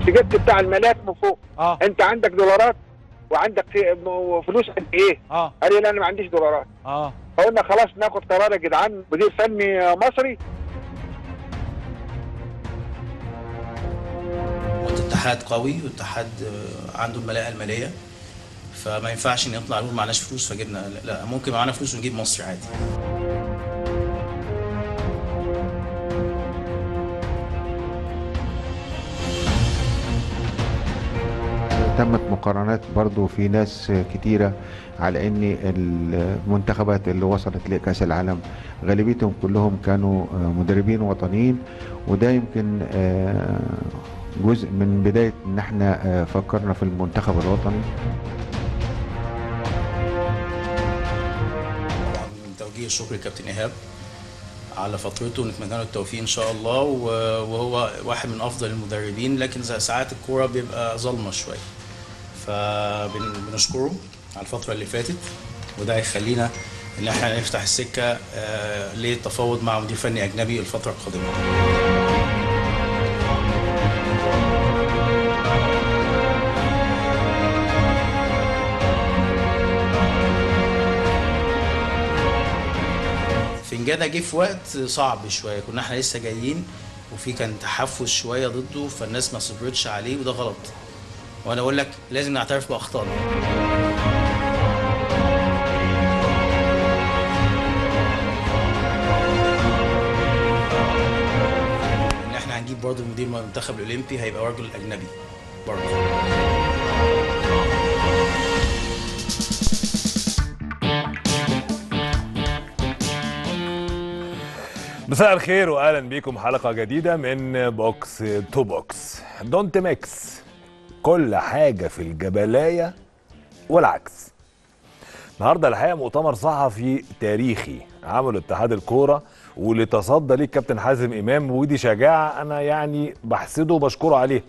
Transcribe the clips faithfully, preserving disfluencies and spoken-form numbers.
السجاد بتاع الملاك من فوق. اه انت عندك دولارات وعندك فلوس قد ايه؟ اه قال لي لا انا ما عنديش دولارات. اه فقلنا خلاص ناخد قرار يا جدعان، مدير فني مصري. الاتحاد قوي والاتحاد عنده الملاءه الماليه، فما ينفعش ان يطلع نقول معناش فلوس فجبنا، لا ممكن معانا فلوس ونجيب مصري عادي. تمت مقارنات برضو في ناس كتيرة على ان المنتخبات اللي وصلت لكأس العالم غالبيتهم كلهم كانوا مدربين وطنيين، وده يمكن جزء من بداية ان احنا فكرنا في المنتخب الوطني. توجيه شكر الكابتن ايهاب على فترته، ونتمنى له التوفيق ان شاء الله، وهو واحد من افضل المدربين، لكن ساعات الكوره بيبقى ظلمه شويه، فبنشكره على الفتره اللي فاتت، وده هيخلينا ان احنا نفتح السكه للتفاوض مع مدير فني اجنبي الفتره القادمه. فنجادة جه في وقت صعب شويه، كنا احنا لسه جايين وفي كان تحفز شويه ضده، فالناس ما صبرتش عليه وده غلط، وانا اقول لك لازم نعترف باخطائنا. ان احنا هنجيب برضه مدير المنتخب الاولمبي هيبقى رجل اجنبي برضه. مساء الخير واهلا بيكم حلقه جديده من بوكس تو بوكس. دونت ميكس كل حاجه في الجبلايه والعكس. النهارده الحقيقه مؤتمر صحفي تاريخي عمله اتحاد الكوره واللي تصدى ليه الكابتن حازم امام، ودي شجاعه انا يعني بحسده وبشكره عليه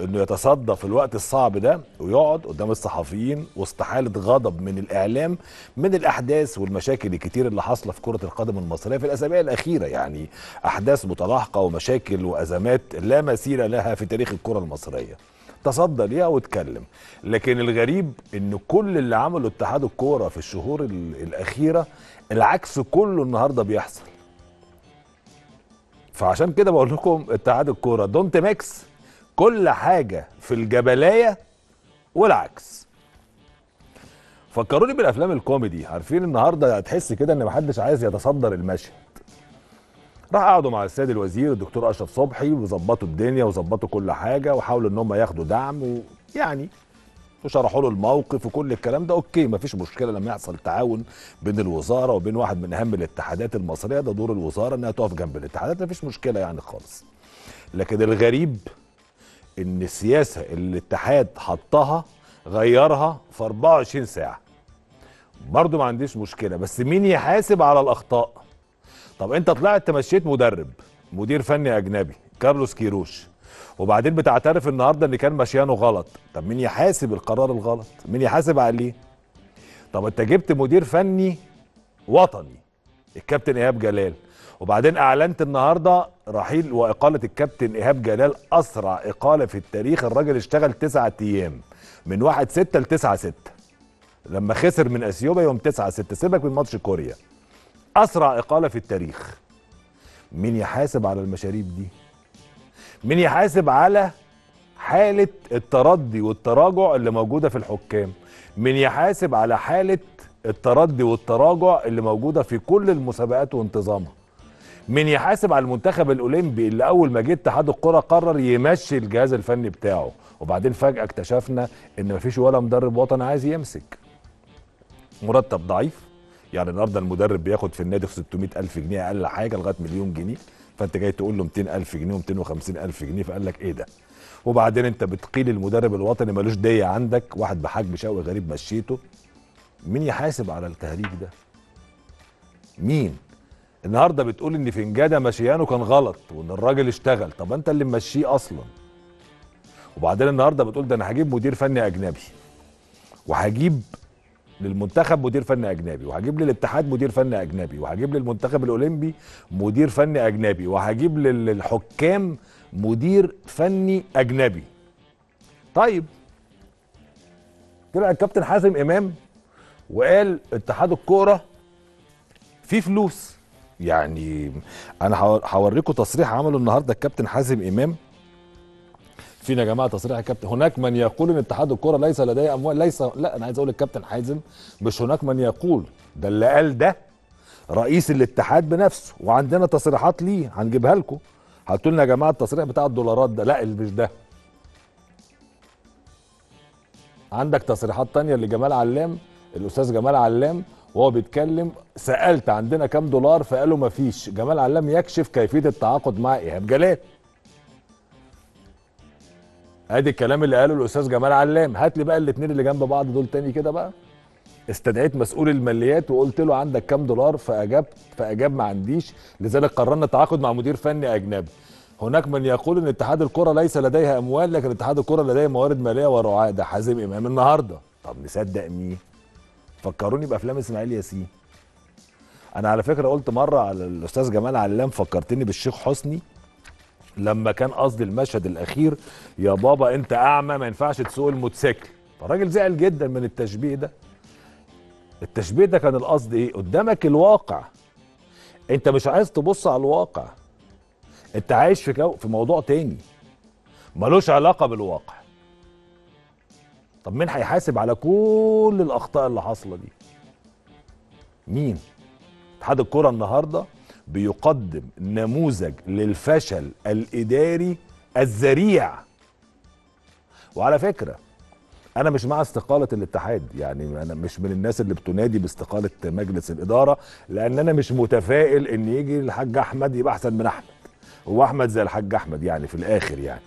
انه يتصدى في الوقت الصعب ده ويقعد قدام الصحفيين وسط حاله غضب من الاعلام من الاحداث والمشاكل الكتير اللي حاصله في كره القدم المصريه في الاسابيع الاخيره، يعني احداث متلاحقه ومشاكل وازمات لا مثيل لها في تاريخ الكره المصريه. تصدى ليها واتكلم، لكن الغريب ان كل اللي عمله اتحاد الكوره في الشهور الاخيره العكس كله النهارده بيحصل. فعشان كده بقول لكم اتحاد الكوره دونت ميكس كل حاجة في الجبلاية والعكس. فكروني بالأفلام الكوميدي، عارفين النهاردة هتحس كده إن محدش عايز يتصدر المشهد. راح قعدوا مع السيد الوزير الدكتور أشرف صبحي وظبطوا الدنيا وظبطوا كل حاجة وحاولوا إن هم ياخدوا دعم ويعني وشرحوا له الموقف وكل الكلام ده، أوكي مفيش مشكلة لما يحصل تعاون بين الوزارة وبين واحد من أهم الاتحادات المصرية، ده دور الوزارة إنها تقف جنب الاتحادات، مفيش مشكلة يعني خالص. لكن الغريب ان السياسه اللي الاتحاد حطها غيرها في أربعة وعشرين ساعه. برضه ما عنديش مشكله، بس مين يحاسب على الاخطاء؟ طب انت طلعت تمشيت مدرب مدير فني اجنبي كارلوس كيروش وبعدين بتعترف النهارده ان كان مشيانه غلط، طب مين يحاسب القرار الغلط؟ مين يحاسب عليه؟ طب انت جبت مدير فني وطني الكابتن ايهاب جلال وبعدين اعلنت النهارده رحيل واقاله الكابتن ايهاب جلال، اسرع اقاله في التاريخ. الراجل اشتغل تسعة ايام من واحد ستة ل تسعة ستة لما خسر من اثيوبيا يوم تسعة ستة، سيبك من ماتش كوريا، اسرع اقاله في التاريخ. مين يحاسب على المشاريب دي؟ مين يحاسب على حاله التردي والتراجع اللي موجوده في الحكام؟ مين يحاسب على حاله التردي والتراجع اللي موجوده في كل المسابقات وانتظامها؟ من يحاسب على المنتخب الاولمبي اللي اول ما جه اتحاد الكوره قرر يمشي الجهاز الفني بتاعه وبعدين فجاه اكتشفنا ان مفيش ولا مدرب وطني عايز يمسك. مرتب ضعيف، يعني النهارده المدرب بياخد في النادي ستمائة ألف جنيه اقل حاجه لغايه مليون جنيه، فانت جاي تقول له مئتين ألف جنيه ومئتين وخمسين ألف جنيه، فقال لك ايه ده؟ وبعدين انت بتقيل المدرب الوطني مالوش ديه عندك، واحد بحجم شوقي غريب مشيته. مين يحاسب على التهريج ده؟ مين؟ النهارده بتقول ان فنجادة مشيانه كان غلط وان الراجل اشتغل، طب انت اللي ممشيه اصلا. وبعدين النهارده بتقول ده انا هجيب مدير فني اجنبي وهجيب للمنتخب مدير فني اجنبي وهجيب للاتحاد مدير فني اجنبي وهجيب للمنتخب الاولمبي مدير فني اجنبي وهجيب للحكام مدير فني اجنبي. طيب طلع الكابتن حازم امام وقال اتحاد الكوره فيه فلوس. يعني انا هوريكم تصريح عمله النهارده الكابتن حازم امام. فينا يا جماعه تصريح الكابتن. هناك من يقول ان اتحاد الكوره ليس لديه اموال، ليس، لا انا عايز اقول الكابتن حازم، مش هناك من يقول، ده اللي قال ده رئيس الاتحاد بنفسه، وعندنا تصريحات ليه هنجيبها لكم. هتقول لنا يا جماعه التصريح بتاع الدولارات ده، لا مش ده. عندك تصريحات تانية لجمال علام، الاستاذ جمال علام وهو بيتكلم، سالت عندنا كام دولار فقالوا ما فيش. جمال علام يكشف كيفيه التعاقد مع ايهاب جلال. ادي الكلام اللي قاله الاستاذ جمال علام. هات لي بقى الاثنين اللي جنب بعض دول تاني كده بقى. استدعيت مسؤول الماليات وقلت له عندك كام دولار فاجاب فاجاب ما عنديش، لذلك قررنا التعاقد مع مدير فني اجنبي. هناك من يقول ان اتحاد الكره ليس لديها اموال، لكن اتحاد الكره لديه موارد ماليه ورعاه. ده حازم امام النهارده. طب نصدق مين؟ فكروني بافلام اسماعيل ياسين. انا على فكره قلت مره على الاستاذ جمال علام، فكرتني بالشيخ حسني لما كان قصدي المشهد الاخير، يا بابا انت اعمى ما ينفعش تسوق الموتوسيكل. فالراجل زعل جدا من التشبيه ده. التشبيه ده كان القصد ايه؟ قدامك الواقع، انت مش عايز تبص على الواقع، انت عايش في كو... في موضوع تاني ملوش علاقه بالواقع. طب مين هيحاسب على كل الاخطاء اللي حاصله دي؟ مين؟ اتحاد الكره النهارده بيقدم نموذج للفشل الاداري الذريع. وعلى فكره انا مش مع استقاله الاتحاد، يعني انا مش من الناس اللي بتنادي باستقاله مجلس الاداره، لان انا مش متفائل ان يجي الحاج احمد يبقى احسن من احمد. هو احمد زي الحاج احمد يعني في الاخر، يعني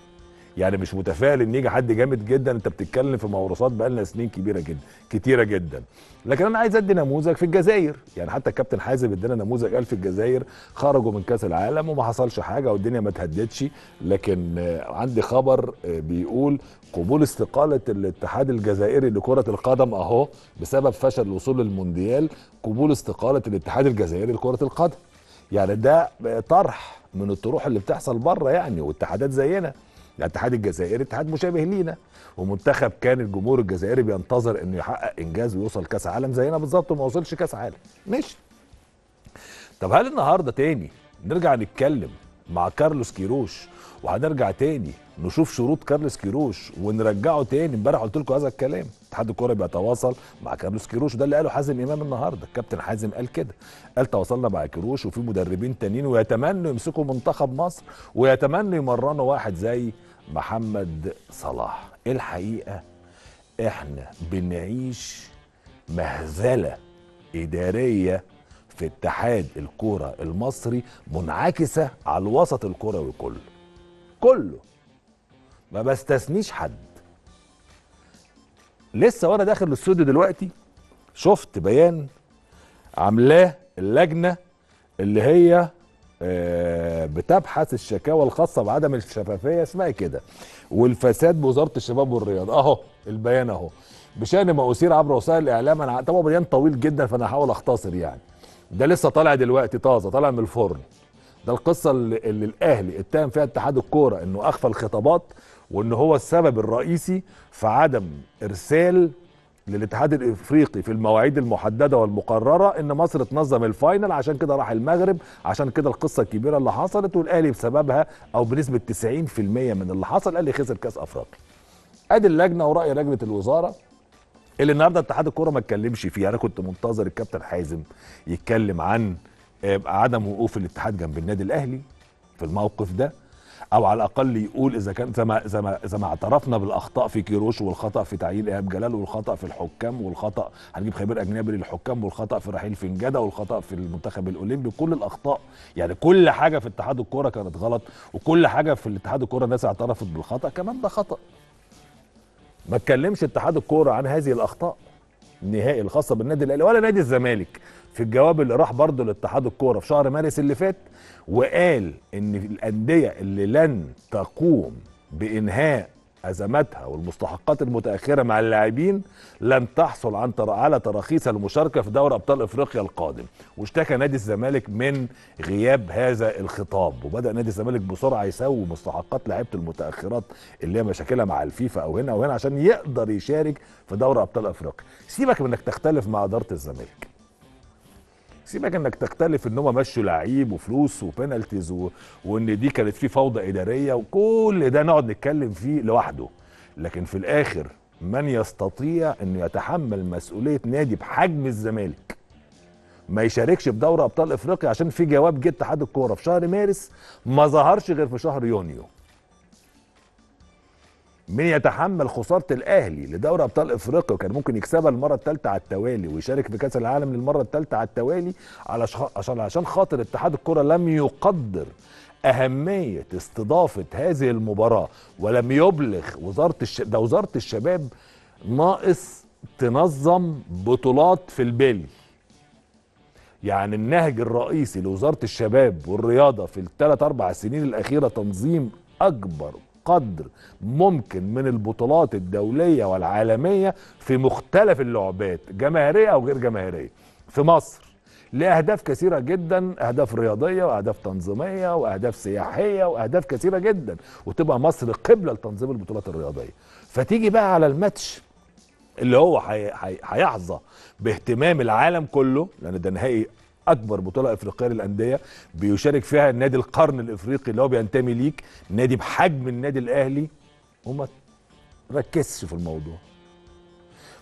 يعني مش متفائل ان يجي حد جامد جدا. انت بتتكلم في موروثات بقالنا سنين كبيره جدا كتيره جدا. لكن انا عايز ادي نموذج في الجزائر، يعني حتى الكابتن حازم ادانا نموذج قال في الجزائر خرجوا من كاس العالم وما حصلش حاجه والدنيا ما اتهدتش. لكن عندي خبر بيقول قبول استقاله الاتحاد الجزائري لكره القدم اهو بسبب فشل الوصول للمونديال، قبول استقاله الاتحاد الجزائري لكره القدم. يعني ده طرح من الطروح اللي بتحصل بره يعني، واتحادات زينا. الاتحاد الجزائري اتحاد مشابه لينا، ومنتخب كان الجمهور الجزائري بينتظر انه يحقق انجاز ويوصل كاس عالم زينا بالظبط وما وصلش كاس عالم. ماشي. طب هل النهارده تاني نرجع نتكلم مع كارلوس كيروش، وهنرجع تاني نشوف شروط كارلوس كيروش ونرجعه تاني؟ امبارح قلت لكم هذا الكلام، اتحاد الكوره بيتواصل مع كارلوس كيروش، وده اللي قاله حازم امام النهارده. الكابتن حازم قال كده، قال تواصلنا مع كيروش وفي مدربين تانيين ويتمنوا يمسكوا منتخب مصر ويتمنوا يمرنوا واحد زي محمد صلاح. الحقيقه احنا بنعيش مهزله اداريه في اتحاد الكوره المصري منعكسه على الوسط الكروي كله كله ما بستثنيش حد. لسه وانا داخل الاستوديو دلوقتي شفت بيان عاملاه اللجنه اللي هي بتبحث الشكاوى الخاصه بعدم الشفافيه اسمها كده والفساد بوزاره الشباب والرياضه. اهو البيان اهو بشان ما اثير عبر وسائل الاعلام. انا طبعا بيان طويل جدا فانا هحاول اختصر يعني. ده لسه طالع دلوقتي طازه، طالع من الفرن. ده القصه اللي, اللي الاهلي اتهم فيها اتحاد الكوره انه اخفى الخطابات، وان هو السبب الرئيسي في عدم ارسال للاتحاد الافريقي في المواعيد المحدده والمقرره ان مصر تنظم الفاينل، عشان كده راح المغرب، عشان كده القصه الكبيره اللي حصلت والاهلي بسببها او بنسبه تسعين في المية من اللي حصل الاهلي خسر كاس افريقيا. ادي اللجنه وراي لجنه الوزاره اللي النهارده اتحاد الكوره ما اتكلمش فيه. انا كنت منتظر الكابتن حازم يتكلم عن عدم وقوف الاتحاد جنب النادي الاهلي في الموقف ده، او على الاقل يقول اذا كان زي ما زي ما زي ما اعترفنا بالاخطاء في كيروش والخطا في تعيين ايهاب جلال والخطا في الحكام والخطا هنجيب خبير اجنبي للحكام والخطا في رحيل فنجده والخطا في المنتخب الاولمبي. كل الاخطاء يعني كل حاجه في اتحاد الكوره كانت غلط، وكل حاجه في الاتحاد الكوره الناس اعترفت بالخطا كمان ده خطا. ما اتكلمش اتحاد الكوره عن هذه الاخطاء النهائي الخاصه بالنادي الاهلي ولا نادي الزمالك في الجواب اللي راح برضه لاتحاد الكوره في شهر مارس اللي فات، وقال ان الانديه اللي لن تقوم بانهاء أزماتها والمستحقات المتأخرة مع اللاعبين لن تحصل عن على تراخيص المشاركة في دوري أبطال إفريقيا القادم. واشتكى نادي الزمالك من غياب هذا الخطاب، وبدأ نادي الزمالك بسرعة يسوي مستحقات لعيبة المتأخرات اللي هي مشاكلها مع الفيفا أو هنا أو هنا عشان يقدر يشارك في دوري أبطال إفريقيا. سيبك من إنك تختلف مع إدارة الزمالك، سيبك انك تختلف ان هم مشوا لعيب وفلوس وبنالتيز و... وان دي كانت في فوضى اداريه وكل ده نقعد نتكلم فيه لوحده، لكن في الاخر من يستطيع انه يتحمل مسؤوليه نادي بحجم الزمالك ما يشاركش بدوري ابطال افريقيا؟ عشان في جواب جه اتحاد الكوره في شهر مارس ما ظهرش غير في شهر يونيو. من يتحمل خساره الاهلي لدوري ابطال افريقيا وكان ممكن يكسبها المره الثالثه على التوالي ويشارك في كاس العالم للمره الثالثه على التوالي علشان عشان خاطر اتحاد الكره لم يقدر اهميه استضافه هذه المباراه ولم يبلغ وزاره الش... ده وزاره الشباب ناقص تنظم بطولات في البلي. يعني النهج الرئيسي لوزاره الشباب والرياضه في الثلاث اربع سنين الاخيره تنظيم اكبر قدر ممكن من البطولات الدولية والعالمية في مختلف اللعبات جماهيرية أو غير جماهيرية في مصر، لأهداف كثيرة جدا، أهداف رياضية وأهداف تنظيمية وأهداف سياحية وأهداف كثيرة جدا، وتبقى مصر قبلة لتنظيم البطولات الرياضية. فتيجي بقى على الماتش اللي هو هيحظى باهتمام العالم كله لأن ده نهائي أكبر بطولة إفريقية للأندية بيشارك فيها نادي القرن الإفريقي اللي هو بينتمي ليك، نادي بحجم النادي الأهلي، وما تركزش في الموضوع.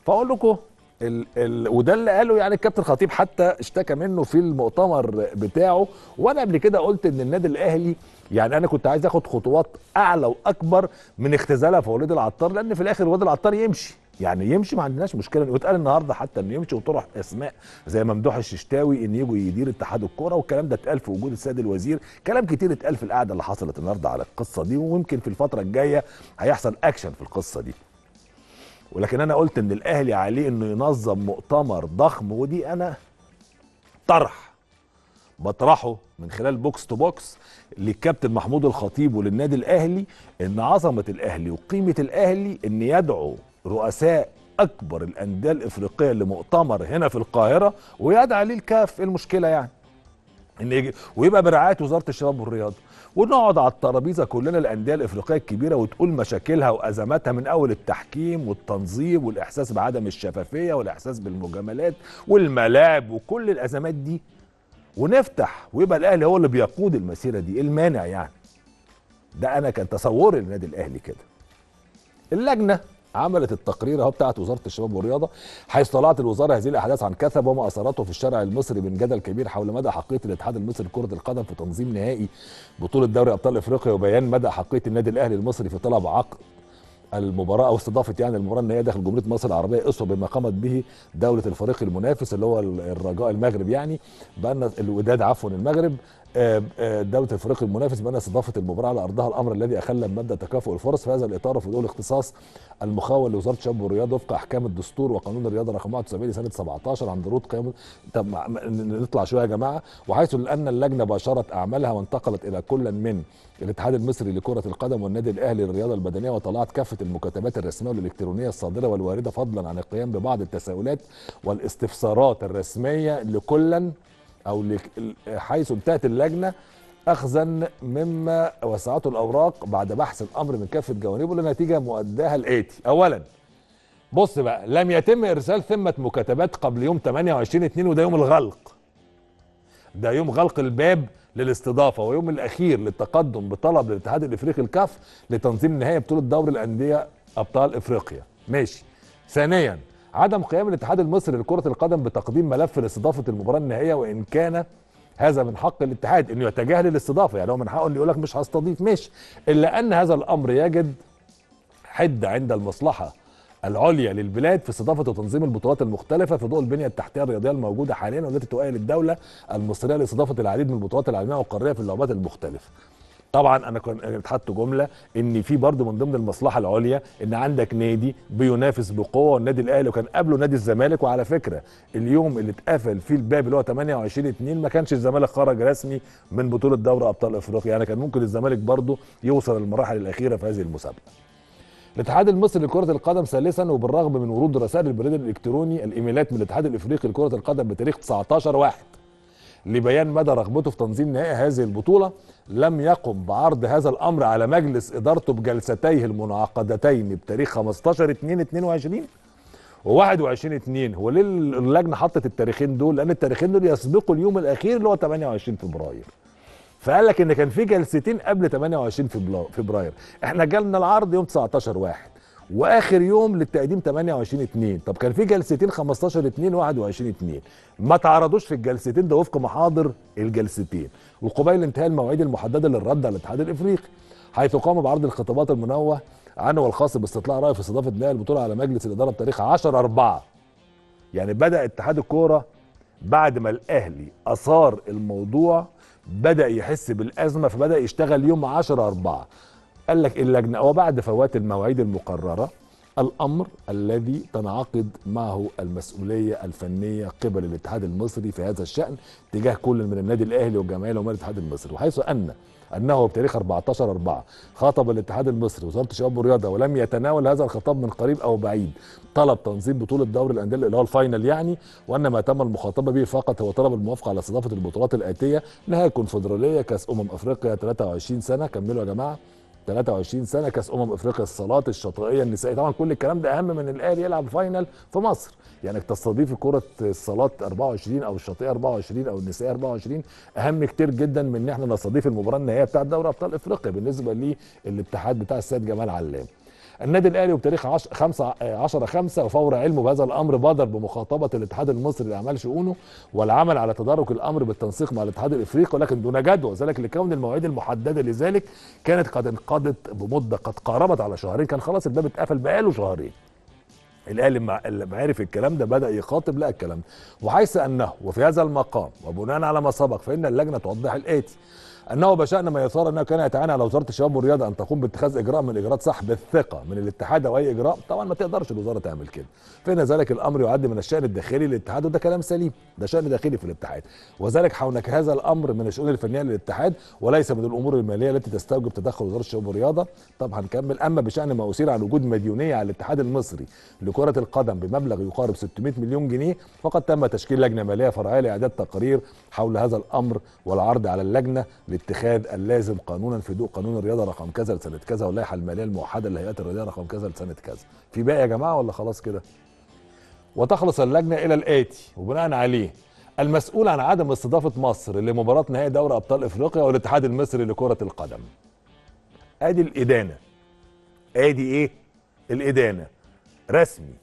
فأقول لكم ال ال وده اللي قاله يعني الكابتن خطيب حتى اشتكى منه في المؤتمر بتاعه، وأنا قبل كده قلت إن النادي الأهلي يعني أنا كنت عايز آخد خطوات أعلى وأكبر من اختزالها في وليد العطار، لأن في الآخر وليد العطار يمشي، يعني يمشي ما عندناش مشكله، واتقال النهارده حتى انه يمشي وطرح اسماء زي ممدوح الششتاوي ان يجوا يدير اتحاد الكوره، والكلام ده اتقال في وجود السيد الوزير، كلام كتير اتقال في القعده اللي حصلت النهارده على القصه دي، ويمكن في الفتره الجايه هيحصل اكشن في القصه دي. ولكن انا قلت ان الاهلي عليه انه ينظم مؤتمر ضخم، ودي انا طرح بطرحه من خلال بوكس تو بوكس للكابتن محمود الخطيب وللنادي الاهلي، ان عظمه الاهلي وقيمه الاهلي ان يدعو رؤساء أكبر الأندية الإفريقية لمؤتمر هنا في القاهرة ويدعى ليه الكاف، المشكلة يعني إن ويبقى برعاية وزارة الشباب والرياضة، ونقعد على الترابيزة كلنا الأندية الإفريقية الكبيرة وتقول مشاكلها وأزماتها من أول التحكيم والتنظيم والإحساس بعدم الشفافية والإحساس بالمجاملات والملاعب وكل الأزمات دي، ونفتح ويبقى الأهلي هو اللي بيقود المسيرة دي. المانع يعني ده أنا كان تصوري للنادي الأهلي كده. اللجنة عملت التقرير اهو بتاعت وزاره الشباب والرياضه، حيث طلعت الوزاره هذه الاحداث عن كثب وما اثرته في الشارع المصري من جدل كبير حول مدى حقيقه الاتحاد المصري لكره القدم في تنظيم نهائي بطوله دوري ابطال افريقيا، وبيان مدى حقيقه النادي الاهلي المصري في طلب عقد المباراه او استضافه يعني المباراه النهائيه داخل جمهوريه مصر العربيه اسوة بما قامت به دوله الفريق المنافس اللي هو الرجاء المغرب، يعني بان الوداد عفوا المغرب دولة الفريق المنافس بأن استضافة المباراة على أرضها، الأمر الذي أخلى بمبدأ تكافؤ الفرص في هذا الإطار وفي ضوء الاختصاص المخول لوزارة الشباب والرياضة وفق أحكام الدستور وقانون الرياضة رقم واحد وسبعين لسنة سبعتاشر عن ضرورة قيام. طب نطلع شوية يا جماعة. وحيث أن اللجنة باشرت أعمالها وانتقلت إلى كل من الاتحاد المصري لكرة القدم والنادي الأهلي للرياضة البدنية وطلعت كافة المكتبات الرسمية والإلكترونية الصادرة والواردة، فضلا عن القيام ببعض التساؤلات والاستفسارات الرسمية لكل أو حيث انتهت اللجنة أخذا مما وسعته الأوراق بعد بحث الأمر من كافة جوانبه لنتيجة مؤداها الآتي. أولا بص بقى، لم يتم إرسال ثمة مكاتبات قبل يوم تمنية وعشرين اتنين وده يوم الغلق، ده يوم غلق الباب للاستضافة ويوم الأخير للتقدم بطلب للاتحاد الإفريقي الكاف لتنظيم نهائي بطولة دوري الأندية أبطال إفريقيا. ماشي. ثانيا، عدم قيام الاتحاد المصري لكرة القدم بتقديم ملف لاستضافة المباراة النهائية، وإن كان هذا من حق الاتحاد إنه يتجاهل الاستضافة، يعني هو من حقه إنه يقول لك مش هستضيف ماشي، إلا أن هذا الأمر يجد حدة عند المصلحة العليا للبلاد في استضافة وتنظيم البطولات المختلفة في ضوء البنية التحتية الرياضية الموجودة حاليا والتي تؤهل الدولة المصرية لاستضافة العديد من البطولات العالمية والقارية في اللعبات المختلفة. طبعا انا كنت حاطط جمله ان في برضه من ضمن المصلحه العليا ان عندك نادي بينافس بقوه والنادي الاهلي وكان قبله نادي الزمالك، وعلى فكره اليوم اللي اتقفل فيه الباب اللي هو تمنية وعشرين اتنين ما كانش الزمالك خرج رسمي من بطوله دوري ابطال افريقيا، يعني كان ممكن الزمالك برضه يوصل للمراحل الاخيره في هذه المسابقه. الاتحاد المصري لكرة القدم ثالثا، وبالرغم من ورود رسائل البريد الالكتروني الايميلات من الاتحاد الافريقي لكرة القدم بتاريخ تسعتاشر واحد لبيان مدى رغبته في تنظيم نهائي هذه البطولة، لم يقم بعرض هذا الامر على مجلس ادارته بجلستيه المنعقدتين بتاريخ خمستاشر اتنين اتنين وعشرين وواحد وعشرين اتنين. هو ليه اللجنة حطت التاريخين دول؟ لان التاريخين دول يسبقوا اليوم الاخير اللي هو تمنية وعشرين فبراير، فقال لك ان كان في جلستين قبل تمنية وعشرين فبراير. احنا جالنا العرض يوم تسعتاشر واحد واخر يوم للتقديم تمنية وعشرين اتنين. طب كان في جلستين خمستاشر اتنين وواحد وعشرين اتنين، ما تعرضوش في الجلستين ده وفق محاضر الجلستين وقبيل انتهاء المواعيد المحدده للرد على الاتحاد الافريقي، حيث قام بعرض الخطابات المنوه عنه والخاص باستطلاع رايه في استضافه نهائي البطوله على مجلس الاداره بتاريخ عشرة اربعة. يعني بدا اتحاد الكوره بعد ما الاهلي اثار الموضوع بدأ يحس بالأزمة، فبدأ يشتغل يوم عشرة اربعة. قال لك اللجنة وبعد فوات المواعيد المقررة، الأمر الذي تنعقد معه المسؤولية الفنية قبل الاتحاد المصري في هذا الشأن تجاه كل من النادي الأهلي والجمعية ومال الاتحاد المصري، وحيث أن أنه بتاريخ اربعتاشر اربعة خاطب الاتحاد المصري وزارة الشباب والرياضة، ولم يتناول هذا الخطاب من قريب أو بعيد طلب تنظيم بطولة دوري الأندية اللي هو الفاينل يعني، وأن ما تم المخاطبة به فقط هو طلب الموافقة على استضافة البطولات الآتية: نهائي الكونفدرالية، كأس أمم أفريقيا تلاتة وعشرين سنة، كملوا يا جماعة، تلاتة وعشرين سنة، كأس أمم أفريقيا، الصالات الشاطئية النسائية. طبعا كل الكلام ده أهم من الأهلي يلعب فاينل في مصر، يعني تستضيف كرة الصالات اربعة وعشرين أو الشاطئية اربعة وعشرين أو النسائية اربعة وعشرين أهم كتير جدا من إن إحنا نستضيف المباراة النهائية بتاعة دوري أبطال أفريقيا بالنسبة للاتحاد بتاع السيد جمال علام. النادي الأهلي وبتاريخ عشرة خمسة وفور علمه بهذا الأمر بادر بمخاطبة الاتحاد المصري لأعمال شؤونه والعمل على تدارك الأمر بالتنسيق مع الاتحاد الإفريقي، ولكن دون جدوى، ذلك لكون المواعيد المحددة لذلك كانت قد انقضت بمدة قد قاربت على شهرين. كان خلاص الباب اتقفل بقاله شهرين. الاهلي لما عرف الكلام ده بدا يخاطب لا الكلام ده، وحيث انه وفي هذا المقام وبناء على ما سبق فان اللجنه توضح الاتي: انه بشان ما يثار انه كان يتعانى على وزاره الشباب والرياضه ان تقوم باتخاذ اجراء من اجراءات سحب الثقه من الاتحاد او اي اجراء، طبعا ما تقدرش الوزاره تعمل كده، فان ذلك الامر يعد من الشان الداخلي للاتحاد، وده كلام سليم، ده شان داخلي في الاتحاد، وذلك حونك هذا الامر من الشؤون الفنيه للاتحاد وليس من الامور الماليه التي تستوجب تدخل وزاره الشباب والرياضه. طبعا هنكمل. اما بشان ما اثير عن وجود مديونيه على الاتحاد المصري كرة القدم بمبلغ يقارب ستمية مليون جنيه، فقد تم تشكيل لجنة مالية فرعية لإعداد تقارير حول هذا الأمر والعرض على اللجنة لاتخاذ اللازم قانونا في ضوء قانون الرياضة رقم كذا لسنة كذا واللائحة المالية الموحدة لهيئات الرياضة رقم كذا لسنة كذا. في باقي يا جماعة ولا خلاص كده؟ وتخلص اللجنة إلى الآتي وبناء عليه: المسؤول عن عدم استضافة مصر لمباراة نهائي دوري أبطال إفريقيا والاتحاد المصري لكرة القدم. آدي الإدانة. آدي إيه؟ الإدانة. رسمي.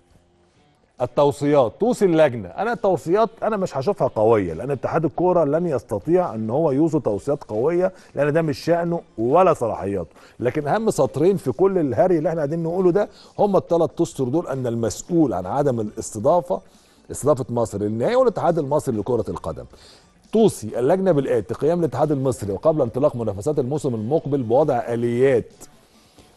التوصيات توصي اللجنه، انا التوصيات انا مش هشوفها قويه، لان اتحاد الكوره لن يستطيع ان هو يوصي توصيات قويه، لان ده مش شانه ولا صلاحياته، لكن اهم سطرين في كل الهري اللي احنا قاعدين نقوله ده هم الثلاث اسطر دول: ان المسؤول عن عدم الاستضافه استضافه مصر للنهائي والاتحاد المصري لكره القدم. توصي اللجنه بالاتي: قيام الاتحاد المصري وقبل انطلاق منافسات الموسم المقبل بوضع اليات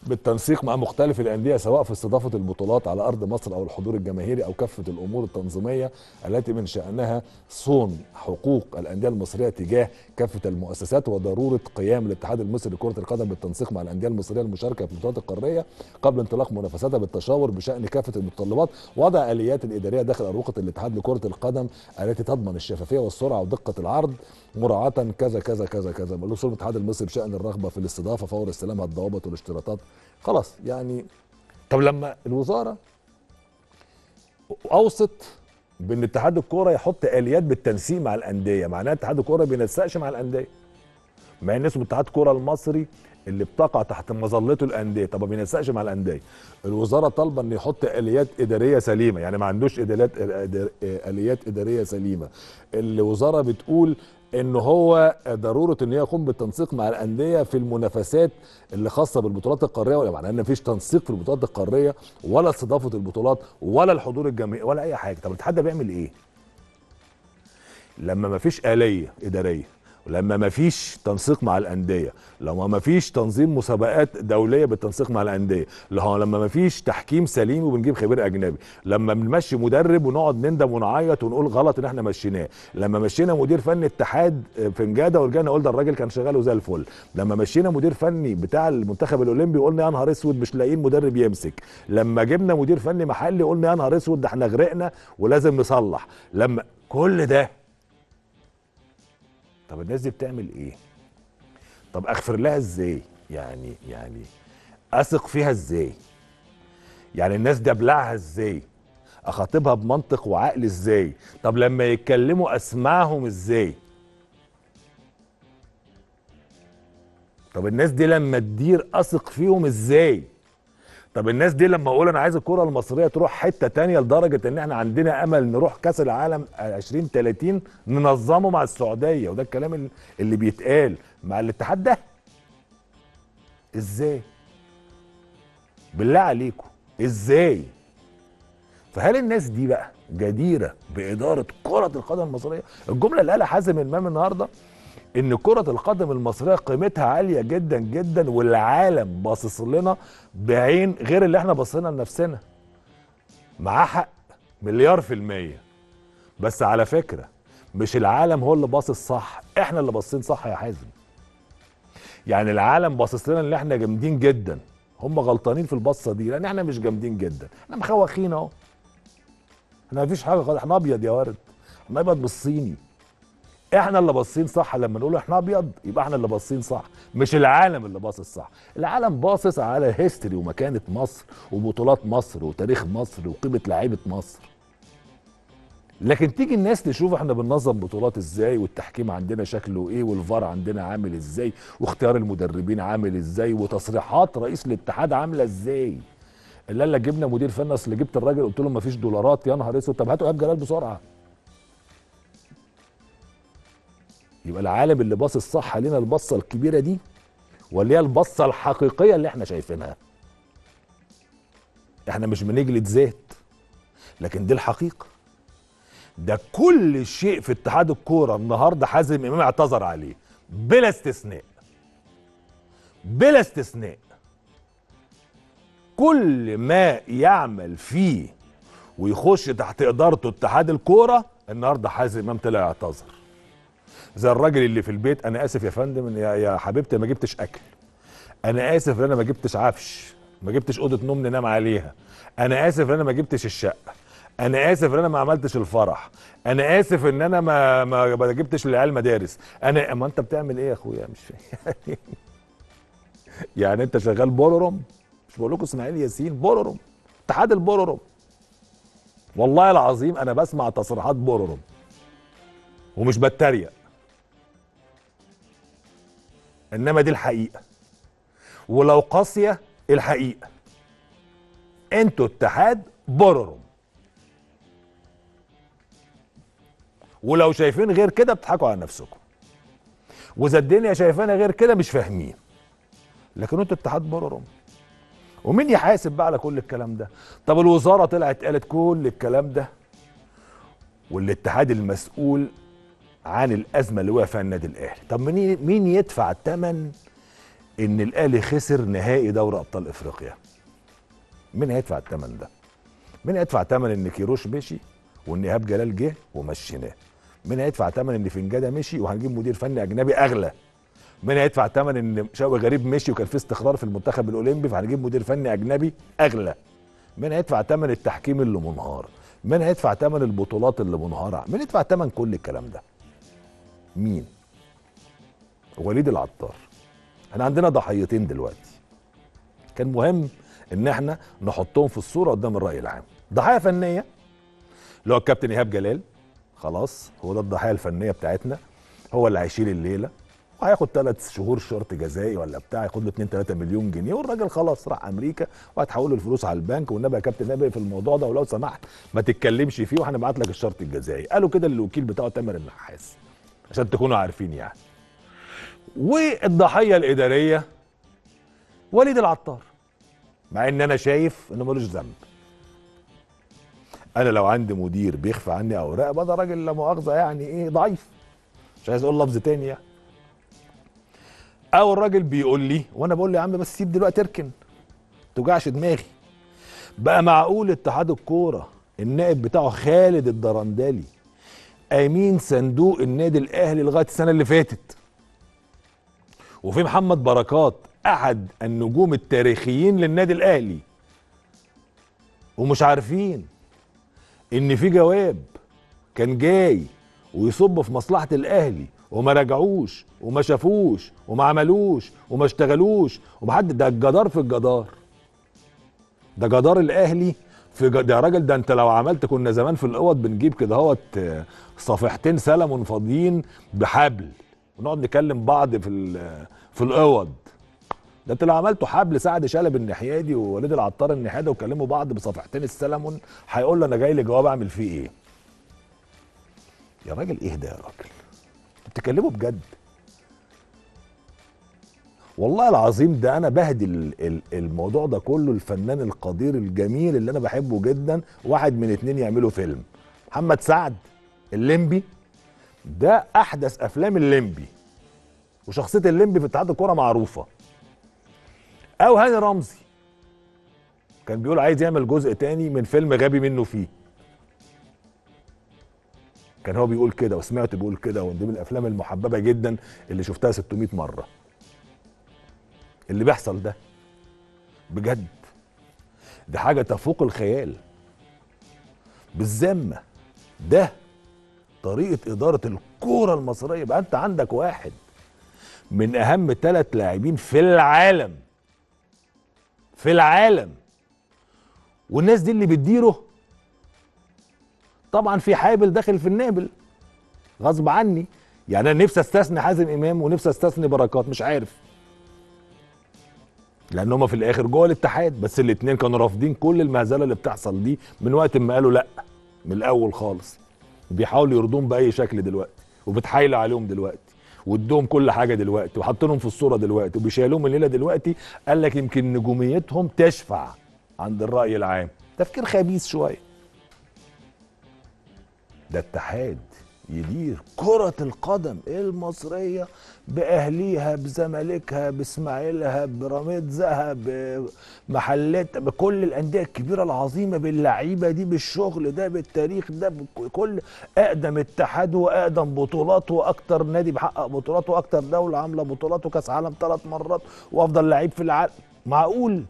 بالتنسيق مع مختلف الأندية، سواء في استضافة البطولات على أرض مصر أو الحضور الجماهيري أو كافة الأمور التنظيمية التي من شأنها صون حقوق الأندية المصرية تجاه كافة المؤسسات، وضرورة قيام الاتحاد المصري لكرة القدم بالتنسيق مع الأندية المصرية المشاركة في البطولات القارية قبل انطلاق منافساتها بالتشاور بشأن كافة المتطلبات، وضع آليات الإدارية داخل أروقة الاتحاد لكرة القدم التي تضمن الشفافية والسرعة ودقة العرض مراعاة كذا كذا كذا كذا. الوصول الاتحاد المصري بشأن الرغبة في الاستضافة فور استلامها الضوابط والاشتراطات. خلاص يعني. طب لما الوزاره اوصت بان اتحاد الكوره يحط اليات بالتنسيق مع الانديه، معناها اتحاد الكوره ما بينسقش مع الانديه، مع ان اسمه اتحاد الكوره المصري اللي بتقع تحت مظلته الانديه، طب ما بينسقش مع الانديه. الوزاره طالبه ان يحط اليات اداريه سليمه، يعني ما عندوش ادارات اليات اداريه سليمه. الوزاره بتقول ان هو ضروره ان هي يقوم بالتنسيق مع الانديه في المنافسات اللي خاصه بالبطولات القاريه، ولا معناها ان مفيش تنسيق في البطولات القاريه ولا استضافه البطولات ولا الحضور الجماهيري ولا اي حاجه. طب الاتحاد ده بيعمل ايه؟ لما مفيش آلية اداريه ولما ما فيش تنسيق مع الانديه، لما ما فيش تنظيم مسابقات دوليه بالتنسيق مع الانديه، لما ما فيش تحكيم سليم وبنجيب خبير اجنبي، لما بنمشي مدرب ونقعد نندم ونعيط ونقول غلط ان احنا مشيناه، لما مشينا مدير فني اتحاد فنجاده ورجعنا قلنا الراجل كان شغال وزي الفل، لما مشينا مدير فني بتاع المنتخب الاولمبي قلنا يا نهار اسود مش لاقيين مدرب يمسك، لما جبنا مدير فني محلي قلنا يا نهار اسود ده احنا غرقنا ولازم نصلح، لما كل ده. طب الناس دي بتعمل ايه؟ طب اغفر لها ازاي؟ يعني يعني اثق فيها ازاي؟ يعني الناس دي ابلعها ازاي؟ اخاطبها بمنطق وعقل ازاي؟ طب لما يتكلموا اسمعهم ازاي؟ طب الناس دي لما تدير اثق فيهم ازاي؟ طب الناس دي لما اقول انا عايز الكره المصريه تروح حته تانيه لدرجه ان احنا عندنا امل نروح كاس العالم ألفين وثلاثين ننظمه مع السعوديه، وده الكلام اللي بيتقال مع الاتحاد ده ازاي؟ بالله عليكم ازاي؟ فهل الناس دي بقى جديره باداره كره القدم المصريه؟ الجمله اللي قالها حازم امام النهارده ان كرة القدم المصرية قيمتها عالية جدا جدا والعالم باصص لنا بعين غير اللي احنا بصينا لنفسنا. معاه حق مليار في المية، بس على فكرة مش العالم هو اللي باصص صح، احنا اللي باصين صح يا حازم. يعني العالم باصص لنا ان احنا جامدين جدا، هم غلطانين في البصة دي لان احنا مش جامدين جدا، احنا مخوخين اهو. احنا مفيش حاجة خالص، احنا ابيض يا ورد، احنا ابيض بالصيني. احنا اللي باصين صح، لما نقول احنا ابيض يبقى احنا اللي باصين صح، مش العالم اللي باصص صح. العالم باصص على هيستوري ومكانه مصر وبطولات مصر وتاريخ مصر وقيمه لعيبه مصر، لكن تيجي الناس تشوف احنا بننظم بطولات ازاي والتحكيم عندنا شكله ايه والفار عندنا عامل ازاي واختيار المدربين عامل ازاي وتصريحات رئيس الاتحاد عامله ازاي. اللي قال لك جبنا مدير فني اصل جبت الراجل قلت له مفيش دولارات، يا نهار اسود، طب هاتوا ايهاب جلال بسرعه. يبقى العالم اللي باصص صح لنا البصه الكبيره دي ولا هي البصه الحقيقيه اللي احنا شايفينها؟ احنا مش بنجلد ذات، لكن دي الحقيقه. ده كل شيء في اتحاد الكوره النهارده حازم امام اعتذر عليه بلا استثناء، بلا استثناء. كل ما يعمل فيه ويخش تحت ادارته اتحاد الكوره النهارده حازم امام طلع يعتذر، زي الراجل اللي في البيت انا اسف يا فندم، يا يا حبيبتي ما جبتش اكل، انا اسف ان انا ما جبتش عفش، ما جبتش اوضه نوم ننام عليها، انا اسف ان انا ما جبتش الشقه، انا اسف ان انا ما عملتش الفرح، انا اسف ان انا ما ما جبتش للعيال مدارس، انا. اما انت بتعمل ايه يا اخويا؟ مش يعني يعني انت شغال بورورم، مش بقول لكم اسماعيل ياسين بورورم، اتحاد البورورم. والله العظيم انا بسمع تصريحات بورورم ومش بتريق، انما دي الحقيقه ولو قاسيه الحقيقه. انتوا اتحاد بررم، ولو شايفين غير كده بتضحكوا على نفسكم، واذا الدنيا شايفانا غير كده مش فاهمين، لكن انتوا اتحاد بررم. ومين يحاسب بقى على كل الكلام ده؟ طب الوزاره طلعت قالت كل الكلام ده، والاتحاد المسؤول عن الازمه اللي واقع فيها النادي الاهلي. طب مين مين يدفع الثمن ان الاهلي خسر نهائي دوري ابطال افريقيا؟ مين هيدفع الثمن ده؟ مين هيدفع ثمن ان كيروش مشي وان ايهاب جلال جه ومشيناه؟ مين هيدفع ثمن ان فنجاده مشي وهنجيب مدير فني اجنبي اغلى؟ مين هيدفع ثمن ان شوقي غريب مشي وكان في استقرار في المنتخب الاولمبي فهنجيب مدير فني اجنبي اغلى؟ مين هيدفع ثمن التحكيم اللي منهار؟ مين هيدفع ثمن البطولات اللي منهاره؟ مين هيدفع ثمن كل الكلام ده؟ مين؟ وليد العطار. احنا عندنا ضحيتين دلوقتي، كان مهم ان احنا نحطهم في الصوره قدام الراي العام. ضحيه فنيه اللي هو الكابتن ايهاب جلال، خلاص هو ده الضحيه الفنيه بتاعتنا، هو اللي هيشيل الليله وهياخد ثلاث شهور شرط جزائي ولا بتاع، ياخد له اتنين تلاتة مليون جنيه والراجل خلاص راح امريكا وهتحول له الفلوس على البنك، والنبي يا كابتن نبي في الموضوع ده ولو سمحت ما تتكلمش فيه وهنبعت لك الشرط الجزائي. قالوا كده للوكيل بتاعه تامر النحاس عشان تكونوا عارفين يعني. والضحيه الاداريه وليد العطار، مع ان انا شايف انه ملوش ذنب. انا لو عندي مدير بيخفى عني اوراق بقى ده راجل لا مؤاخذه يعني ايه ضعيف، مش عايز اقول لفظ تاني يعني. او الراجل بيقول لي وانا بقول له يا عم بس سيب دلوقتي اركن ما توجعش دماغي. بقى معقول اتحاد الكوره النائب بتاعه خالد الدرندلي امين صندوق النادي الاهلي لغايه السنه اللي فاتت، وفي محمد بركات احد النجوم التاريخيين للنادي الاهلي، ومش عارفين ان في جواب كان جاي ويصب في مصلحه الاهلي وما راجعوش وما شافوش وما عملوش وما اشتغلوش ومحد. ده الجدار في الجدار، ده جدار الاهلي في جدار. يا راجل ده انت لو عملت كنا زمان في الاوض بنجيب كده اهوت صفيحتين سلمون فاضيين بحبل ونقعد نكلم بعض في في الاوض. ده انت لو عملته حبل سعد شلب النحيادي ووليد العطار النحاده وكلموا بعض بصفيحتين السلمون هيقول له انا جاي لي جواب اعمل فيه ايه؟ يا راجل ايه ده يا راجل؟ بتكلمه بجد والله العظيم. ده انا بهدل الموضوع ده كله. الفنان القدير الجميل اللي انا بحبه جدا، واحد من اتنين يعملوا فيلم، محمد سعد الليمبي ده احدث افلام الليمبي، وشخصيه الليمبي في اتحاد الكوره معروفه. او هاني رمزي كان بيقول عايز يعمل جزء تاني من فيلم غبي منه فيه، كان هو بيقول كده وسمعت بيقول كده، ومن ضمن الافلام المحببه جدا اللي شفتها ستمائة مره. اللي بيحصل ده بجد دي حاجه تفوق الخيال بالذمه. ده طريقه اداره الكوره المصريه. بقى انت عندك واحد من اهم ثلاث لاعبين في العالم في العالم والناس دي اللي بتديره. طبعا في حابل داخل في النابل غصب عني، يعني انا نفسي استثني حازم امام ونفسي استثني بركات مش عارف، لان هما في الاخر جوه الاتحاد، بس الاثنين كانوا رافضين كل المهزله اللي بتحصل دي من وقت ما قالوا لا من الاول خالص. بيحاولوا يرضون باي شكل دلوقتي، وبتحايل عليهم دلوقتي، وادوهم كل حاجه دلوقتي، وحاطينهم في الصوره دلوقتي، وبيشيلوهم الليله دلوقتي. قال لك يمكن نجوميتهم تشفع عند الراي العام. تفكير خبيث شويه. ده اتحاد يدير كرة القدم المصرية بأهليها بزمالكها بإسماعيلها براميدزها بمحلات بكل الأندية الكبيرة العظيمة باللعيبة دي بالشغل ده بالتاريخ ده بكل أقدم اتحاد وأقدم بطولات وأكتر نادي بحقق بطولات وأكتر دولة عاملة بطولات وكأس عالم ثلاث مرات وأفضل لعيب في العالم. معقول؟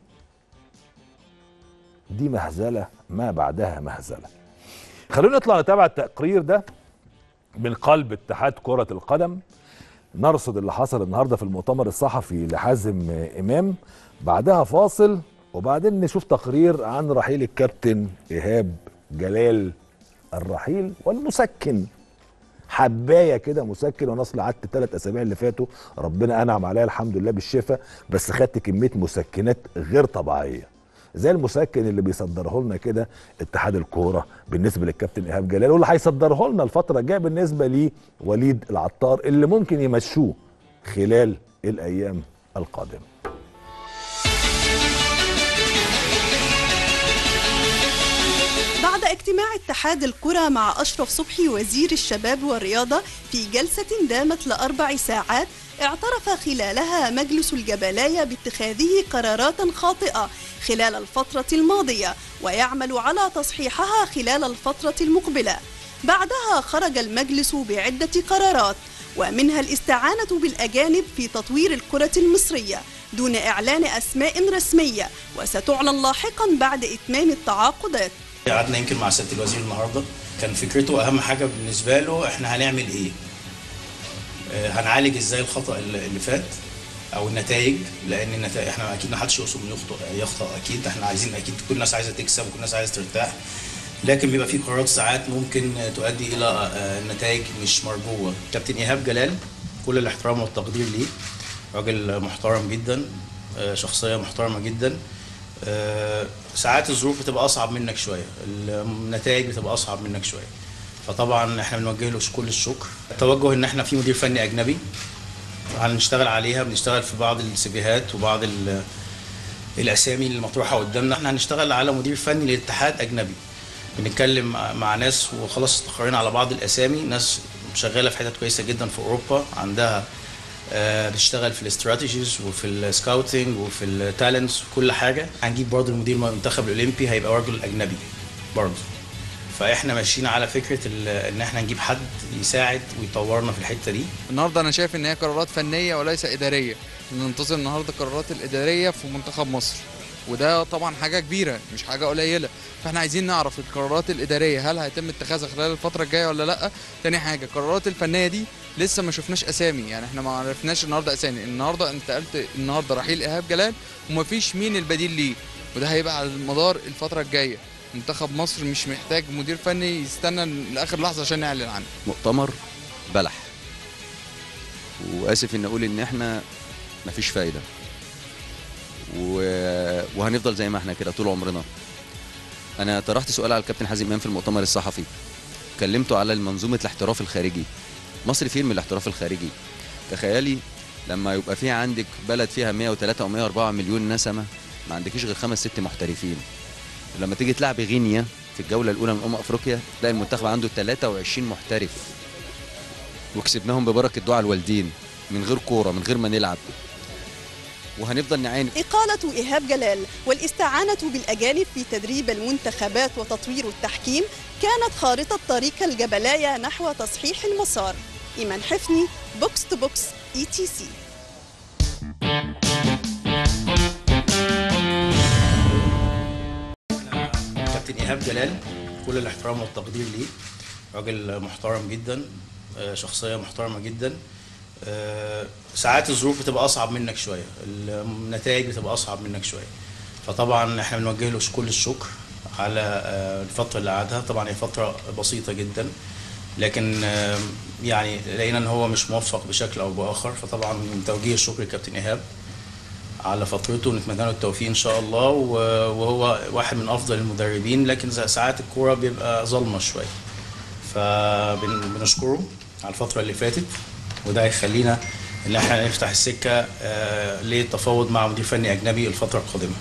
دي مهزلة ما بعدها مهزلة. خلونا نطلع نتابع التقرير ده من قلب اتحاد كرة القدم. نرصد اللي حصل النهارده في المؤتمر الصحفي لحازم امام، بعدها فاصل وبعدين نشوف تقرير عن رحيل الكابتن ايهاب جلال الرحيل والمسكن حبايه كده مسكن. وانا اصل قعدت ثلاث اسابيع اللي فاتوا ربنا انعم عليا الحمد لله بالشفاء، بس خدت كميه مسكنات غير طبيعيه زي المسكن اللي بيصدره لنا كده اتحاد الكوره بالنسبه للكابتن ايهاب جلال، واللي هيصدره لنا الفتره الجايه بالنسبه ليه وليد العطار اللي ممكن يمشوه خلال الايام القادمه. بعد اجتماع اتحاد الكرة مع أشرف صبحي وزير الشباب والرياضة في جلسة دامت لأربع ساعات، اعترف خلالها مجلس الجبلاية باتخاذه قرارات خاطئة خلال الفترة الماضية ويعمل على تصحيحها خلال الفترة المقبلة. بعدها خرج المجلس بعدة قرارات، ومنها الاستعانة بالأجانب في تطوير الكرة المصرية دون إعلان أسماء رسمية، وستعلن لاحقا بعد إتمام التعاقدات. قعدنا يمكن مع سيادة الوزير النهارده، كان فكرته اهم حاجه بالنسبه له احنا هنعمل ايه؟ هنعالج ازاي الخطا اللي فات او النتائج، لان النتائج احنا اكيد ما حدش يقصد انه يخطئ يخطئ اكيد، احنا عايزين اكيد كل الناس عايزه تكسب وكل الناس عايزه ترتاح، لكن بيبقى في قرارات ساعات ممكن تؤدي الى نتائج مش مرجوه. كابتن ايهاب جلال كل الاحترام والتقدير ليه، راجل محترم جدا، شخصيه محترمه جدا. أه ساعات الظروف بتبقى اصعب منك شويه، النتائج بتبقى اصعب منك شويه، فطبعا احنا بنوجه له كل الشكر. التوجه ان احنا في مدير فني اجنبي هنشتغل عليها، بنشتغل في بعض السيفيهات وبعض الاسامي المطروحه قدامنا. احنا هنشتغل على مدير فني للاتحاد اجنبي، بنتكلم مع ناس وخلاص استقرينا على بعض الاسامي، ناس شغاله في حتت كويسه جدا في اوروبا عندها بنشتغل في الاستراتيجيز وفي السكاوتنج وفي التالنتس وكل حاجه. هنجيب برضه المدير المنتخب الاولمبي هيبقى رجل اجنبي برضه، فاحنا ماشيين على فكره ان احنا نجيب حد يساعد ويطورنا في الحته دي. النهارده انا شايف ان هي قرارات فنيه وليس اداريه، ننتظر النهارده القرارات الاداريه في منتخب مصر، وده طبعا حاجه كبيره مش حاجه قليله، فاحنا عايزين نعرف القرارات الاداريه هل هيتم اتخاذها خلال الفتره الجايه ولا لا. تاني حاجه القرارات الفنيه دي لسه ما شفناش اسامي، يعني احنا ما عرفناش النهارده اسامي. النهارده انت قلت النهارده رحيل ايهاب جلال ومفيش مين البديل ليه، وده هيبقى على مدار الفتره الجايه. منتخب مصر مش محتاج مدير فني يستنى لاخر لحظه عشان نعلن عنه. مؤتمر بلح، واسف ان اقول ان احنا مفيش فايده، وهنفضل زي ما احنا كده طول عمرنا. انا طرحت سؤال على الكابتن حازم امام في المؤتمر الصحفي، كلمته على منظومه الاحتراف الخارجي. مصر فين من الاحتراف الخارجي؟ تخيلي لما يبقى في عندك بلد فيها مية وتلاتة او مية وأربعة مليون نسمه ما عندكيش غير خمس ست محترفين، ولما تيجي تلعب غينيا في الجوله الاولى من امم افريقيا تلاقي المنتخب عنده تلاتة وعشرين محترف، وكسبناهم ببركه دعاء الوالدين من غير كوره من غير ما نلعب، وهنفضل نعاند. إقالة إيهاب جلال والاستعانة بالأجانب في تدريب المنتخبات وتطوير التحكيم كانت خارطة طريق الجبلاية نحو تصحيح المسار. إيمان حفني، بوكس تو بوكس، إي تي سي. كابتن إيهاب جلال كل الاحترام والتقدير ليه، راجل محترم جدا، شخصية محترمة جدا. ساعات الظروف بتبقى اصعب منك شويه، النتائج بتبقى اصعب منك شويه، فطبعا احنا بنوجه له كل الشكر على الفتره اللي قعدها. طبعا هي فتره بسيطه جدا، لكن يعني لقينا ان هو مش موفق بشكل او باخر، فطبعا توجيه الشكر للكابتن ايهاب على فترته، ونتمنى له التوفيق ان شاء الله. وهو واحد من افضل المدربين، لكن ساعات الكوره بيبقى ظلمه شويه، فبنشكره على الفتره اللي فاتت، وده هيخلينا ان احنا نفتح السكه آه للتفاوض مع مدير فني اجنبي الفتره القادمه.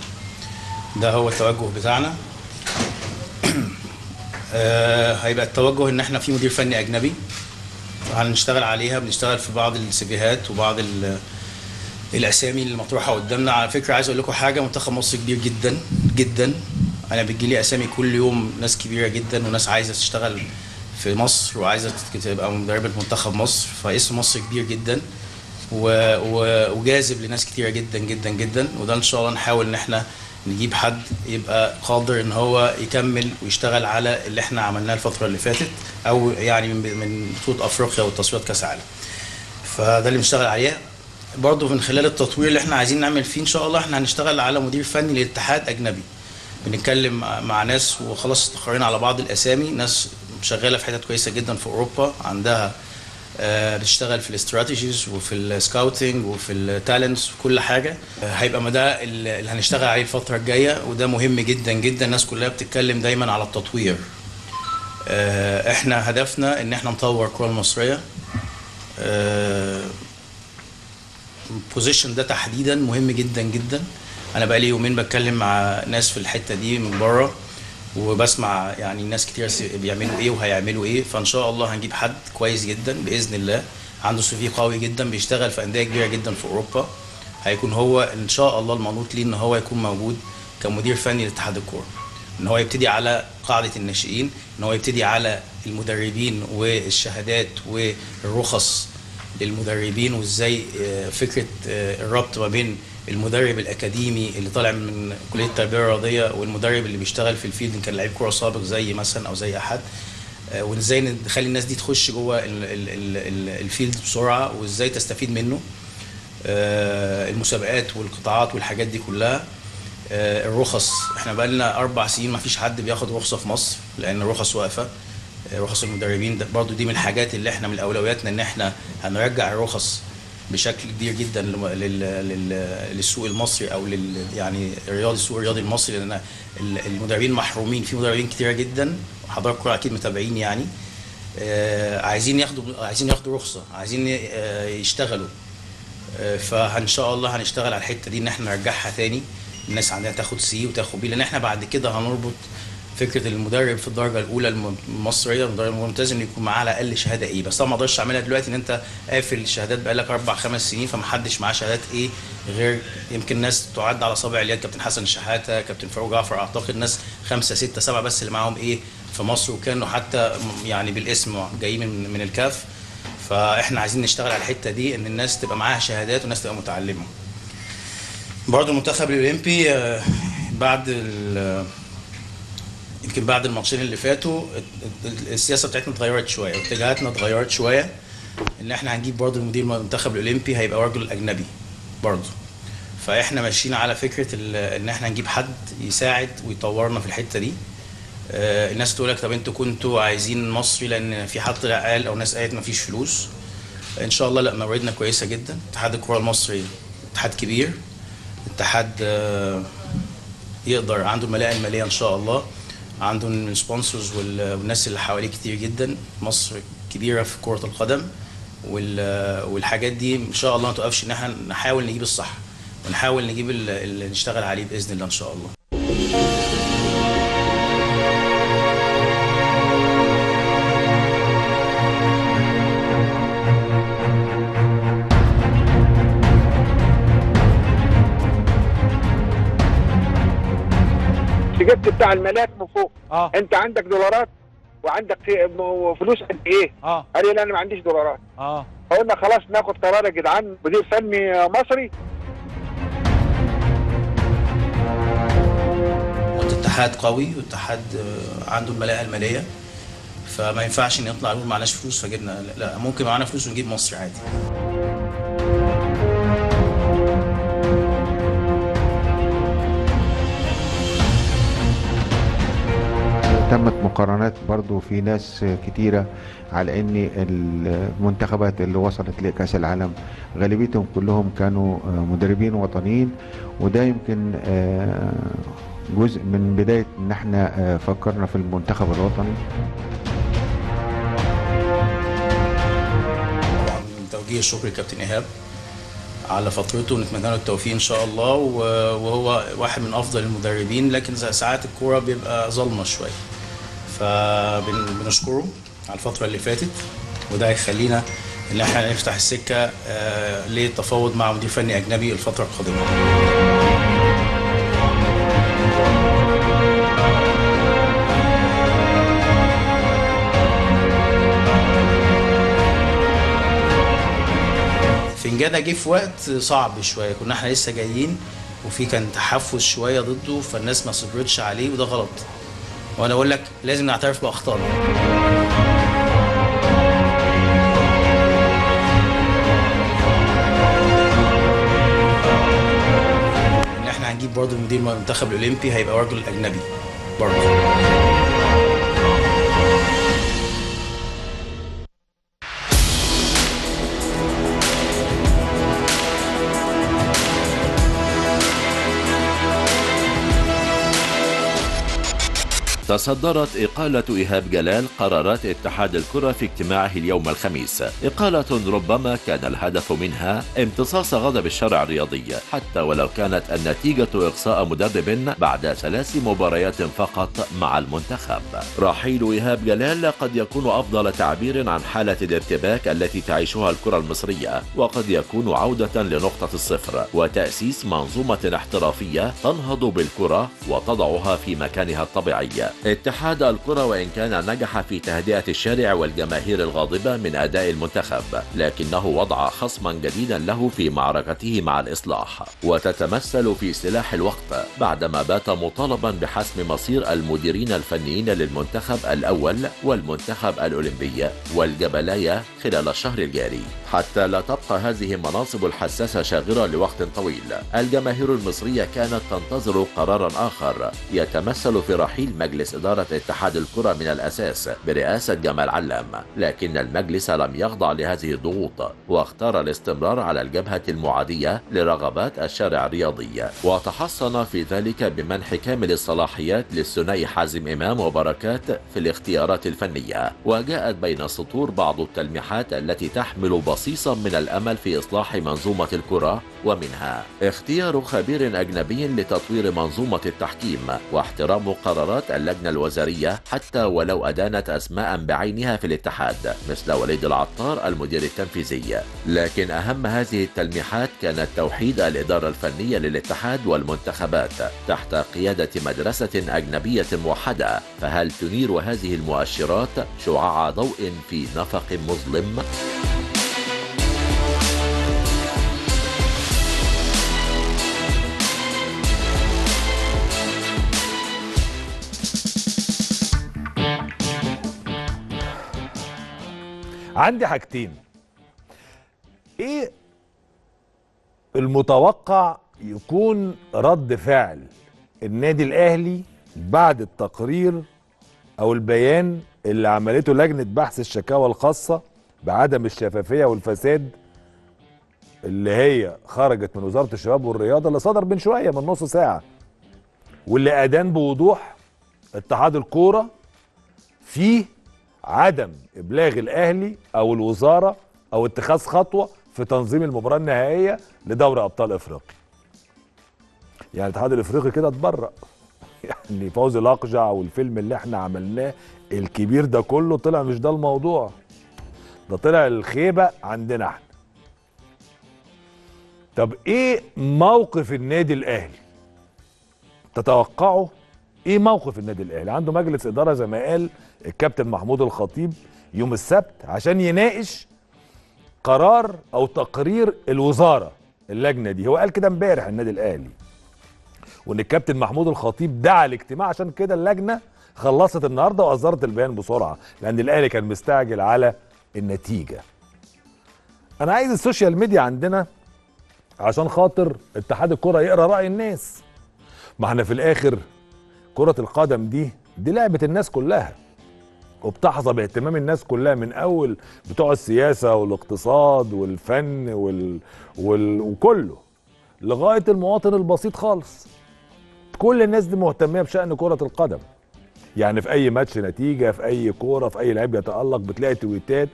ده هو التوجه بتاعنا. آه هيبقى التوجه ان احنا في مدير فني اجنبي هنشتغل عليها، بنشتغل في بعض السيفيهات وبعض الاسامي المطروحه قدامنا. على فكره عايز اقول لكم حاجه، منتخب مصر كبير جدا جدا، انا بتجي لي اسامي كل يوم، ناس كبيره جدا وناس عايزه تشتغل في مصر وعايزه تبقى مدربه منتخب مصر، فاسم مصر كبير جدا وجاذب لناس كتيره جدا جدا جدا، وده ان شاء الله نحاول ان احنا نجيب حد يبقى قادر ان هو يكمل ويشتغل على اللي احنا عملناه الفتره اللي فاتت، او يعني من بطوله افريقيا والتصفيات كاس العالم. فده اللي بنشتغل عليه. برضه من خلال التطوير اللي احنا عايزين نعمل فيه ان شاء الله، احنا هنشتغل على مدير فني للاتحاد اجنبي، بنتكلم مع ناس وخلاص استقرينا على بعض الاسامي، ناس شغاله في حتت كويسه جدا في اوروبا، عندها آه بتشتغل في الاستراتيجيز وفي السكاوتنج وفي التالنتس وكل حاجه. آه هيبقى ده اللي هنشتغل عليه الفتره الجايه، وده مهم جدا جدا. الناس كلها بتتكلم دايما على التطوير، آه احنا هدفنا ان احنا نطور الكره المصريه. البوزيشن آه ده تحديدا مهم جدا جدا. انا بقالي يومين بتكلم مع ناس في الحته دي من بره، وبسمع يعني ناس كتير بيعملوا ايه وهيعملوا ايه، فان شاء الله هنجيب حد كويس جدا باذن الله، عنده سي في قوي جدا، بيشتغل في انديه كبيره جدا في اوروبا، هيكون هو ان شاء الله المنوط ليه ان هو يكون موجود كمدير فني لاتحاد الكوره، ان هو يبتدي على قاعده الناشئين، ان هو يبتدي على المدربين والشهادات والرخص للمدربين، وازاي فكره الربط ما بين المدرب الاكاديمي اللي طالع من كليه التربيه الرياضيه والمدرب اللي بيشتغل في الفيلد ان كان لعيب كوره سابق زي مثلا او زي احد، وازاي نخلي الناس دي تخش جوه الفيلد بسرعه، وازاي تستفيد منه المسابقات والقطاعات والحاجات دي كلها. الرخص احنا بقى لنا اربع سنين ما فيش حد بياخد رخصه في مصر، لان الرخص واقفه، رخص المدربين ده برضو دي من الحاجات اللي احنا من اولوياتنا ان احنا هنرجع الرخص بشكل كبير جدا للسوق المصري، او لل يعني الرياضي السوق الرياضي المصري، لان المدربين محرومين، في مدربين كتيره جدا حضراتكم اكيد متابعين يعني عايزين ياخدوا عايزين ياخدوا رخصه، عايزين يشتغلوا، فان شاء الله هنشتغل على الحته دي ان احنا نرجعها تاني، الناس عندنا تاخد سي وتاخد بي، لان احنا بعد كده هنربط فكره المدرب في الدرجه الاولى المصريه المدرب الممتاز انه يكون معاه على الاقل شهاده ايه، بس انا ما اقدرش اعملها دلوقتي ان انت قافل الشهادات بقالك اربع خمس سنين فمحدش معاه شهادات ايه غير يمكن ناس تعد على صابع اليد، كابتن حسن الشحاته، كابتن فاروق جعفر، اعتقد ناس خمسه سته سبعه بس اللي معاهم ايه في مصر وكانوا حتى يعني بالاسم جايين من من الكاف. فاحنا عايزين نشتغل على الحته دي ان الناس تبقى معاها شهادات والناس تبقى متعلمه. برضه المنتخب الاولمبي بعد يمكن بعد الماتشين اللي فاتوا السياسه بتاعتنا اتغيرت شويه واتجاهاتنا اتغيرت شويه، ان احنا هنجيب برضه المدير المنتخب الاولمبي هيبقى رجل اجنبي برضه. فاحنا ماشيين على فكره ان احنا نجيب حد يساعد ويطورنا في الحته دي. الناس تقول لك طب انتوا كنتوا عايزين مصري لان في حد قال او ناس قالت ما فيش فلوس. ان شاء الله لا، مواعيدنا كويسه جدا. اتحاد الكره المصري اتحاد كبير، اتحاد يقدر عنده الملاءه الماليه ان شاء الله، عنده السبونسرز والناس اللي حواليه كتير جدا. مصر كبيره في كره القدم والحاجات دي ان شاء الله ما توقفش، ان احنا نحاول نجيب الصح ونحاول نجيب اللي نشتغل عليه باذن الله ان شاء الله. جبت بتاع الملاك من فوق. آه. انت عندك دولارات وعندك فلوس قد ايه؟ آه. قال لي لا انا ما عنديش دولارات. اه قلنا خلاص ناخد قرار يا جدعان، مدير فني مصري. الاتحاد قوي والاتحاد عنده الملاءه الماليه، فما ينفعش ان يطلع نقول معناش فلوس فجبنا، لا ممكن معانا فلوس ونجيب مصري عادي. تمت مقارنات برضو في ناس كتيرة على ان المنتخبات اللي وصلت لكأس العالم غالبيتهم كلهم كانوا مدربين وطنيين، وده يمكن جزء من بداية ان احنا فكرنا في المنتخب الوطني. طبعا توجيه الشكر لكابتن ايهاب على فترته ونتمنى له التوفيق ان شاء الله، وهو واحد من افضل المدربين، لكن ساعات الكوره بيبقى ظلمه شويه، فبنشكره على الفتره اللي فاتت، وده هيخلينا ان احنا نفتح السكه للتفاوض مع مدير فني اجنبي الفتره القادمه. فنجادة جه في وقت صعب شويه، كنا احنا لسه جايين وفي كان تحفز شويه ضده، فالناس ما صبرتش عليه وده غلط، وانا اقول لك لازم نعترف باخطائنا. ان احنا هنجيب برضه مدير المنتخب الاولمبي هيبقى رجل اجنبي برضه. تصدرت إقالة إيهاب جلال قرارات اتحاد الكرة في اجتماعه اليوم الخميس، إقالة ربما كان الهدف منها امتصاص غضب الشارع الرياضي، حتى ولو كانت النتيجة إقصاء مدرب بعد ثلاث مباريات فقط مع المنتخب. رحيل إيهاب جلال قد يكون أفضل تعبير عن حالة الارتباك التي تعيشها الكرة المصرية، وقد يكون عودة لنقطة الصفر وتأسيس منظومة احترافية تنهض بالكرة وتضعها في مكانها الطبيعي. اتحاد الكرة وإن كان نجح في تهدئة الشارع والجماهير الغاضبة من أداء المنتخب، لكنه وضع خصما جديدا له في معركته مع الإصلاح، وتتمثل في سلاح الوقت بعدما بات مطالبا بحسم مصير المديرين الفنيين للمنتخب الأول والمنتخب الأولمبي والجبلية خلال الشهر الجاري، حتى لا تبقى هذه المناصب الحساسة شاغرة لوقت طويل. الجماهير المصرية كانت تنتظر قرارا آخر يتمثل في رحيل مجلس إدارة اتحاد الكرة من الأساس برئاسة جمال علام، لكن المجلس لم يخضع لهذه الضغوط واختار الاستمرار على الجبهة المعادية لرغبات الشارع الرياضي، وتحصن في ذلك بمنح كامل الصلاحيات للثنائي حازم إمام وبركات في الاختيارات الفنية. وجاءت بين السطور بعض التلميحات التي تحمل بصيصا من الأمل في إصلاح منظومة الكرة ومنها اختيار خبير أجنبي لتطوير منظومة التحكيم واحترام قرارات اللجنة الوزارية حتى ولو أدانت أسماء بعينها في الاتحاد مثل وليد العطار المدير التنفيذي. لكن أهم هذه التلميحات كانت توحيد الإدارة الفنية للاتحاد والمنتخبات تحت قيادة مدرسة أجنبية موحدة. فهل تنير هذه المؤشرات شعاع ضوء في نفق مظلم؟ عندي حاجتين. ايه المتوقع يكون رد فعل النادي الاهلي بعد التقرير او البيان اللي عملته لجنة بحث الشكاوى الخاصة بعدم الشفافية والفساد اللي هي خرجت من وزارة الشباب والرياضة اللي صدر من شوية من نص ساعة، واللي أدان بوضوح اتحاد الكورة فيه عدم إبلاغ الأهلي أو الوزارة أو اتخاذ خطوة في تنظيم المباراة النهائية لدوري أبطال إفريقيا. يعني الاتحاد الإفريقي كده اتبرأ، يعني فوزي الأقجع والفيلم اللي احنا عملناه الكبير ده كله طلع مش ده الموضوع، ده طلع الخيبة عندنا احنا. طب ايه موقف النادي الاهلي؟ تتوقعوا ايه موقف النادي الاهلي؟ عنده مجلس ادارة زي ما قال الكابتن محمود الخطيب يوم السبت عشان يناقش قرار او تقرير الوزارة اللجنة دي. هو قال كده امبارح النادي الاهلي، وان الكابتن محمود الخطيب دعا الاجتماع، عشان كده اللجنة خلصت النهارده واصدرت البيان بسرعه لان الاهلي كان مستعجل على النتيجه. انا عايز السوشيال ميديا عندنا عشان خاطر اتحاد الكره يقرا راي الناس. ما احنا في الاخر كره القدم دي دي لعبه الناس كلها، وبتحظى باهتمام الناس كلها من اول بتوع السياسه والاقتصاد والفن وال... وال... وكله لغايه المواطن البسيط خالص. كل الناس دي مهتميه بشان كره القدم. يعني في اي ماتش نتيجه، في اي كوره، في اي لعيب يتالق، بتلاقي تويتات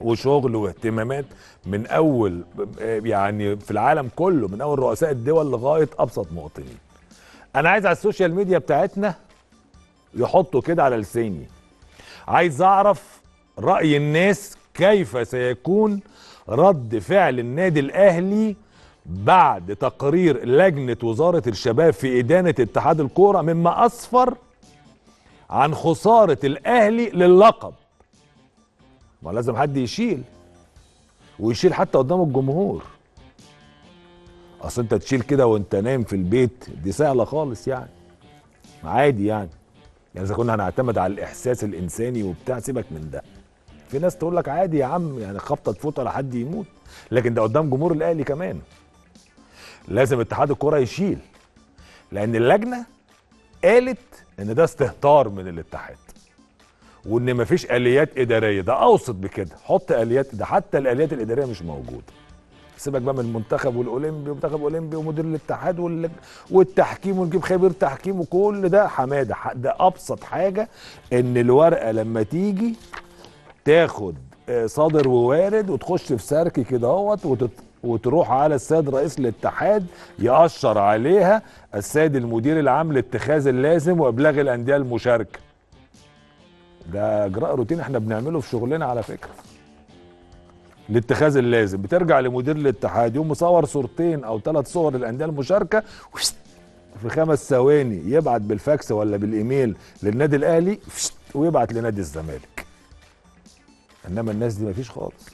وشغل واهتمامات من اول، يعني في العالم كله، من اول رؤساء الدول لغايه ابسط مواطنين. انا عايز على السوشيال ميديا بتاعتنا يحطوا كده على لساني، عايز اعرف راي الناس كيف سيكون رد فعل النادي الاهلي بعد تقرير لجنه وزاره الشباب في ادانه اتحاد الكوره، مما اسفر عن خسارة الأهلي لللقب. ما لازم حد يشيل، ويشيل حتى قدام الجمهور. أصل أنت تشيل كده وأنت نايم في البيت دي سهلة خالص، يعني عادي، يعني يعني إذا كنا هنعتمد على الإحساس الإنساني وبتاع سيبك من ده. في ناس تقول لك عادي يا عم، يعني خبطة تفوت ولا حد يموت، لكن ده قدام جمهور الأهلي كمان. لازم اتحاد الكورة يشيل، لأن اللجنة قالت ان ده استهتار من الاتحاد وان مفيش اليات اداريه. ده اوسط بكده، حط اليات، ده حتى الاليات الاداريه مش موجوده. سيبك بقى من المنتخب والاولمبي ومنتخب اولمبي ومدير الاتحاد وال... والتحكيم، ونجيب خبير تحكيم وكل ده حماده. ده ابسط حاجه، ان الورقه لما تيجي تاخد صادر ووارد وتخش في سرك كده اهوت وتت... وتروح على السيد رئيس الاتحاد يأشر عليها السيد المدير العام لاتخاذ اللازم وابلاغ الانديه المشاركه. ده اجراء روتين احنا بنعمله في شغلنا على فكره. الاتخاذ اللازم بترجع لمدير الاتحاد يقوم مصور صورتين او ثلاث صور للانديه المشاركه في خمس ثواني، يبعت بالفاكس ولا بالايميل للنادي الاهلي ويبعت لنادي الزمالك. انما الناس دي مفيش خالص.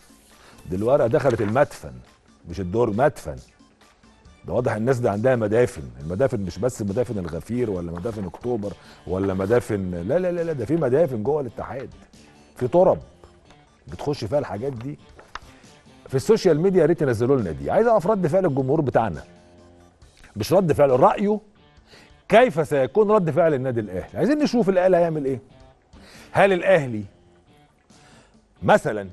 دي الورقه دخلت المدفن مش الدور، مدفن. ده واضح الناس دي عندها مدافن. المدافن مش بس مدافن الغفير ولا مدافن اكتوبر ولا مدافن، لا لا لا, لا. ده في مدافن جوه الاتحاد، في ترب بتخش فيها الحاجات دي. في السوشيال ميديا يا ريت ينزلوا لنا دي، عايز اعرف رد فعل الجمهور بتاعنا، مش رد فعل رايه كيف سيكون رد فعل النادي الاهلي. عايزين نشوف الاهلي هيعمل ايه. هل الاهلي مثلا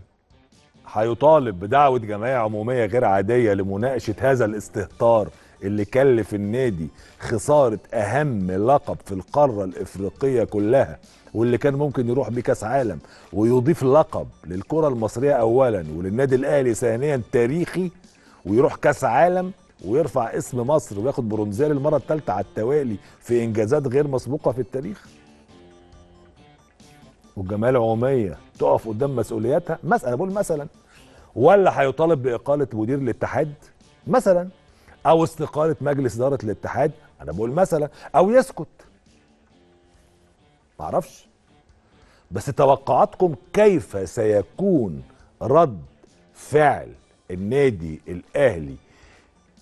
هيطالب بدعوة جمعية عمومية غير عادية لمناقشة هذا الاستهتار اللي كلف النادي خسارة أهم لقب في القارة الإفريقية كلها، واللي كان ممكن يروح بكاس عالم ويضيف لقب للكرة المصرية أولا وللنادي الأهلي ثانيا تاريخي، ويروح كاس عالم ويرفع اسم مصر وياخد برونزيه للمره الثالثه على التوالي في انجازات غير مسبوقه في التاريخ. والجمعيه العموميه تقف قدام مسؤولياتها مثلا، بقول مثلا، ولا هيطالب باقاله مدير الاتحاد مثلا، او استقاله مجلس اداره الاتحاد، انا بقول مثلا، او يسكت. معرفش، بس توقعاتكم كيف سيكون رد فعل النادي الاهلي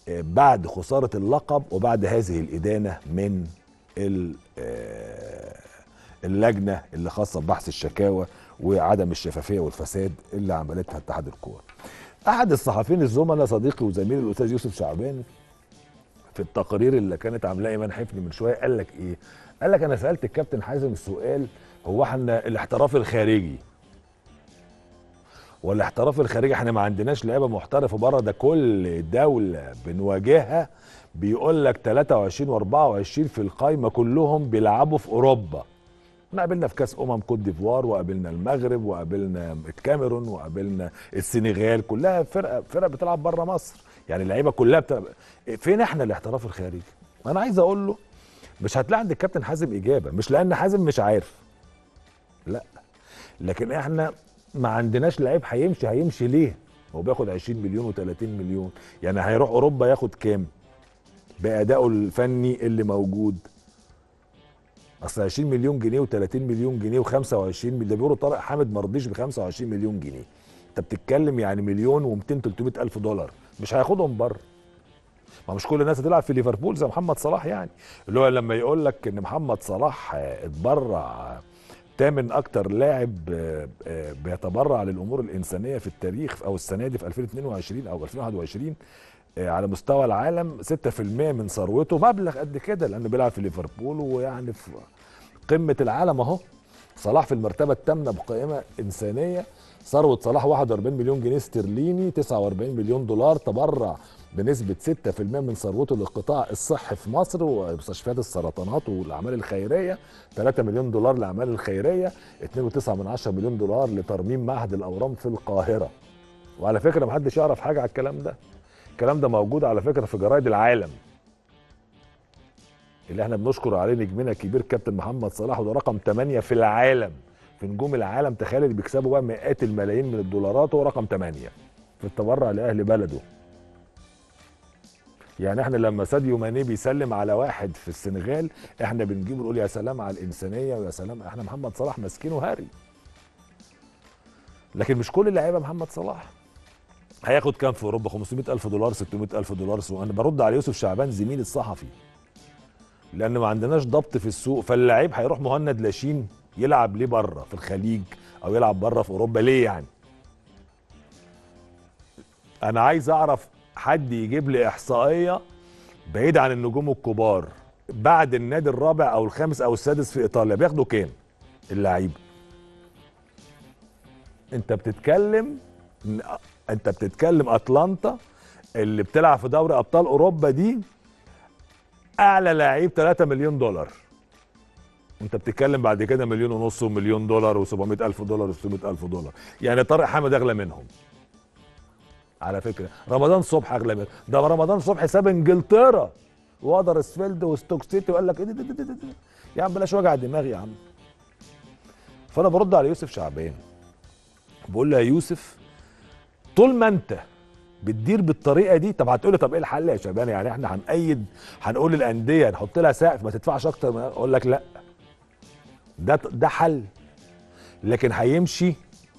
بعد خساره اللقب وبعد هذه الادانه من اللجنه اللي خاصه ببحث الشكاوى وعدم الشفافيه والفساد اللي عملتها اتحاد الكوره؟ احد الصحفيين الزملاء صديقي وزميلي الاستاذ يوسف شعبان في التقرير اللي كانت عاملاه ايمان حفني من شويه قال لك ايه؟ قال لك انا سالت الكابتن حازم السؤال، هو احنا الاحتراف الخارجي والاحتراف الخارجي احنا ما عندناش لعيبه محترفه بره، ده كل دوله بنواجهها بيقول لك ثلاثة وعشرين وأربعة وعشرين في القايمه كلهم بيلعبوا في اوروبا. احنا قابلنا في كاس امم كوت ديفوار، وقابلنا المغرب، وقابلنا الكاميرون، وقابلنا السنغال، كلها فرقه فرقه بتلعب بره مصر، يعني اللعيبه كلها بتلعب. فين احنا الاحتراف الخارجي؟ انا عايز اقول له مش هتلاقي عند الكابتن حازم اجابه، مش لان حازم مش عارف، لا، لكن احنا ما عندناش لعيب هيمشي. هيمشي ليه؟ هو بياخد عشرين مليون وثلاثين مليون، يعني هيروح اوروبا ياخد كام بادائه الفني اللي موجود؟ اصل عشرين مليون جنيه وثلاثين مليون جنيه وخمسة وعشرين مليون، ده بيقولوا طارق حامد ما رضيش ب خمسة وعشرين مليون جنيه. انت بتتكلم يعني مليون و200 ثلاثمائة ألف دولار مش هياخدهم بره. ما مش كل الناس هتلعب في ليفربول زي محمد صلاح، يعني اللي هو لما يقول لك ان محمد صلاح اتبرع تامن اكتر لاعب بيتبرع للامور الانسانيه في التاريخ، او السنه دي في ألفين واثنين وعشرين او ألفين وواحد وعشرين على مستوى العالم ستة في المية من ثروته، مبلغ قد كده لانه بيلعب في ليفربول ويعني في قمه العالم. اهو صلاح في المرتبه الثامنه بقائمه انسانيه، ثروه صلاح واحد وأربعين مليون جنيه استرليني، تسعة وأربعين مليون دولار، تبرع بنسبه ستة في المية من ثروته للقطاع الصحي في مصر ومستشفيات السرطانات والاعمال الخيريه، ثلاثة مليون دولار لاعمال الخيريه، اثنين وتسعة من عشرة مليون دولار لترميم معهد الاورام في القاهره. وعلى فكره ما حدش يعرف حاجه على الكلام ده، الكلام ده موجود على فكره في جرايد العالم اللي احنا بنشكر عليه نجمنا الكبير كابتن محمد صلاح، وده رقم ثمانية في العالم، في نجوم العالم تخيل اللي بيكسبوا بقى مئات الملايين من الدولارات، ورقم ثمانية في التبرع لاهل بلده. يعني احنا لما ساديو ماني بيسلم على واحد في السنغال احنا بنجيب ونقول يا سلام على الانسانيه ويا سلام، احنا محمد صلاح ماسكينه هاري. لكن مش كل اللعيبه محمد صلاح. هياخد كام في اوروبا؟ خمسمائة ألف دولار، ستمائة ألف دولار. انا برد على يوسف شعبان زميلي الصحفي، لان ما عندناش ضبط في السوق، فاللعيب هيروح مهند لاشين يلعب ليه بره في الخليج او يلعب بره في اوروبا ليه؟ يعني انا عايز اعرف حد يجيب لي احصائيه بعيد عن النجوم الكبار، بعد النادي الرابع او الخامس او السادس في ايطاليا بياخدوا كام اللعيبه؟ انت بتتكلم انت بتتكلم اتلانتا اللي بتلعب في دوري ابطال اوروبا دي اعلى لعيب ثلاثة مليون دولار، انت بتتكلم بعد كده مليون ونص ومليون دولار وسبعمائة ألف دولار وستمائة ألف دولار. يعني طارق حامد اغلى منهم على فكره، رمضان صبحي اغلى منهم، ده رمضان صبحي ساب انجلترا وهدرسفيلد وستوك سيتي وقال لك ايه ده ده ده ده يا عم بلاش وجع دماغي يا عم. فانا برد على يوسف شعبان بقول له يا يوسف طول ما انت بتدير بالطريقه دي، طب هتقول لي طب ايه الحل يا شباب؟ يعني احنا هنأيد، هنقول للانديه نحط لها سقف ما تدفعش اكتر من، اقول لك لا، ده ده حل، لكن هيمشي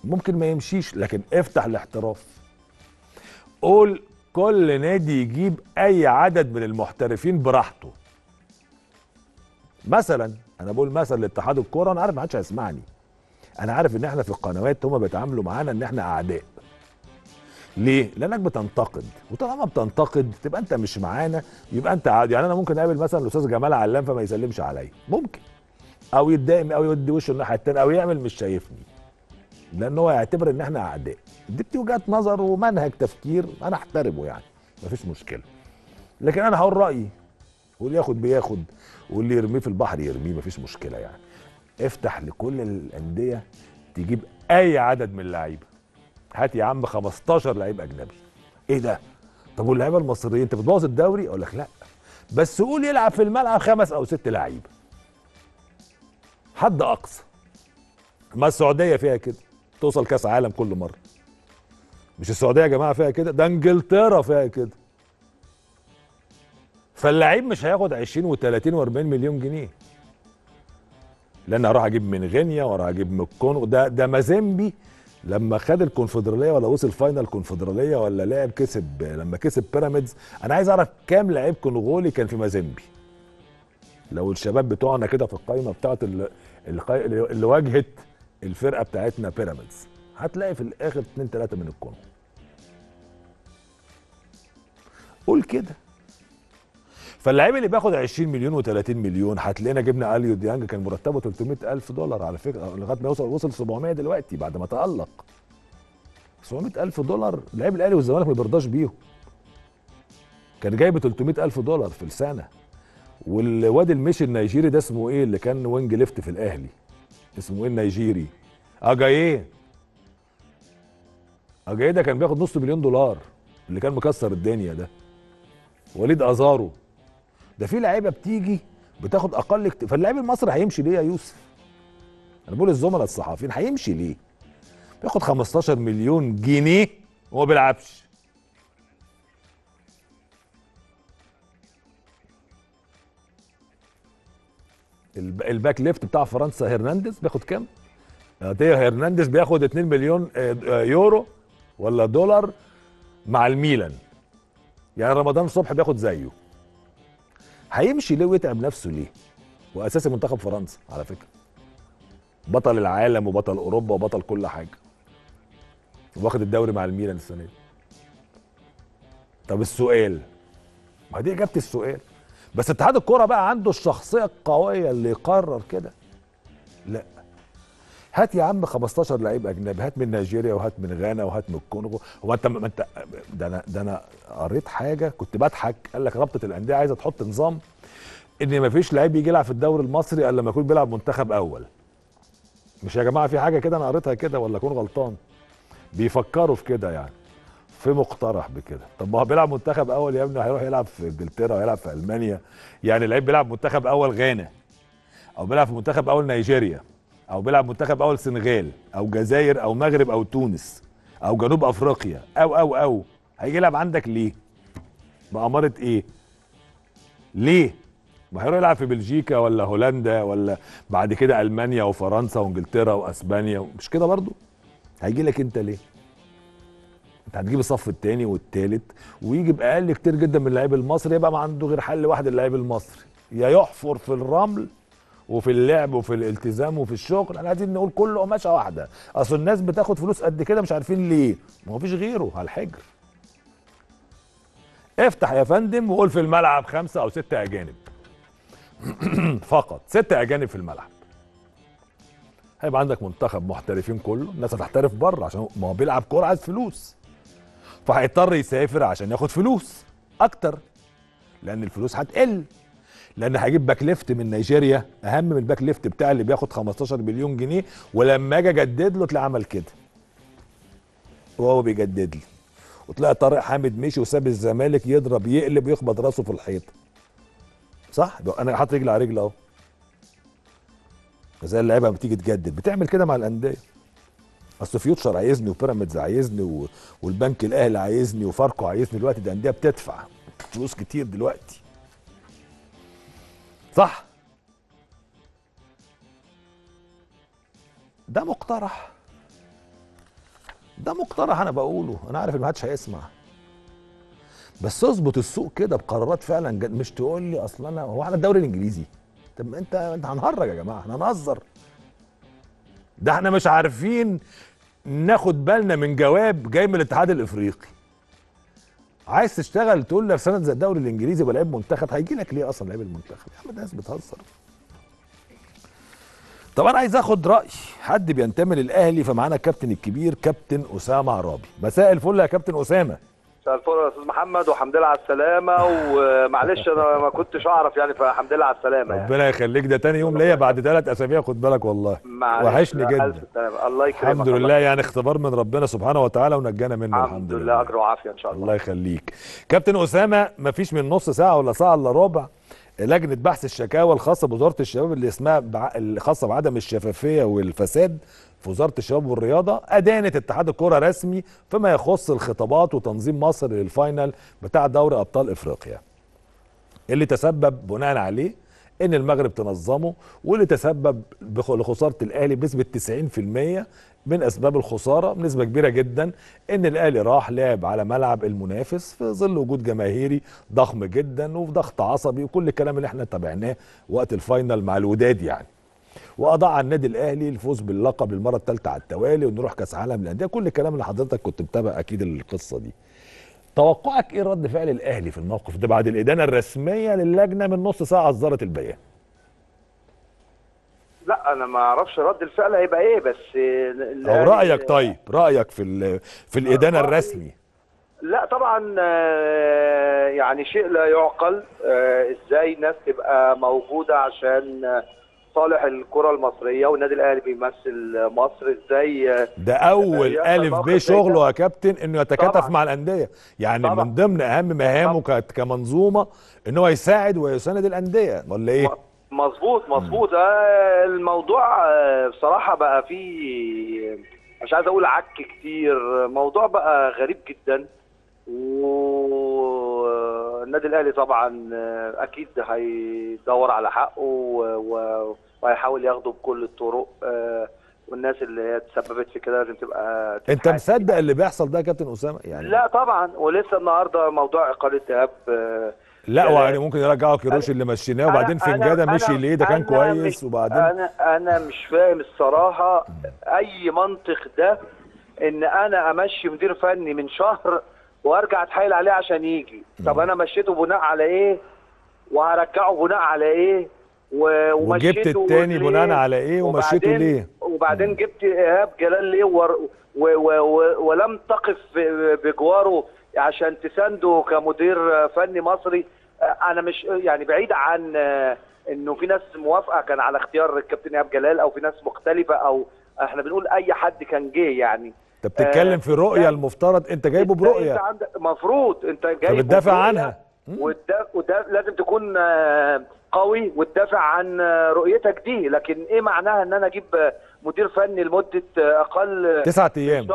ممكن ما يمشيش، لكن افتح الاحتراف، قول كل نادي يجيب اي عدد من المحترفين براحته. مثلا انا بقول مثلا لاتحاد الكوره، انا عارف ما حدش هيسمعني، انا عارف ان احنا في القنوات هم بيتعاملوا معانا ان احنا اعداء. ليه؟ لانك بتنتقد، وطالما بتنتقد تبقى انت مش معانا، يبقى انت عادي. يعني انا ممكن اقابل مثلا الاستاذ جمال علام فما يسلمش عليا، ممكن، او يتضايق او يودي وشه الناحيه الثانيه او يعمل مش شايفني، لان هو يعتبر ان احنا اعداء. دي وجهه نظر ومنهج تفكير انا احترمه، يعني مفيش مشكله، لكن انا هقول رايي واللي ياخد بياخد واللي يرميه في البحر يرميه، مفيش مشكله. يعني افتح لكل الانديه تجيب اي عدد من اللعيبه، هات يا عم خمستاشر لعيب اجنبي. ايه ده؟ طب واللعيبه المصريين انت بتبوظ الدوري؟ اقول لك لا، بس قول يلعب في الملعب خمس او ست لعيبه حد اقصى. ما السعوديه فيها كده، توصل كاس عالم كل مره. مش السعوديه يا جماعه فيها كده، ده انجلترا فيها كده. فاللعيب مش هياخد عشرين وتلاتين واربعين مليون جنيه، لان اروح اجيب من غينيا واروح اجيب من الكونغو. ده ده مازيمبي لما خد الكونفدراليه ولا وصل فاينل الكونفدراليه ولا لعب كسب لما كسب بيراميدز. انا عايز اعرف كام لعيب كونغولي كان في مازيمبي. لو الشباب بتوعنا كده في القائمه بتاعت اللي واجهت الفرقه بتاعتنا بيراميدز، هتلاقي في الاخر اتنين تلاته من الكونغو. قول كده. فاللعيب اللي بياخد عشرين مليون وتلاتين مليون هتلاقينا جبنا اليو ديانج كان مرتبه تلتمية الف دولار على فكره، لغايه ما يوصل وصل سبعمية دلوقتي بعد ما تالق. سبعمية الف دولار لعيب الاهلي والزمالك ما بيرضاش بيهم. كان جايب تلتمية الف دولار في السنه. والواد المشي النيجيري ده اسمه ايه اللي كان وينج ليفت في الاهلي؟ اسمه ايه النيجيري؟ اجاييه. اجاييه ده كان بياخد نص مليون دولار اللي كان مكسر الدنيا ده. وليد ازارو. ده في لعيبه بتيجي بتاخد اقل كت... فاللاعب المصري هيمشي ليه يا يوسف؟ انا بقول للزملاء الصحفيين هيمشي ليه؟ بياخد خمستاشر مليون جنيه وما بيلعبش. الباك ليفت بتاع فرنسا هرنانديز بياخد كام؟ ده هرنانديز بياخد اتنين مليون يورو ولا دولار مع الميلان. يعني رمضان صبحي بياخد زيه. هيمشي ليه ويتعب نفسه ليه؟ واساسي منتخب فرنسا على فكره، بطل العالم وبطل اوروبا وبطل كل حاجه، واخد الدوري مع الميلان السنه دي. طب السؤال، ما دي اجابه السؤال. بس اتحاد الكوره بقى عنده الشخصيه القويه اللي يقرر كده؟ لا، هات يا عم خمستاشر لعيب اجنبي، هات من نيجيريا وهات من غانا وهات من الكونغو. هو انت ما انت ده انا ده انا قريت حاجه كنت بضحك، قال لك رابطه الانديه عايزه تحط نظام ان ما فيش لعيب يجي يلعب في الدوري المصري الا لما يكون بيلعب منتخب اول. مش يا جماعه في حاجه كده انا قريتها كده ولا اكون غلطان؟ بيفكروا في كده يعني، في مقترح بكده. طب ما هو بيلعب منتخب اول يا ابني، هيروح يلعب في انجلترا ويلعب في المانيا. يعني لعيب بيلعب منتخب اول غانا او بيلعب في منتخب اول نيجيريا او بيلعب منتخب اول سنغال او جزائر او مغرب او تونس او جنوب افريقيا او او او هيجي يلعب عندك ليه؟ بأمارة ايه؟ ليه؟ ما هيروح يلعب في بلجيكا ولا هولندا ولا بعد كده المانيا وفرنسا وانجلترا واسبانيا، مش كده برضو؟ هيجي لك انت ليه؟ انت هتجيب الصف الثاني والثالث ويجي باقل كتير جدا من اللاعب المصري، يبقى ما عنده غير حل واحد اللاعب المصري، يا يحفر في الرمل وفي اللعب وفي الالتزام وفي الشغل. احنا عايزين نقول كله قماشه واحده، اصل الناس بتاخد فلوس قد كده مش عارفين ليه، ما فيش غيره على الحجر. افتح يا فندم وقول في الملعب خمسه او سته اجانب فقط، سته اجانب في الملعب، هيبقى عندك منتخب محترفين كله. الناس هتحترف بره عشان ما هو بيلعب كوره عايز فلوس، فهيضطر يسافر عشان ياخد فلوس اكتر، لان الفلوس هتقل، لان هجيب باك ليفت من نيجيريا اهم من الباك ليفت بتاع اللي بياخد خمستاشر مليون جنيه، ولما اجي اجدد له طلع عمل كده وهو بيجدد لي، وطلع طارق حامد مشي وساب الزمالك يضرب يقلب ويخبط راسه في الحيط. صح؟ انا حاطط رجل على رجل اهو. زي اللعيبه بتيجي تجدد بتعمل كده مع الانديه. اصل فيوتشر عايزني وبيراميدز عايزني و... والبنك الاهلي عايزني وفاركو عايزني دلوقتي، ده انديه بتدفع فلوس كتير دلوقتي. صح؟ ده مقترح، ده مقترح انا بقوله، انا عارف ان محدش هيسمع، بس اظبط السوق كده بقرارات فعلا جد. مش تقول لي اصل انا هو احنا الدوري الانجليزي. طب انت انت هنهرج يا جماعه، احنا هنهزر؟ ده احنا مش عارفين ناخد بالنا من جواب جاي من الاتحاد الافريقي. عايز تشتغل تقول لي في سنه زي الدوري الانجليزي بلاعب منتخب، هيجي لك ليه اصلا لعيب المنتخب؟ يا عم الناس بتهزر. طب انا عايز اخد راي حد بينتمي للاهلي، فمعانا الكابتن الكبير كابتن اسامه عرابي. مساء الفل يا كابتن اسامه. مساء الفل يا استاذ محمد وحمد لله على السلامه. ومعلش انا ما كنتش اعرف يعني، فحمد لله على السلامه يعني. ربنا يخليك، ده تاني يوم ليا بعد ثلاث اسابيع خد بالك والله، وحشني جدا. الله يكرمك، الحمد لله يعني اختبار من ربنا سبحانه وتعالى ونجانا منه الحمد لله. لله اجر وعافيه ان شاء الله. الله يخليك كابتن اسامه. ما فيش من نص ساعه ولا ساعه الا ربع لجنه بحث الشكاوى الخاصه بوزاره الشباب اللي اسمها بع... الخاصه بعدم الشفافيه والفساد في وزاره الشباب والرياضه ادانت اتحاد الكره رسمي فيما يخص الخطابات وتنظيم مصر للفاينل بتاع دوري ابطال افريقيا، اللي تسبب بناء عليه ان المغرب تنظمه، واللي تسبب لخساره الاهلي بنسبه تسعين في المية. من اسباب الخساره بنسبه كبيره جدا ان الاهلي راح لعب على ملعب المنافس في ظل وجود جماهيري ضخم جدا وفي ضغط عصبي وكل الكلام اللي احنا تابعناه وقت الفاينل مع الوداد يعني، واضاع على النادي الاهلي الفوز باللقب للمره الثالثه على التوالي ونروح كاس عالم للانديه، كل الكلام اللي حضرتك كنت متابع اكيد القصه دي. توقعك ايه رد فعل الاهلي في الموقف ده بعد الادانه الرسميه للجنه من نص ساعه اصدرت البيان؟ لا انا ما اعرفش رد الفعل هيبقى ايه، بس او رايك. طيب رايك في في الادانه الرسمي؟ لا طبعا يعني شيء لا يعقل، ازاي ناس تبقى موجوده عشان صالح الكره المصريه والنادي الاهلي بيمثل مصر، ازاي ده اول الف ب شغله يا كابتن انه يتكاتف مع الانديه يعني طبعًا. من ضمن اهم مهامه كمنظومه ان هو يساعد ويساند الانديه ولا ايه؟ مظبوط مظبوط. آه الموضوع آه بصراحه بقى فيه مش عايز اقول عك كتير، موضوع بقى غريب جدا، والنادي الاهلي طبعا آه اكيد هيدور على حقه وهيحاول ياخده بكل الطرق، آه والناس اللي هي اتسببت في كده لازم تبقى تتحاسب. انت مصدق اللي بيحصل ده يا كابتن اسامه يعني؟ لا طبعا، ولسه النهارده موضوع اقاله ذهاب آه لا يعني ممكن يرجعوا كيروش اللي مشيناه، وبعدين فنجادة مشي ليه؟ ده كان كويس. وبعدين انا انا مش فاهم الصراحه اي منطق ده، ان انا امشي مدير فني من شهر وارجع اتحايل عليه عشان يجي. طب انا مشيته بناء على ايه وهرجعه بناء على ايه وجبت التاني بناء على ايه ومشيته ليه؟ وبعدين جبت ايهاب جلال ليه ولم تقف بجواره عشان تسانده كمدير فني مصري؟ انا مش يعني بعيد عن انه في ناس موافقه كان على اختيار الكابتن ايهاب جلال او في ناس مختلفه، او احنا بنقول اي حد كان جه يعني. انت بتتكلم آه في رؤيه، المفترض انت جايبه برؤيه، انت عندك مفروض انت جايبه بتدافع عنها، وده لازم تكون قوي وتدافع عن رؤيتك دي. لكن ايه معناها ان انا اجيب مدير فني لمده اقل تسعة ايام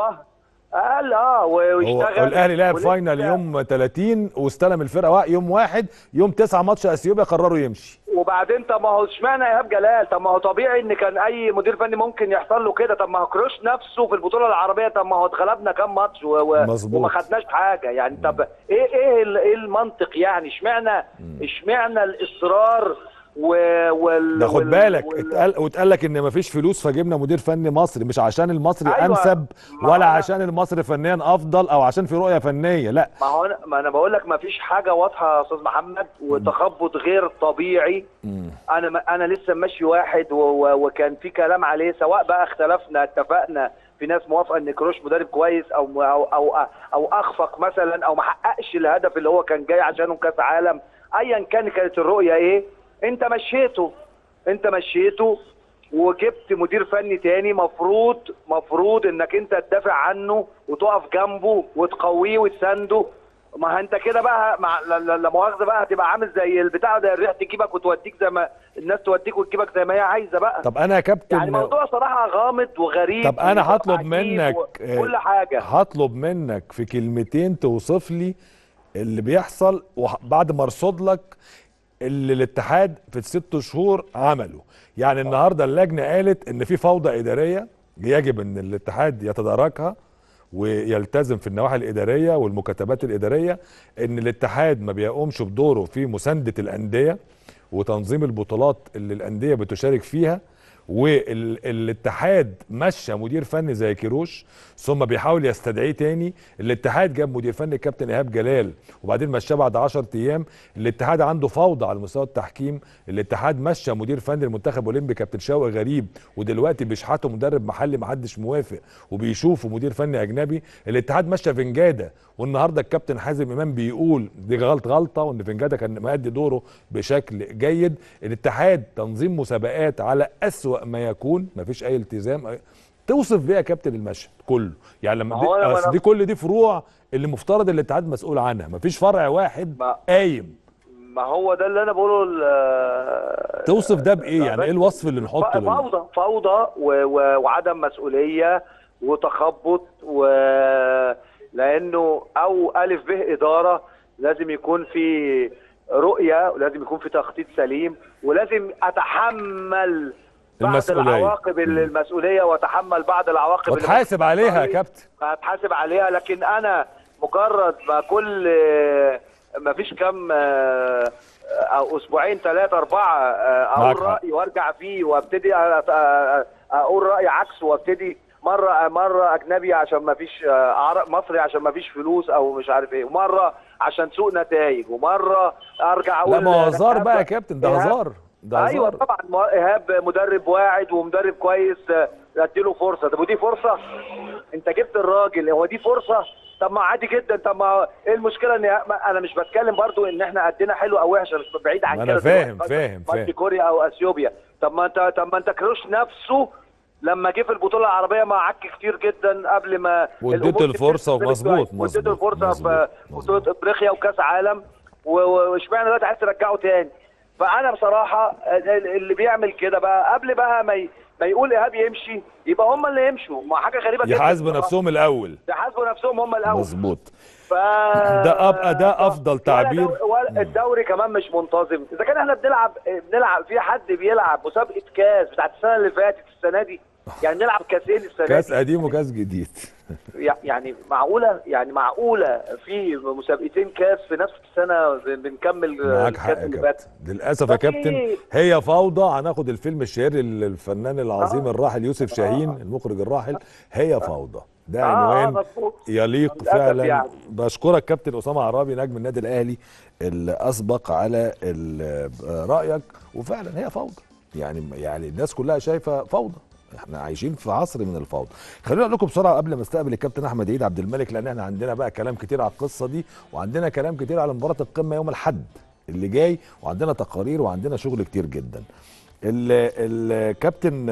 قال اه ويشتغل؟ هو الاهلي لعب فاينل يوم ثلاثين واستلم الفرقه يوم واحد، يوم تسعة ماتش اثيوبيا قرروا يمشي. وبعدين طب ما هو اشمعنى ايهاب جلال؟ طب ما هو طبيعي ان كان اي مدير فني ممكن يحصل له كده. طب ما هو كروش نفسه في البطوله العربيه، طب ما هو اتغلبنا كام ماتش وما خدناش حاجه يعني. طب ايه ايه ايه المنطق يعني؟ اشمعنى اشمعنى الاصرار وال ده خد بالك وال... اتقال واتقال لك ان مفيش فلوس فجبنا مدير فني مصري، مش عشان المصري أيوة انسب ولا أنا... عشان المصري فنيا افضل او عشان في رؤيه فنيه، لا. ما هو انا ما انا بقول لك مفيش حاجه واضحه يا استاذ محمد، وتخبط غير طبيعي. مم. انا انا لسه ماشي واحد و... وكان في كلام عليه، سواء بقى اختلفنا اتفقنا، في ناس موافقه ان كروش مدرب كويس او او او, أو اخفق مثلا او ما حققش الهدف اللي هو كان جاي عشانه كاس عالم، ايا كان كانت الرؤيه ايه. انت مشيته انت مشيته وجبت مدير فني تاني، مفروض مفروض انك انت تدافع عنه وتقف جنبه وتقويه وتسانده. ما انت كده بقى مع لا مؤاخذه بقى هتبقى عامل زي البتاع ده، الريح تجيبك وتوديك زي ما الناس توديك وتجيبك زي ما هي عايزه بقى. طب انا يا كابتن يعني الموضوع صراحه غامض وغريب. طب انا هطلب منك كل حاجه، هطلب منك في كلمتين توصف لي اللي بيحصل وبعد ما ارصد لك اللي الاتحاد في الست شهور عمله. يعني النهارده اللجنه قالت ان في فوضى اداريه يجب ان الاتحاد يتداركها ويلتزم في النواحي الاداريه والمكاتبات الاداريه، ان الاتحاد ما بيقومش بدوره في مسانده الانديه وتنظيم البطولات اللي الانديه بتشارك فيها، والاتحاد مشى مدير فني زي كيروش ثم بيحاول يستدعيه تاني، الاتحاد جاب مدير فني الكابتن ايهاب جلال وبعدين مشاه بعد عشرة ايام. الاتحاد عنده فوضى على مستوى التحكيم، الاتحاد مشى مدير فني المنتخب الاولمبي كابتن شوقي غريب ودلوقتي بيشحتوا مدرب محلي محدش موافق وبيشوفوا مدير فني اجنبي. الاتحاد مشى فنجاده والنهارده الكابتن حازم امام بيقول دي غلط غلطه وان فنجاده كان مأدي دوره بشكل جيد. الاتحاد تنظيم مسابقات على اسوأ ما يكون، مفيش اي التزام توصف بيها كابتن المشهد كله، يعني لما دي, أصل دي كل دي فروع اللي مفترض الاتحاد مسؤول عنها، مفيش فرع واحد ما قايم. ما هو ده اللي انا بقوله. توصف ده بايه؟ يعني ايه الوصف اللي نحطه؟ فوضى فوضى وعدم مسؤوليه وتخبط، و لانه او الف به اداره لازم يكون في رؤيه ولازم يكون في تخطيط سليم ولازم اتحمل بعض العواقب المسؤوليه واتحمل بعض العواقب واتحاسب عليها يا كابتن، هتحاسب عليها. لكن انا مجرد ما كل ما فيش كام او اسبوعين ثلاثه اربعه اقول رايي وارجع فيه وابتدي اقول رايي عكسه وابتدي مره مره اجنبي عشان ما فيش مصري عشان ما فيش فلوس او مش عارف ايه، ومره عشان سوء نتائج، ومره ارجع اقول لا. ما هزار بقى يا كابتن، ده هزار ده. ايوه طبعا ايهاب مدرب واعد ومدرب كويس اديله فرصه. طب ودي فرصه؟ انت جبت الراجل، هو دي فرصه؟ طب ما عادي جدا. طب ما ايه المشكله؟ ان انا مش بتكلم برضو ان احنا قدنا حلو او وحش، بعيد عن كده. انا فاهم فاهم فاهم كوريا او اثيوبيا. طب ما انت طب ما انت كروش نفسه لما جه في البطوله العربيه ما عك كتير جدا قبل ما واديته الفرصه. مظبوط واديته الفرصه في بطوله افريقيا وكاس عالم، واشمعنى دلوقتي عايز ترجعه تاني؟ فانا بصراحه اللي بيعمل كده بقى قبل بقى ما ما يقول ايهاب يمشي يبقى هم اللي يمشوا، ما حاجه غريبه جدا. يحاسبوا نفسهم الاول، يحاسبوا نفسهم هم الاول. مظبوط. ف... ده ابقى ده افضل تعبير. الدوري كمان مش منتظم. اذا كان احنا بنلعب بنلعب في حد بيلعب مسابقه كاس بتاعت السنه اللي فاتت السنه دي، يعني نلعب كاسين السنه دي، كاس قديم وكاس جديد. يعني معقوله يعني معقوله في مسابقتين كاس في نفس السنه بنكمل؟ معاك حق يا كابتن، للاسف يا كابتن هي فوضى. هناخد الفيلم الشهير للفنان العظيم الراحل يوسف شاهين المخرج الراحل، هي فوضى. ده عنوان آه يليق فعلا يعني. بشكرك كابتن اسامه عرابي نجم النادي الاهلي اللي اسبق على رايك، وفعلا هي فوضى. يعني يعني الناس كلها شايفه فوضى، احنا عايشين في عصر من الفوضى. خلينا اقول لكم بسرعه قبل ما استقبل الكابتن احمد عيد عبد الملك، لان احنا عندنا بقى كلام كتير على القصه دي، وعندنا كلام كتير على مباراه القمه يوم الاحد اللي جاي، وعندنا تقارير وعندنا شغل كتير جدا. الكابتن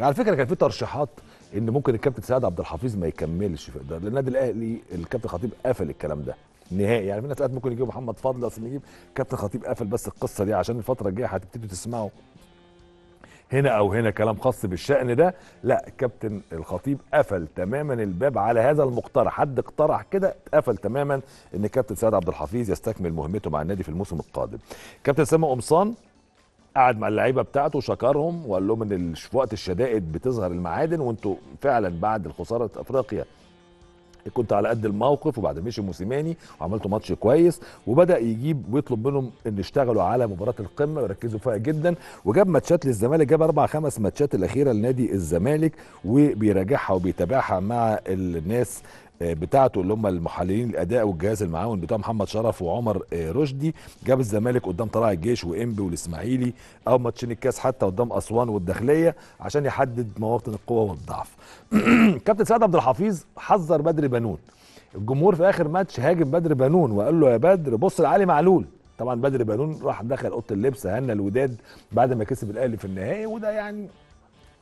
على فكره كان في ترشيحات ان ممكن الكابتن سعاد عبد الحفيظ ما يكملش في اداره النادي الاهلي، الكابتن خطيب قفل الكلام ده نهائي. يعني من ساعات ممكن يجيب محمد فضل، اصل يجيب كابتن خطيب قفل. بس القصه دي عشان الفتره الجايه هتبتدوا تسمعوا هنا او هنا كلام خاص بالشأن ده. لا، الكابتن الخطيب قفل تماما الباب على هذا المقترح، حد اقترح كده قفل تماما ان كابتن سعاد عبد الحفيظ يستكمل مهمته مع النادي في الموسم القادم. كابتن سامي قمصان قعد مع اللعيبه بتاعته وشكرهم وقال لهم ان في وقت الشدائد بتظهر المعادن، وانتوا فعلا بعد الخساره افريقيا كنت على قد الموقف، وبعد مشي موسيماني وعملتوا ماتش كويس، وبدا يجيب ويطلب منهم ان يشتغلوا على مباراه القمه ويركزوا فيها جدا. وجاب ماتشات للزمالك، جاب اربع خمس ماتشات الاخيره لنادي الزمالك وبيراجعها وبيتابعها مع الناس بتاعته اللي هم المحللين الاداء والجهاز المعاون بتاع محمد شرف وعمر رشدي. جاب الزمالك قدام طلائع الجيش وانبي والاسماعيلي، او ماتشين الكاس حتى قدام اسوان والداخليه، عشان يحدد مواطن القوه والضعف. كابتن سعد عبد الحفيظ حذر بدر بنون، الجمهور في اخر ماتش هاجم بدر بنون وقال له يا بدر بص لعلي معلول. طبعا بدر بنون راح دخل اوضه اللبس هنى الوداد بعد ما كسب الاهلي في النهائي، وده يعني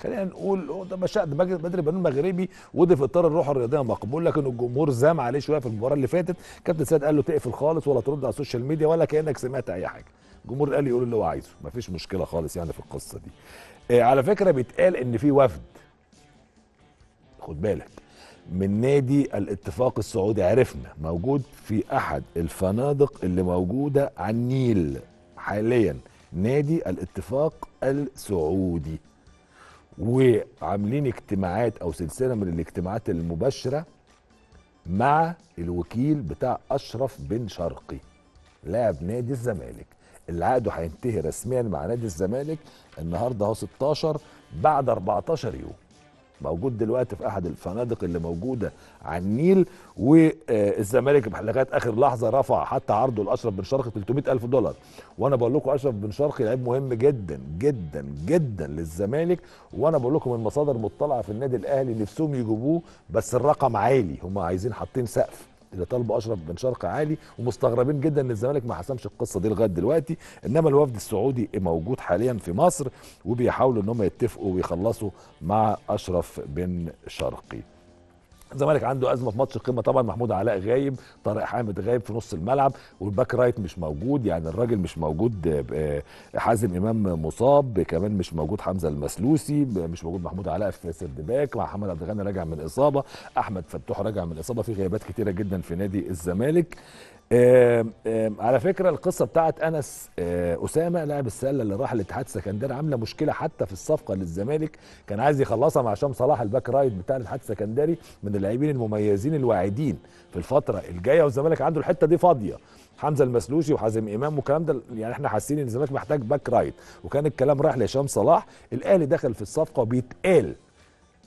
خلينا نقول ده مشاهد بدر بنون مغربي، ودي في اطار الروح الرياضيه مقبول. لكن الجمهور زام عليه شويه في المباراه اللي فاتت، كابتن سعد قال له تقفل خالص ولا ترد على السوشيال ميديا ولا كانك سمعت اي حاجه. الجمهور الاهلي يقول اللي هو عايزه، مفيش مشكله خالص يعني في القصه دي. آه على فكره بيتقال ان في وفد، خد بالك، من نادي الاتفاق السعودي، عرفنا موجود في احد الفنادق اللي موجوده على النيل حاليا، نادي الاتفاق السعودي، وعاملين اجتماعات او سلسله من الاجتماعات المباشره مع الوكيل بتاع اشرف بن شرقي لاعب نادي الزمالك، اللي عقده هينتهي رسميا مع نادي الزمالك النهارده اهو ستاشر بعد أربعتاشر يوم. موجود دلوقتي في احد الفنادق اللي موجوده على النيل، والزمالك لغايه اخر لحظه رفع حتى عرضه لاشرف بن شرقي تلتمية الف دولار. وانا بقول لكم اشرف بن شرقي لعيب مهم جدا جدا جدا للزمالك، وانا بقول لكم من مصادر مطلعه في النادي الاهلي نفسهم يجيبوه، بس الرقم عالي، هم عايزين حاطين سقف اللي طالبه اشرف بن شرقي عالي، ومستغربين جدا ان الزمالك ما حسمش القصه دي لغايه دلوقتي. انما الوفد السعودي موجود حاليا في مصر وبيحاولوا ان هم يتفقوا ويخلصوا مع اشرف بن شرقي. الزمالك عنده ازمه في ماتش القمه، طبعا محمود علاء غايب، طارق حامد غايب في نص الملعب، والباك رايت مش موجود، يعني الراجل مش موجود، حازم امام مصاب، كمان مش موجود حمزه المسلوسي، مش موجود محمود علاء في سرد باك، محمد عبد الغني راجع من اصابه، احمد فتوح راجع من اصابه، في غيابات كتيره جدا في نادي الزمالك. آآ آآ على فكره القصه بتاعت انس اسامه لاعب السله اللي راح لاتحاد سكندري عامله مشكله حتى في الصفقه للزمالك، كان عايز يخلصها مع هشام صلاح الباك رايت بتاع الاتحاد السكندري، من اللاعبين المميزين الواعدين في الفتره الجايه، والزمالك عنده الحته دي فاضيه، حمزه المسلوشي وحازم امام والكلام ده، يعني احنا حاسين ان الزمالك محتاج باك رايت، وكان الكلام رايح لهشام صلاح. الاهلي دخل في الصفقه وبيتقال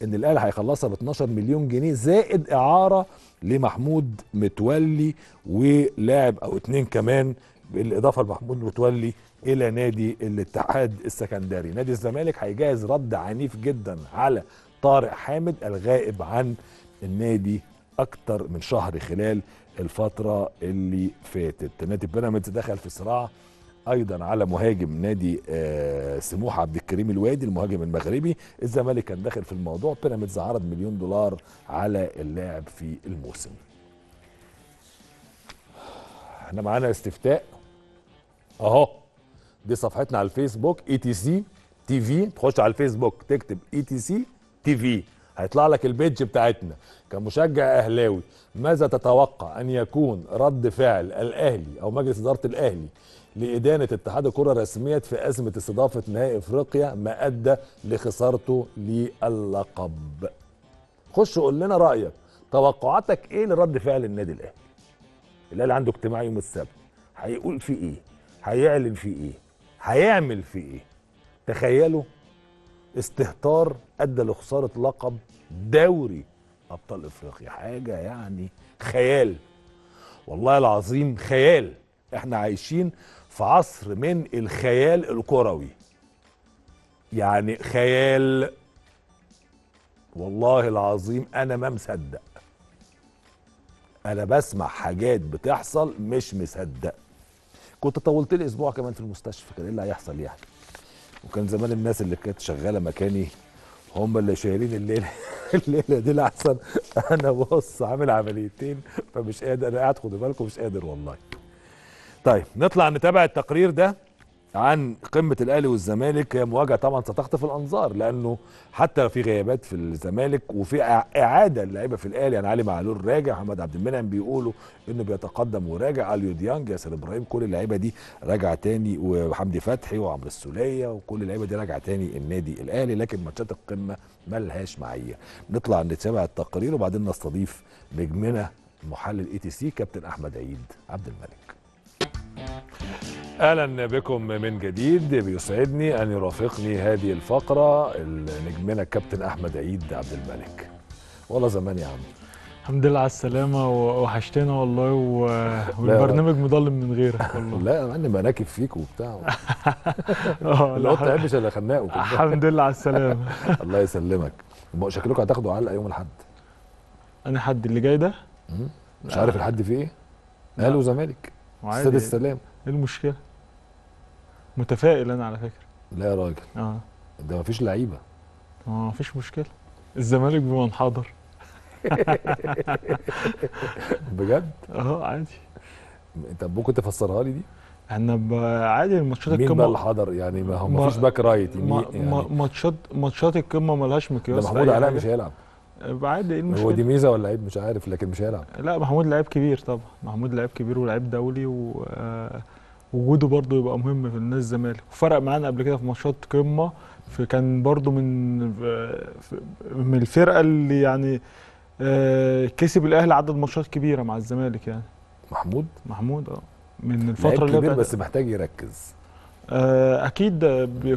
ان الاهلي هيخلصها ب اتناشر مليون جنيه زائد اعاره لمحمود متولي ولاعب او اتنين كمان، بالاضافه لمحمود متولي الى نادي الاتحاد السكندري. نادي الزمالك هيجهز رد عنيف جدا على طارق حامد الغائب عن النادي اكتر من شهر خلال الفتره اللي فاتت. نادي بيراميدز دخل في صراع ايضا على مهاجم نادي سموحه عبد الكريم الوادي المهاجم المغربي، الزمالك كان داخل في الموضوع، بيراميدز عرض مليون دولار على اللاعب في الموسم. احنا معانا استفتاء اهو، دي صفحتنا على الفيسبوك اي تي سي تي في، تخش على الفيسبوك تكتب اي تي سي تي في هيطلع لك البيدج بتاعتنا. كمشجع اهلاوي ماذا تتوقع ان يكون رد فعل الاهلي او مجلس اداره الاهلي لإدانة اتحاد الكرة رسمية في أزمة استضافة نهائي افريقيا ما أدى لخسارته للقب؟ خش قول لنا رأيك، توقعاتك إيه لرد فعل النادي الأهلي؟ الأهلي عنده اجتماع يوم السبت، هيقول فيه إيه؟ هيعلن فيه إيه؟ هيعمل فيه إيه؟ تخيلوا استهتار أدى لخسارة لقب دوري أبطال افريقيا، حاجة يعني خيال، والله العظيم خيال. احنا عايشين في عصر من الخيال الكروي، يعني خيال، والله العظيم انا ما مصدق، انا بسمع حاجات بتحصل مش مصدق. كنت طولت لي اسبوع كمان في المستشفى، كان ايه اللي هيحصل يعني؟ وكان زمان الناس اللي كانت شغاله مكاني هم اللي شايلين الليله الليله دي لحسن انا بص عامل عمليتين فمش قادر، انا قاعد خدوا بالكم مش قادر والله. طيب نطلع نتابع التقرير ده عن قمة الأهلي والزمالك، مواجهة طبعا ستخطف الأنظار، لأنه حتى في غيابات في الزمالك وفي إعادة للاعيبة في الأهلي، يعني علي معلول راجع، محمد عبد المنعم بيقولوا إنه بيتقدم وراجع، أليو ديانج، ياسر إبراهيم، كل اللعيبة دي راجعة تاني، وحمدي فتحي وعمرو السولية وكل اللعيبة دي راجعة تاني النادي الأهلي، لكن ماتشات القمة مالهاش معية. نطلع نتابع التقرير وبعدين نستضيف نجمنا محلل إي تي سي كابتن أحمد عيد عبد الملك. اهلا بكم من جديد، بيسعدني ان يرافقني هذه الفقره نجمنا كابتن احمد عيد عبد الملك. والله زمان يا عم، الحمد لله على السلامه، وحشتنا والله، و... والبرنامج مضلم من غيرك والله. لا انا مناكب فيك وبتاع و... اللي قلت عيبش اللي خناقه وكده. الحمد لله على السلامه. الله يسلمك. شكلكم هتاخدوا علقه يوم الاحد. انا الحد اللي جاي ده مش عارف الحد فيه ايه، اهلي وزمالك استاد السلام. ايه المشكله؟ متفائل انا على فكره. لا يا راجل، اه ده مفيش لعيبه، اه مفيش مشكله، الزمالك بمنحدر. بجد؟ اه عادي. طب ممكن تفسرها لي دي؟ احنا عادي الماتشات القمه مين بقى اللي حضر يعني؟ ما هو مفيش باك رايت يعني. ماتشات ماتشات القمه مالهاش مقياس. ده محمود علاء مش هيلعب عادي، ايه المشكله؟ هو دي ميزه ولا عيب مش عارف، لكن مش هيلعب. لا محمود لعيب كبير طبعا، محمود لعيب كبير ولاعيب دولي، ووجوده برضه يبقى مهم في النادي الزمالك، وفرق معانا قبل كده في ماتشات قمه، فكان برضه من من الفرقه اللي يعني كسب الاهلي عدد ماتشات كبيره مع الزمالك يعني. محمود؟ محمود اه من الفتره اللي فاتت، بس محتاج يركز. اكيد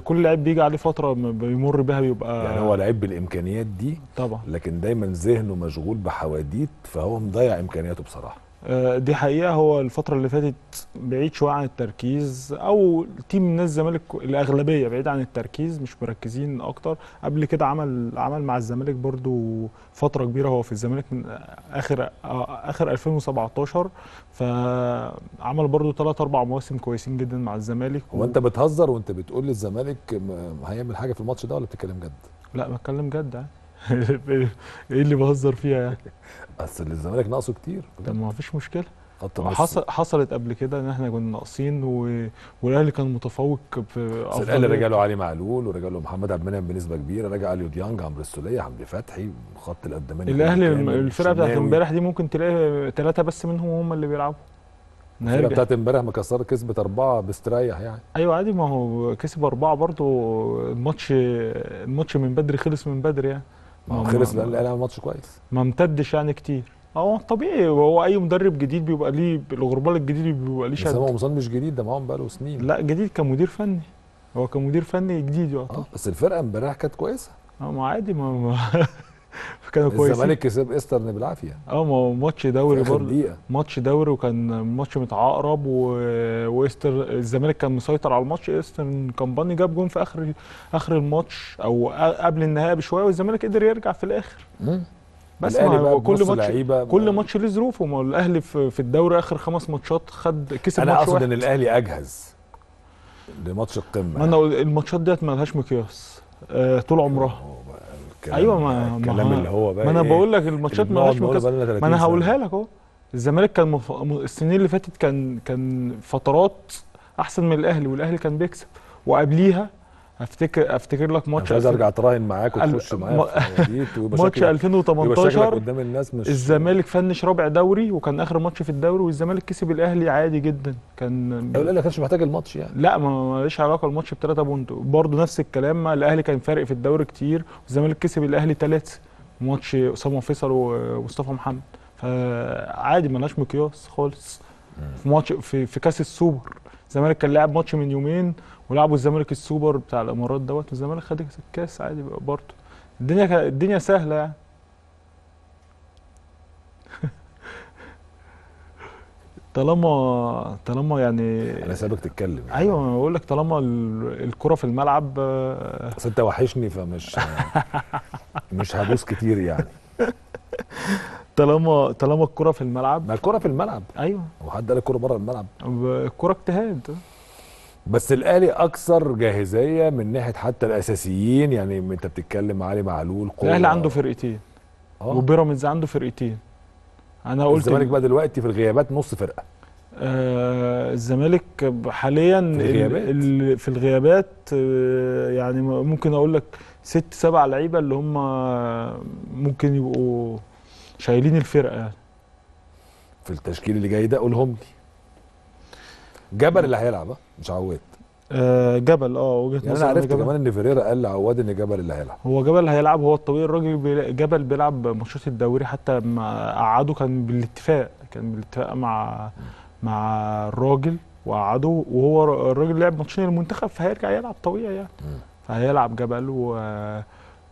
كل لعيب بيجي عليه فتره بيمر بها بيبقى يعني هو لعيب بالامكانيات دي طبعا، لكن دايما ذهنه مشغول بحواديت فهو مضيع امكانياته بصراحه. دي حقيقه، هو الفتره اللي فاتت بعيد شويه عن التركيز، او تيم نادي الزمالك الاغلبيه بعيد عن التركيز مش مركزين اكتر. قبل كده عمل عمل مع الزمالك برضو فتره كبيره هو في الزمالك من اخر اخر ألفين وسبعتاشر، فعمل برضو ثلاثة أربع مواسم كويسين جدا مع الزمالك. هو و... انت بتهزر وانت بتقول الزمالك هيعمل حاجه في الماتش ده ولا بتتكلم جد؟ لا بتكلم جد يعني ايه اللي بهزر فيها يعني؟ اصل الزمالك ناقصه كتير. طب ما فيش مشكله، حصل حصلت قبل كده ان احنا كنا ناقصين و... والاهلي كان متفوق في افضل. الاهلي رجع له علي معلول ورجع له محمد عبد المنعم بنسبه كبيره، رجع اليو ديانج، عمرو السوليه، حمدي فتحي، خط القداماني. الاهلي الفرقه بتاعت امبارح دي ممكن تلاقي ثلاثه بس منهم هم اللي بيلعبوا. الفرقه بتاعت امبارح مكسره، كسبت اربعه مستريح يعني. ايوه عادي، ما هو كسب اربعه برضه. الماتش الماتش من بدري خلص من بدري يعني. ما هو خلص، الاهلي عمل ماتش كويس، ما امتدش يعني كتير. اه طبيعي، هو اي مدرب جديد بيبقى ليه الغربال الجديد بيبقى ليه شد. بس هو مصطفى مش جديد، ده معاهم بقاله سنين. لا جديد كمدير فني، هو كمدير فني جديد يعتبر. اه بس الفرقه امبارح كانت كويسه. اه ما عادي، ما كانوا كويسين. الزمالك كسب ايسترن بالعافيه. اه ما هو ماتش دوري برضه، ماتش دوري وكان ماتش متعقرب و... وايستر الزمالك كان مسيطر على الماتش. ايسترن كمباني جاب جون في اخر اخر الماتش او قبل النهائي بشويه، والزمالك قدر يرجع في الاخر. امم بس ما كل ماتش كل ماتش ليه ظروفه. ما الاهلي في الدوري اخر خمس ماتشات خد كسب ماتش واحد. انا اقصد ان الاهلي اجهز لماتش القمه. ما انا الماتشات ديت ما لهاش مقياس آه طول عمرها. ايوه ما الكلام اللي هو بقى ما انا بقول لك الماتشات ما لهاش مقياس. ما انا هقولها لك اهو. الزمالك كان مف... السنين اللي فاتت كان كان فترات احسن من الاهلي، والاهلي كان بيكسب. وقبليها افتكر افتكر لك ماتش، مش عايز ارجع اتراهن معاك وتخش معايا ماتش ألفين وتمنتاشر قدام الناس. مش الزمالك فنش رابع دوري، وكان اخر ماتش في الدوري، والزمالك كسب الاهلي عادي جدا. كان الاهلي ما كانش محتاج الماتش يعني. لا ماليش علاقه، الماتش بثلاثه بونت برضه نفس الكلام. الاهلي كان فارق في الدوري كتير، والزمالك كسب الاهلي ثلاثه، ماتش اسامه فيصل ومصطفى محمد. فعادي مالهاش مقياس خالص. في ماتش في, في كاس السوبر الزمالك كان لاعب ماتش من يومين، ولعبوا الزمالك السوبر بتاع الامارات دوت، والزمالك خد الكاس عادي برضه. الدنيا ك... الدنيا سهله يعني. طالما طالما يعني انا سابك تتكلم يعني. ايوه انا بقول لك طالما الكره في الملعب. بس انت وحشني فمش مش هدوس كتير يعني. طالما طالما الكره في الملعب. ما الكره في الملعب. ايوه هو حد قال الكره بره الملعب؟ الكره اجتهاد. بس الاهلي اكثر جاهزيه من ناحيه حتى الاساسيين يعني. انت بتتكلم علي معلول قوة. الاهلي عنده فرقتين وبيراميدز عنده فرقتين. انا قلت الزمالك بقى دلوقتي في الغيابات نص فرقه. آه الزمالك حاليا في الغيابات, ال في الغيابات آه يعني ممكن اقول لك ست سبع لعيبه اللي هم ممكن يبقوا شايلين الفرقه يعني. في التشكيل اللي جاي ده قولهم لي. جبل اللي هيلعب مش عواد. آه جبل اه وجهه نظري. يعني انا عرفت كمان ان فيريرا قال لعواد ان جبل اللي هيلعب. هو جبل هيلعب، هو الطبيعي. الراجل بي... جبل بيلعب ماتشات الدوري، حتى لما قعده كان بالاتفاق، كان بالاتفاق مع مع الراجل وقعده، وهو الراجل لعب ماتشين المنتخب فهيرجع يلعب طبيعي يعني. م. فهيلعب جبل و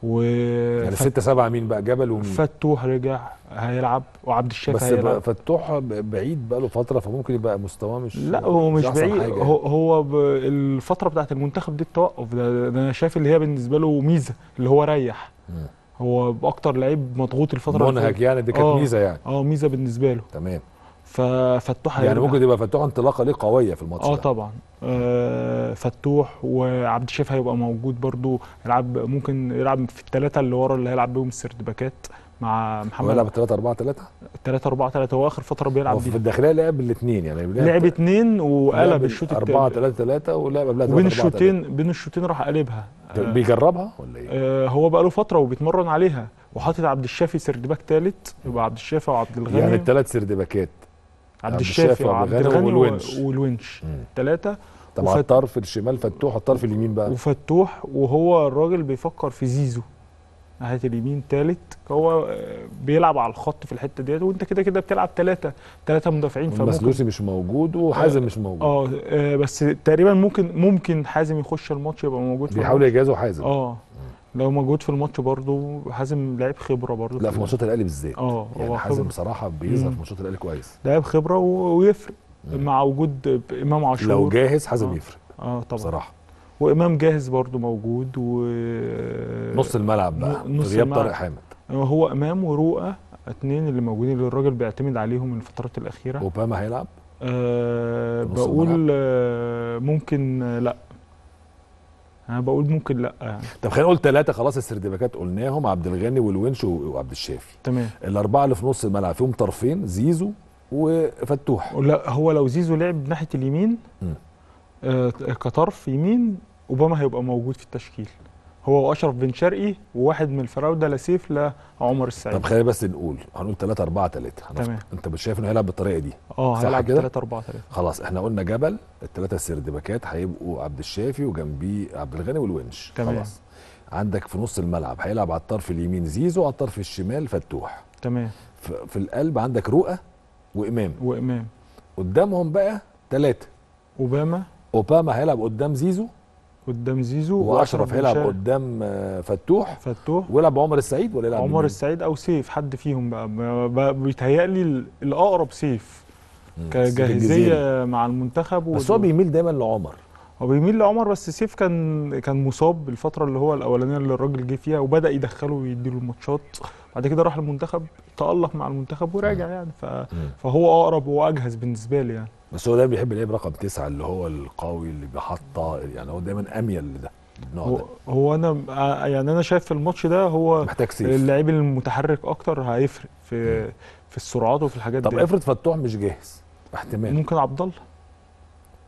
و يعني فت... ستة سبعة مين بقى؟ جبل ومين؟ فتوح رجع هيلعب، وعبد الشافي هيلعب. بس فتوح بعيد بقى له فترة، فممكن يبقى مستواه مش لا هو مش بعيد يعني. هو هو ب... الفترة بتاعت المنتخب دي التوقف ده انا شايف اللي هي بالنسبة له ميزة، اللي هو ريح. م. هو أكتر لعيب مضغوط الفترة منهك يعني، دي كانت آه ميزة يعني. اه ميزة بالنسبة له. تمام. ففتوح يعني هيرجع. ممكن يبقى فتوح انطلاقه ليه قويه في الماتش. اه طبعا آه فتوح وعبد الشافي هيبقى موجود برضو. يلعب ممكن يلعب في الثلاثه اللي ورا اللي هيلعب بيهم السردباكات مع محمد. هو يلعب تلاتة أربعة تلاتة؟ تلاتة أربعة تلاتة هو اخر فتره بيلعب بيها. في الداخليه لعب الاثنين يعني. لعب اثنين وقلب الشوط الثاني أربعة تلاتة تلاتة ولعب قبلها تلاتة أربعة تلاتة. بين الشوطين بين الشوطين راح قلبها. بيجربها ولا ايه؟ آه هو بقى له فتره وبيتمرن عليها، وحاطط عبد الشافي سردباك ثالث، يبقى عبد الشافي وعبد الغني يعني الثلاث سردباكات. عبد الشافي وعبد الغني والونش والونش الثلاثه. طبعا وفت... الطرف الشمال فتوح، الطرف اليمين بقى وفتوح. وهو الراجل بيفكر في زيزو ناحيه اليمين ثالث، هو بيلعب على الخط في الحته ديت، وانت كده كده بتلعب ثلاثه ثلاثه مدافعين. فمسلوسي مش موجود وحازم مش موجود. اه, آه بس تقريبا ممكن ممكن حازم يخش الماتش يبقى موجود. بيحاولوا يجازوا حازم. اه لو موجود في الماتش برضه حازم لاعب خبره برضه. لا في ماتشات الاهلي بالذات. اه يعني حازم بصراحه بيظهر في ماتشات الاهلي كويس. لاعب خبره ويفرق مم. مع وجود امام عاشور. لو جاهز حازم آه. يفرق. اه طبعا. بصراحه. وامام جاهز برضه موجود و نص الملعب بقى غياب طارق حامد. هو امام ورؤى اتنين اللي موجودين اللي الراجل بيعتمد عليهم الفترات الاخيره. اوباما هيلعب؟ أه بقول آه ممكن آه لا. انا بقول ممكن لا يعني. طب خلينا نقول ثلاثه خلاص، السردباكات قلناهم، عبد الغني والونش وعبد الشافي. تمام. الاربعه اللي في نص الملعب فيهم طرفين زيزو وفتوح. لا هو لو زيزو لعب ناحيه اليمين م. آه كطرف يمين اوباما هيبقى موجود في التشكيل، هو واشرف بن شرقي وواحد من الفراوده لا سيف لا عمر السعيد. طب خلينا بس نقول هنقول ثلاثة أربعة ثلاثة. تمام. انت شايف انه هيلعب بالطريقه دي؟ اه هيلعب ثلاثة أربعة ثلاثة. خلاص احنا قلنا جبل الثلاثه السردباكات هيبقوا عبد الشافي وجنبيه عبد الغني والونش. تمام. خلاص عندك في نص الملعب هيلعب على الطرف اليمين زيزو وعلى الطرف الشمال فتوح. تمام. في القلب عندك رؤى وامام. وامام قدامهم بقى ثلاثه. اوباما اوباما هيلعب قدام زيزو قدام زيزو واشرف هيلعب قدام فتوح فتوح ويلعب عمر السعيد ولا يلعب عمر السعيد او سيف حد فيهم بقى. بيتهيألي الاقرب سيف كجاهزيه مع المنتخب، بس هو بيميل دايما لعمر. هو بيميل لعمر بس سيف كان كان مصاب الفتره اللي هو الاولانيه اللي الراجل جه فيها، وبدا يدخله ويديله الماتشات، بعد كده راح المنتخب تألق مع المنتخب وراجع يعني ف... فهو اقرب واجهز بالنسبه لي يعني. بس هو دايما بيحب اللعيب رقم تسعة اللي هو القوي اللي بيحطه، يعني هو دايما اميل لده النوع ده. هو انا يعني انا شايف في الماتش ده هو محتاج سيف، اللعيب المتحرك اكتر هيفرق في مم. في السرعات وفي الحاجات دي. طب افرض فتوح مش جاهز احتمال ممكن عبد الله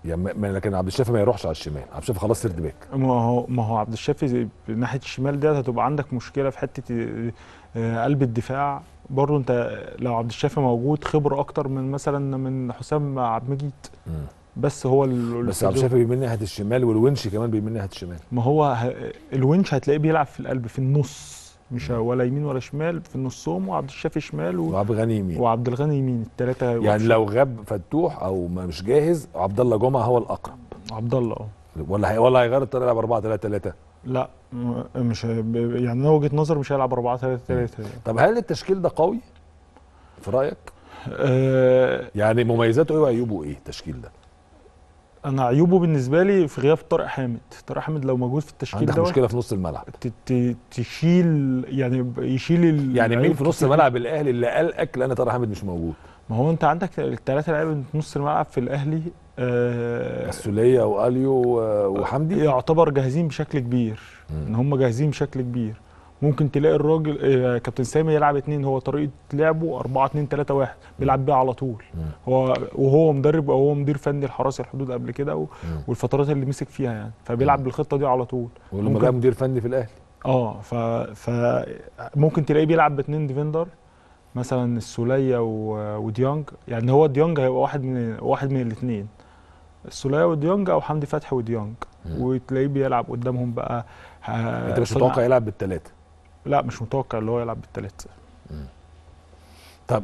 يعني، لكن عبد الشافي ما يروحش على الشمال، عبد الشافي خلاص سرد باك. ما هو ما هو عبد الشافي ناحيه الشمال ديت هتبقى عندك مشكله في حته قلب الدفاع برضه. انت لو عبد الشافي موجود خبره اكتر من مثلا من حسام عبد المجيد، بس هو بس عبد الشافي بيميل ناحيه الشمال والونش كمان بيميل ناحيه الشمال. ما هو الونش هتلاقيه بيلعب في القلب في النص، مش ولا يمين ولا شمال، في نصهم، وعبد الشافي شمال و... وعبد الغني يمين وعبد الغني يمين الثلاثه يعني ومشي. لو غاب فتوح او مش جاهز عبد الله جمعه هو الاقرب. عبد الله اه ولا هي... ولا هيغير الطريقه يلعب أربعة ثلاثة ثلاثة. لا مش يعني انا وجهه نظر مش هيلعب أربعة ثلاثة ثلاثة. طب هل التشكيل ده قوي في رايك؟ أه... يعني مميزاته ايه وعيوبه ايه التشكيل ده؟ انا عيوبه بالنسبه لي في غياب طارق حامد. طارق حامد لو موجود في التشكيل ده عندك مشكله في نص الملعب تشيل يعني يشيل يعني مين في نص ملعب الاهلي اللي قلقك لان طارق حامد مش موجود؟ ما هو انت عندك الثلاثه لعيبه في نص الملعب في الاهلي آه السوليه واليو وحمدي يعتبر جاهزين بشكل كبير، ان هم جاهزين بشكل كبير. ممكن تلاقي الراجل آه كابتن سامي يلعب اثنين، هو طريقه لعبه أربعة اثنين ثلاثة واحد بيلعب بيها على طول. هو وهو مدرب او هو مدير فني لحراسه الحدود قبل كده والفترات اللي مسك فيها يعني، فبيلعب بالخطه دي على طول. ولما بقى مدير فني في الاهلي اه ف فممكن تلاقيه بيلعب باثنين ديفندر مثلا السوليه وديانج، يعني هو ديانج هيبقى واحد من واحد من الاثنين، السوليه وديانج او حمدي فتحي وديانج، وتلاقيه بيلعب قدامهم بقى. انت مش متوقع يلعب بالثلاثه؟ لا مش متوقع اللي هو يلعب بالثلاثه. طب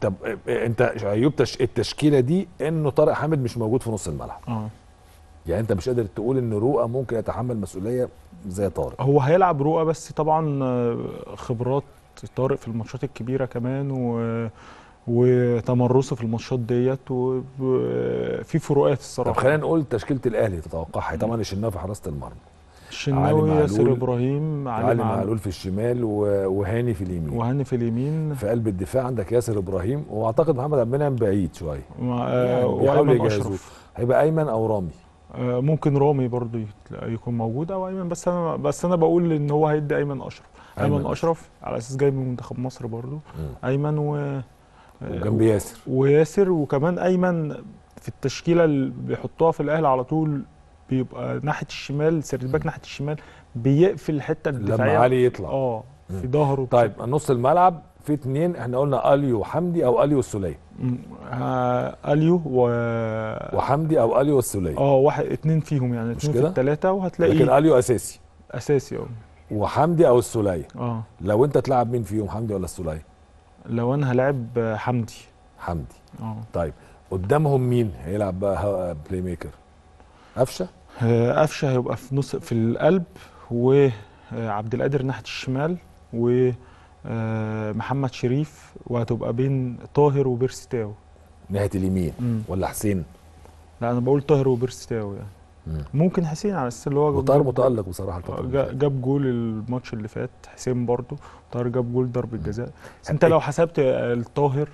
طب انت عيوب التشكيله دي انه طارق حامد مش موجود في نص الملعب. اه يعني انت مش قادر تقول ان رؤى ممكن يتحمل مسؤوليه زي طارق. هو هيلعب رؤى بس طبعا خبرات طارق في الماتشات الكبيره كمان و وتمرسه في الماتشات ديت وفي فروقات الصراحه. طب خلينا نقول تشكيله الاهلي تتوقعها؟ طبعا الشناوي في حراسه المرمى، الشناوي ياسر ابراهيم، علي معلول, علي معلول في الشمال وهاني في اليمين. وهاني في اليمين. في قلب الدفاع عندك ياسر ابراهيم، واعتقد محمد عبد المنعم بعيد شويه ويحاول يجهزوه. هيبقى ايمن او رامي؟ آه ممكن رامي برضه يكون موجود او ايمن، بس انا بس انا بقول ان هو هيدي ايمن اشرف. ايمن, أيمن اشرف على اساس جاي من منتخب مصر برضه. ايمن و وجنب ياسر وياسر وكمان ايمن في التشكيله اللي بيحطوها في الاهلي على طول بيبقى ناحيه الشمال سرد باك ناحيه الشمال بيقفل الحته الدفاعيه لما علي يطلع اه في ظهره. طيب نص الملعب في اثنين احنا قلنا اليو وحمدي او اليو والسوليه. اليو و... وحمدي او اليو والسوليه اه واحد اثنين فيهم يعني اثنين في الثلاثه وهتلاقي، لكن اليو اساسي اساسي اه وحمدي او السوليه. اه لو انت تلعب مين فيهم، حمدي ولا السوليه؟ لو انا هلاعب حمدي. حمدي. اه طيب قدامهم مين هيلعب بقى بلاي ميكر؟ قفشه. قفشه هيبقى في نص في القلب، وعبد القادر ناحيه الشمال، ومحمد شريف، وهتبقى بين طاهر وبيرستاو ناحيه اليمين. مم. ولا حسين؟ لا انا بقول طاهر وبيرستاو يعني. مم. ممكن حسين على السن اللي هو طاهر متالق بصراحه، جاب جول الماتش اللي فات حسين برضه، طاهر جاب جول ضربه جزاء. انت لو حسبت الطاهر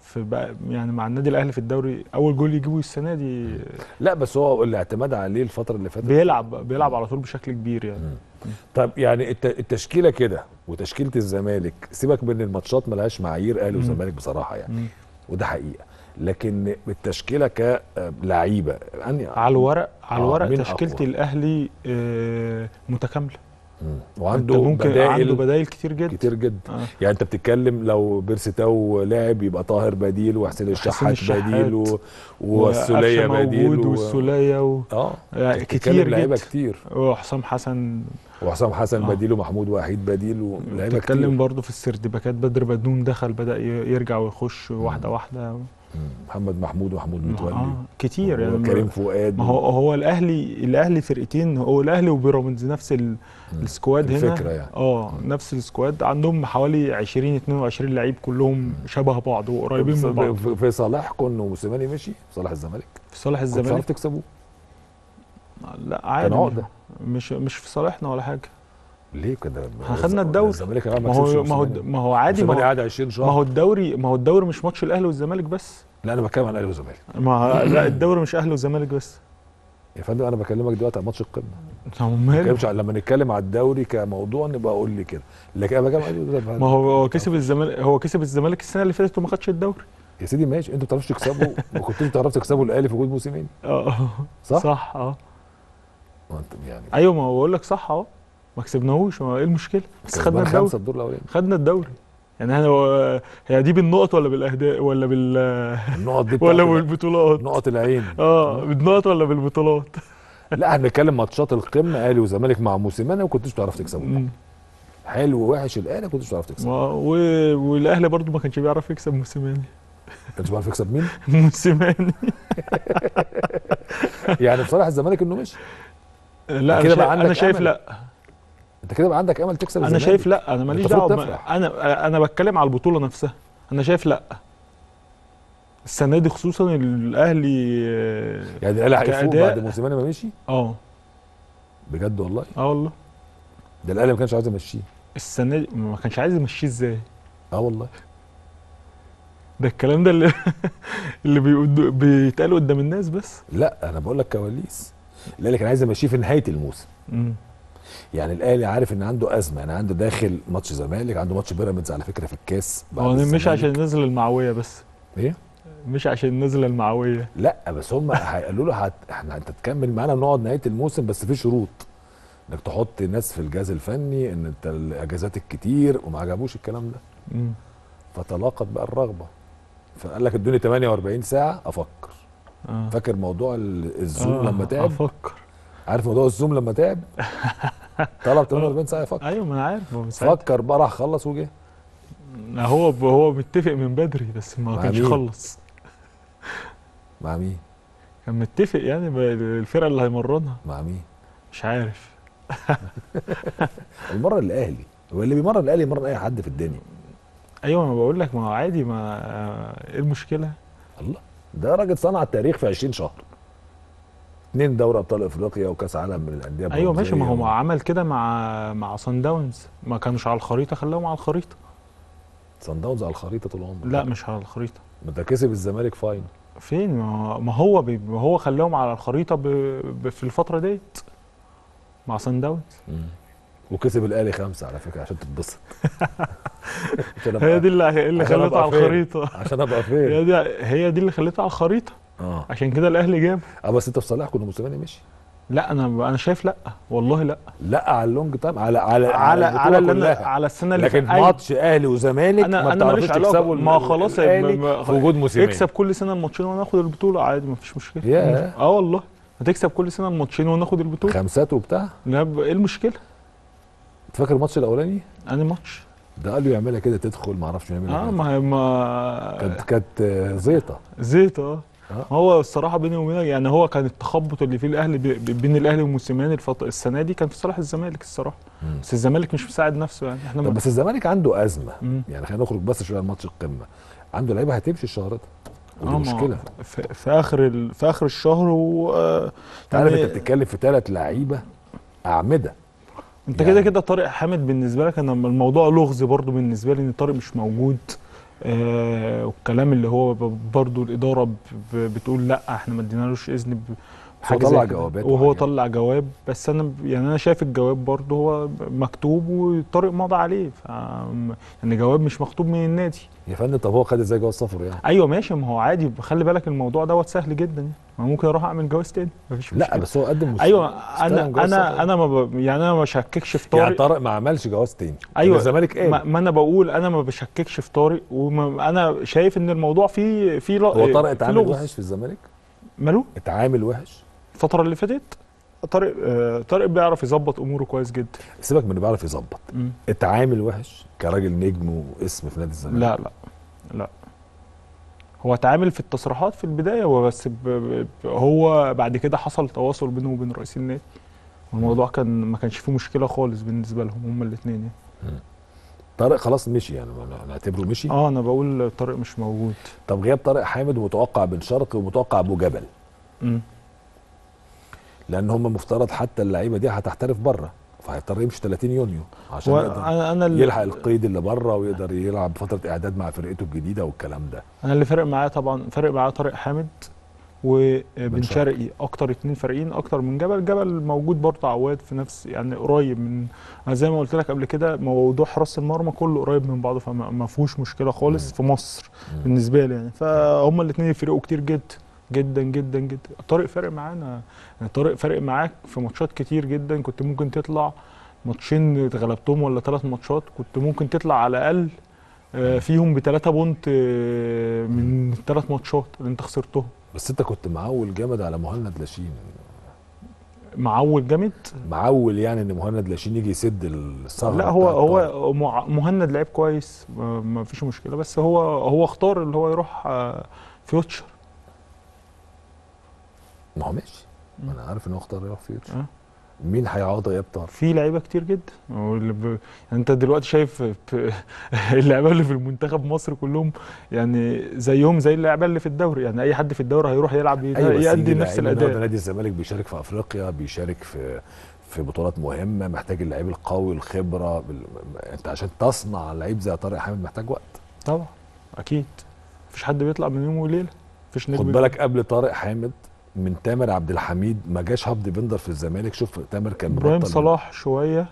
في بقى يعني مع النادي الاهلي في الدوري اول جول يجيبه السنه دي. لا بس هو الاعتماد عليه الفتره اللي فاتت، بيلعب بيلعب على طول بشكل كبير يعني. مم. طب يعني التشكيله كده وتشكيله الزمالك، سيبك من الماتشات ملهاش معايير اهلي وزمالك بصراحه يعني. مم. وده حقيقه، لكن التشكيله كلاعيبه يعني على الورق، على الورق تشكيله الاهلي متكامله. مم. وعنده ممكن بدائل، عنده بدائل كتير جدا كتير جدا. آه. يعني انت بتتكلم لو بيرستاو لاعب يبقى طاهر بديل، وحسين الشحات بديل، و... والسوليه بديل، والسوليه و... اه يعني كتير لعيبه كتير، وحسام حسن وحسام حسن آه. بديل، ومحمود وحيد بديل، ولعيبه كتير. بتتكلم برضه في السردباكات، بدر بدون دخل بدا يرجع ويخش واحده واحده، محمد محمود ومحمود متولي آه. كتير يعني، كريم فؤاد. ما هو هو الاهلي الاهلي فرقتين، هو الاهلي وبيراميدز نفس السكواد هنا يعني. اه نفس السكواد، عندهم حوالي عشرين اتنين وعشرين لعيب كلهم شبه بعض وقريبين من بعض. في صالحكم وموسيماني مشي، في صالح الزمالك، في صالح الزمالك كنتوا تكسبوه. لا عادي، مش مش في صالحنا ولا حاجه. ليه كده؟ هاخدنا الدوري. ما هو ما هو ما هو عادي، ما هو قاعد عشرين شهر. ما هو الدوري، ما هو الدوري مش ماتش الاهلي والزمالك بس. لا انا بتكلم عن الاهلي والزمالك. ما لا الدوري مش اهلي والزمالك بس يا فندم، انا بكلمك دلوقتي على ماتش القمه. امال لما نتكلم على الدوري كموضوع نبقى اقول لي كده، لكن انا بكلم. ما هو هو كسب الزمالك، هو كسب الزمالك السنه اللي فاتت وما خدش الدوري. يا سيدي ماشي، انتوا ما بتعرفوش تكسبوا، ما كنتوش بتعرفوا تكسبوا الاهلي في وجود موسيماني. اه صح؟ صح اه. يعني ايوه، ما هو بقول لك صح اهو، ما كسبناهوش، ما ايه المشكله؟ بس خدنا الدوري، خدنا الدوري يعني. احنا هي دي بالنقط ولا بالاهداف ولا بال النقط دي ولا بالبطولات؟ نقط العين. اه بالنقط ولا بالبطولات؟ لا احنا بنتكلم ماتشات القمه، اهلي وزمالك مع موسيماني ما كنتوش تعرف تكسبوا. حلو ووحش الاهلي ما كنتوش تعرف تكسبوا، والاهلي برضو ما كانش بيعرف يكسب موسيماني. ما كانش بيعرف يكسب مين؟ موسيماني. يعني بصراحه الزمالك انه مش لا كده بقى، انا شايف لا انت كده بقى عندك امل تكسب الزمالك. انا شايف لا، انا ماليش دعوه، انا انا بتكلم على البطوله نفسها. انا شايف لا السنه دي خصوصا الاهلي يعني الاهلي هيفوق بعد موسيماني ما مشي. اه بجد والله. اه والله ده الاهلي ما كانش عايز يمشيه السنه دي. ما كانش عايز يمشيه ازاي؟ اه والله ده الكلام ده اللي اللي بيتقال قدام الناس بس. لا انا بقول لك كواليس، الاهلي كان عايز يمشيه في نهايه الموسم. امم يعني الاهلي عارف ان عنده ازمه، يعني عنده داخل ماتش زمالك، عنده ماتش بيراميدز على فكره في الكاس. هو مش عشان النزله المعويه بس. ايه؟ مش عشان النزله المعويه. لا بس هم هيقولوا له حت... احنا انت تكمل معانا ونقعد نهايه الموسم، بس في شروط انك تحط ناس في الجهاز الفني، ان انت الاجازات الكتير، وما عجبوش الكلام ده. امم فتلاقت بقى الرغبه، فقال لك ادوني تمنية واربعين ساعه افكر. آه. فاكر موضوع الزوم آه. لما تعب؟ افكر. عارف موضوع الزوم لما تعب؟ طلب تمنية واربعين ساعه يفكر. ايوه ما انا عارف، هو فكر بقى، راح خلص وجه. هو هو متفق من بدري بس ما كانش خلص. مع مين؟ كان متفق يعني الفرقه اللي هيمرنها. مع مين؟ مش عارف. المره الاهلي، هو اللي بيمرن الاهلي يمرن اي حد في الدنيا. ايوه ما بقول لك، ما هو عادي، ما ايه المشكله؟ الله، ده راجل صنع التاريخ في عشرين شهر. اثنين دوري ابطال افريقيا وكاس عالم من الانديه. ايوه ماشي، ما هو و... عمل كده مع مع صن داونز، ما كانوش على الخريطه، خلاهم على الخريطه. صن داونز على الخريطه طول عمره. لا مش على الخريطه. ما ده كسب الزمالك فاينل. فين؟ ما هو بي... ما هو خلاهم على الخريطه ب... ب... في الفتره ديت مع صن داونز. وكسب الاهلي خمسه على فكره عشان تتبسط. هي دي اللي اللي خليته على الخريطه. عشان ابقى فين؟ هي دي هي دي اللي خليته على الخريطه. اه عشان كده الاهلي جاب. اه بس انت في صلاح كنا موسيماني مشي. لا انا انا شايف لا والله، لا لا على اللونج تايم، على على على على, على, على السنه اللي فاتت. لكن ماتش اهلي وزمالك ما بتعرفوش تكسبوا. ما خلاص الاهلي في وجود موسيماني اكسب كل سنه الماتشين وناخد البطوله عادي، ما فيش مشكله. ياه اه والله هتكسب كل سنه الماتشين وناخد البطوله، خمسات وبتاع. لا ايه المشكله؟ فاكر الماتش الاولاني؟ انهي ماتش؟ ده قال له يعملها كده تدخل ما اعرفش يعملها اه ما هي ما كانت كانت زيطه زيطه آه. هو الصراحه بيني وبينك يعني هو كان التخبط اللي فيه الاهلي بين الاهلي وموسيماني الفط... السنه دي كان في صالح الزمالك الصراحه مم. بس الزمالك مش مساعد نفسه يعني احنا طب بس الزمالك عنده ازمه مم. يعني خلينا نخرج بس شويه الماتش القمه عنده لعيبه هتمشي الشهر ده ودي آه مشكله في, في اخر ال... في اخر الشهر و آه... عارف انت بتتكلم في ثلاث لعيبه اعمده انت كده يعني. كده طارق حامد بالنسبه لك انا الموضوع لغز برضو بالنسبه لي ان طارق مش موجود آه والكلام اللي هو برضو الاداره بتقول لا احنا ما ادينالوش اذن بحاجه طلع جوابات وهو طلع جواب بس انا يعني انا شايف الجواب برضو هو مكتوب وطارق مضى عليه ف يعني جواب مش مكتوب من النادي يا فندم. طب هو خد ازاي جواز سفر يعني؟ ايوه ماشي ما هو عادي خلي بالك الموضوع دوت سهل جدا ما ممكن اروح اعمل جواز تاني مفيش مشكله. لا بس هو قدم مش ايوه انا انا انا ما ب... يعني انا ما بشككش في طارق يعني طارق ما عملش جواز تاني ايوه الزمالك ايه ما... ما انا بقول انا ما بشككش في طارق وانا وما... شايف ان الموضوع فيه فيه هو طارق اتعامل وحش في الزمالك؟ ماله؟ اتعامل وحش؟ الفترة اللي فاتت طارق آه... طارق بيعرف يظبط اموره كويس جدا سيبك من انه بيعرف يظبط اتعامل وحش كراجل نجم واسم في نادي الزمالك لا لا لا هو اتعامل في التصريحات في البدايه وبس هو بعد كده حصل تواصل بينه وبين رئيس النادي والموضوع كان ما كانش فيه مشكله خالص بالنسبه لهم هما الاثنين يعني طارق خلاص مشي يعني نعتبره مشي اه انا بقول طارق مش موجود. طب غياب طارق حامد ومتوقع بن شرقي ومتوقع ابو جبل امم لان هم مفترض حتى اللعيبه دي هتحترف بره فهيضطر يمشي ثلاثين يونيو عشان و... يقدر أنا يلحق القيد اللي بره ويقدر يلعب فتره اعداد مع فرقته الجديده والكلام ده. انا اللي فارق معايا طبعا فارق معايا طارق حامد وبن شرقي اكتر اتنين فارقين اكتر من جبل، جبل موجود برضه عواد في نفس يعني قريب من زي ما قلت لك قبل كده موضوع حراس المرمى كله قريب من بعضه فما فيهوش مشكله خالص م. في مصر م. بالنسبه لي يعني فهم الاثنين يفرقوا كتير جدا جدا جدا جدا. طارق فارق معانا يعني طارق فارق معاك في ماتشات كتير جدا كنت ممكن تطلع ماتشين اتغلبتهم ولا ثلاث ماتشات كنت ممكن تطلع على الاقل فيهم بثلاثه بونت من الثلاث ماتشات اللي انت خسرتهم. بس انت كنت معول جامد على مهند لاشين. معول جامد؟ معول يعني ان مهند لاشين يجي يسد الثغره. لا هو هو مهند لعيب كويس ما فيش مشكله بس هو هو اختار اللي هو يروح فيوتشر. ما هو ماشي ما انا عارف ان هو اختار يروح فيوتشر أه؟ مين هيعوض غياب طارق؟ في لعيبه كتير جدا ب... انت دلوقتي شايف ب... اللعيبه اللي في المنتخب مصر كلهم يعني زيهم زي اللعيبه اللي في الدوري يعني اي حد في الدوري هيروح يلعب أيوة يأدي نفس الاداء. نادي الزمالك بيشارك في افريقيا بيشارك في في بطولات مهمه محتاج اللعيب القوي الخبره بال... انت عشان تصنع لعيب زي طارق حامد محتاج وقت طبعا اكيد مفيش حد بيطلع من يوم وليله مفيش نجم. خد بالك قبل طارق حامد من تامر عبد الحميد ما جاش هبد بندر في الزمالك. شوف تامر كان ابراهيم صلاح شويه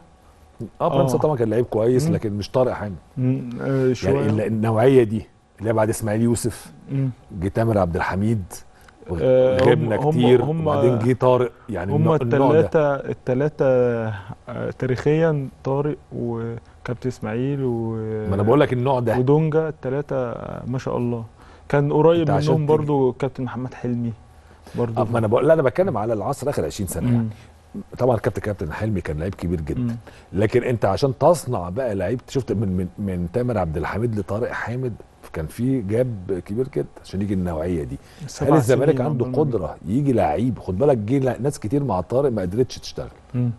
اه ابراهيم صلاح طبعا كان لعيب كويس مم. لكن مش طارق حامد آه يعني النوعيه دي اللي بعد اسماعيل يوسف جه تامر عبد الحميد غبنا آه كتير هم هم وبعدين جه طارق يعني هم الثلاثه الثلاثه تاريخيا طارق وكابتن اسماعيل و ما انا بقول لك النوع ده ودونجا الثلاثه ما شاء الله كان قريب منهم برضو كابتن محمد حلمي برضه. ما انا بقول لا انا بتكلم على العصر اخر عشرين سنه مم. يعني طبعا كابتن كابتن حلمي كان لعيب كبير جدا مم. لكن انت عشان تصنع بقى لعيب شفت من من من تامر عبد الحميد لطارق حامد كان في جاب كبير جدا عشان يجي النوعيه دي. هل الزمالك عنده قدره يجي لعيب؟ خد بالك جه ناس كتير مع طارق ما قدرتش تشتغل مم.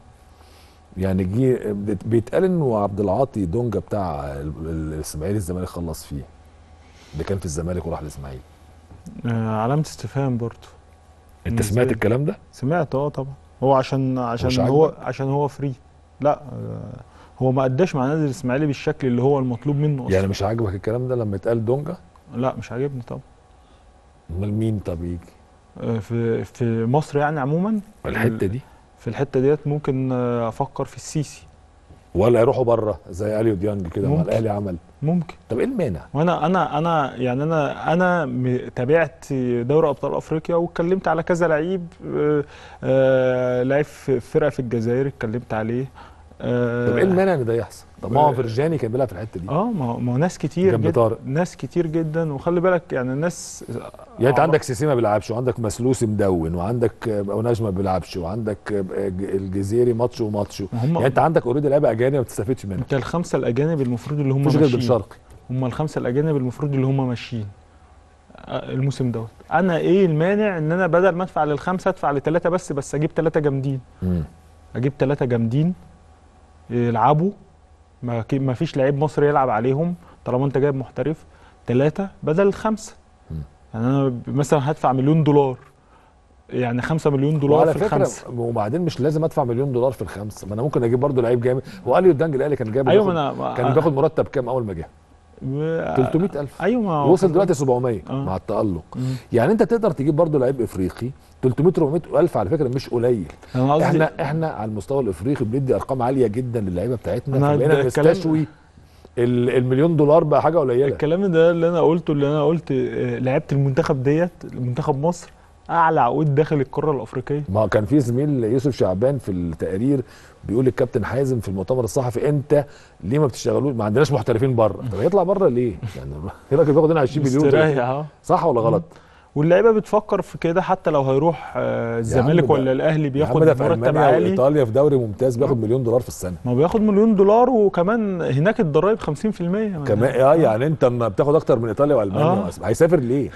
يعني جه بيتقال انه عبد العاطي دونجا بتاع الاسماعيلي الزمالك خلص فيه اللي كان في الزمالك وراح الاسماعيلي آه علامه استفهام برضه. انت سمعت الكلام ده؟ سمعت اه طبعا هو عشان عشان هو عشان هو فري لا هو ما قداش مع نادي الاسماعيلي بالشكل اللي هو المطلوب منه اصلا. يعني مش عاجبك الكلام ده لما اتقال دونجا؟ لا مش عاجبني طبعا. امال مين طب يجي؟ في في مصر يعني عموما الحته دي في الحته ديت ممكن افكر في السيسي ولا يروحوا بره زي اليو ديانج كده مع الاهلي عمل ممكن. طب ايه المانع؟ وانا انا انا يعني انا انا تابعت دوري ابطال افريقيا واتكلمت على كذا لعيب لعيب فرقه في الجزائر اتكلمت عليه آه طب ايه المانع ان ده يحصل؟ طب ما هو فرجاني كان بيلعب في الحته دي. اه ما هو ناس كتير جدا، ناس كتير جدا. وخلي بالك يعني الناس يعني انت عندك سيسي ما بيلعبش، وعندك مسلوسي مدون، وعندك نجم ما بيلعبش، وعندك الجزيري ماتش وماتش، يعني انت عندك اوريدي لعيبه اجانب ما بتستفدش منهم. انت الخمسه الاجانب المفروض اللي هم ماشيين، هم الخمسه الاجانب المفروض اللي هم ماشيين الموسم دوت. انا ايه المانع ان انا بدل ما ادفع للخمسه ادفع لثلاثه بس، بس اجيب ثلاثه جامدين، اجيب ثلاثه جامدين يلعبوا، ما فيش لعيب مصري يلعب عليهم طالما انت جايب محترف. ثلاثه بدل الخمسه. يعني انا مثلا هدفع مليون دولار، يعني خمسة مليون دولار في الخمسة. وبعدين مش لازم ادفع مليون دولار في الخمسه، ما انا ممكن اجيب برضه لعيب جامد. واليو الدنج الاهلي كان جايب، أيوة أنا كان بياخد مرتب كام اول ما جه؟ ثلاثمائة ألف. ايوه وصل دلوقتي سبعمائة آه. مع التألق. مم. يعني انت تقدر تجيب برضه لعيب افريقي ثلاثمائة أربعمائة ألف، على فكره مش قليل. احنا احنا على المستوى الافريقي بندي ارقام عاليه جدا للعيبه بتاعتنا، فبقينا نستشوي المليون دولار بقى حاجه قليله. الكلام ده اللي انا قلته، اللي انا قلت لعيبه المنتخب ديت، منتخب مصر اعلى عقود داخل القاره الافريقيه. ما كان في زميل يوسف شعبان في التقرير بيقول للكابتن حازم في المؤتمر الصحفي، انت ليه ما بتشتغلوش؟ ما عندناش محترفين بره. طب هيطلع بره ليه؟ يعني الراجل بياخد هنا عشرين مليون، صح ولا غلط؟ واللعيبه بتفكر في كده، حتى لو هيروح الزمالك ولا الاهلي بياخد مرتب عالي. في ايطاليا في دوري ممتاز بياخد مليون دولار في السنه. ما بياخد مليون دولار، وكمان هناك الضرايب خمسين في المية كمان. اه يعني انت ما بتاخد اكتر من ايطاليا والمانيا. هيسافر ليه؟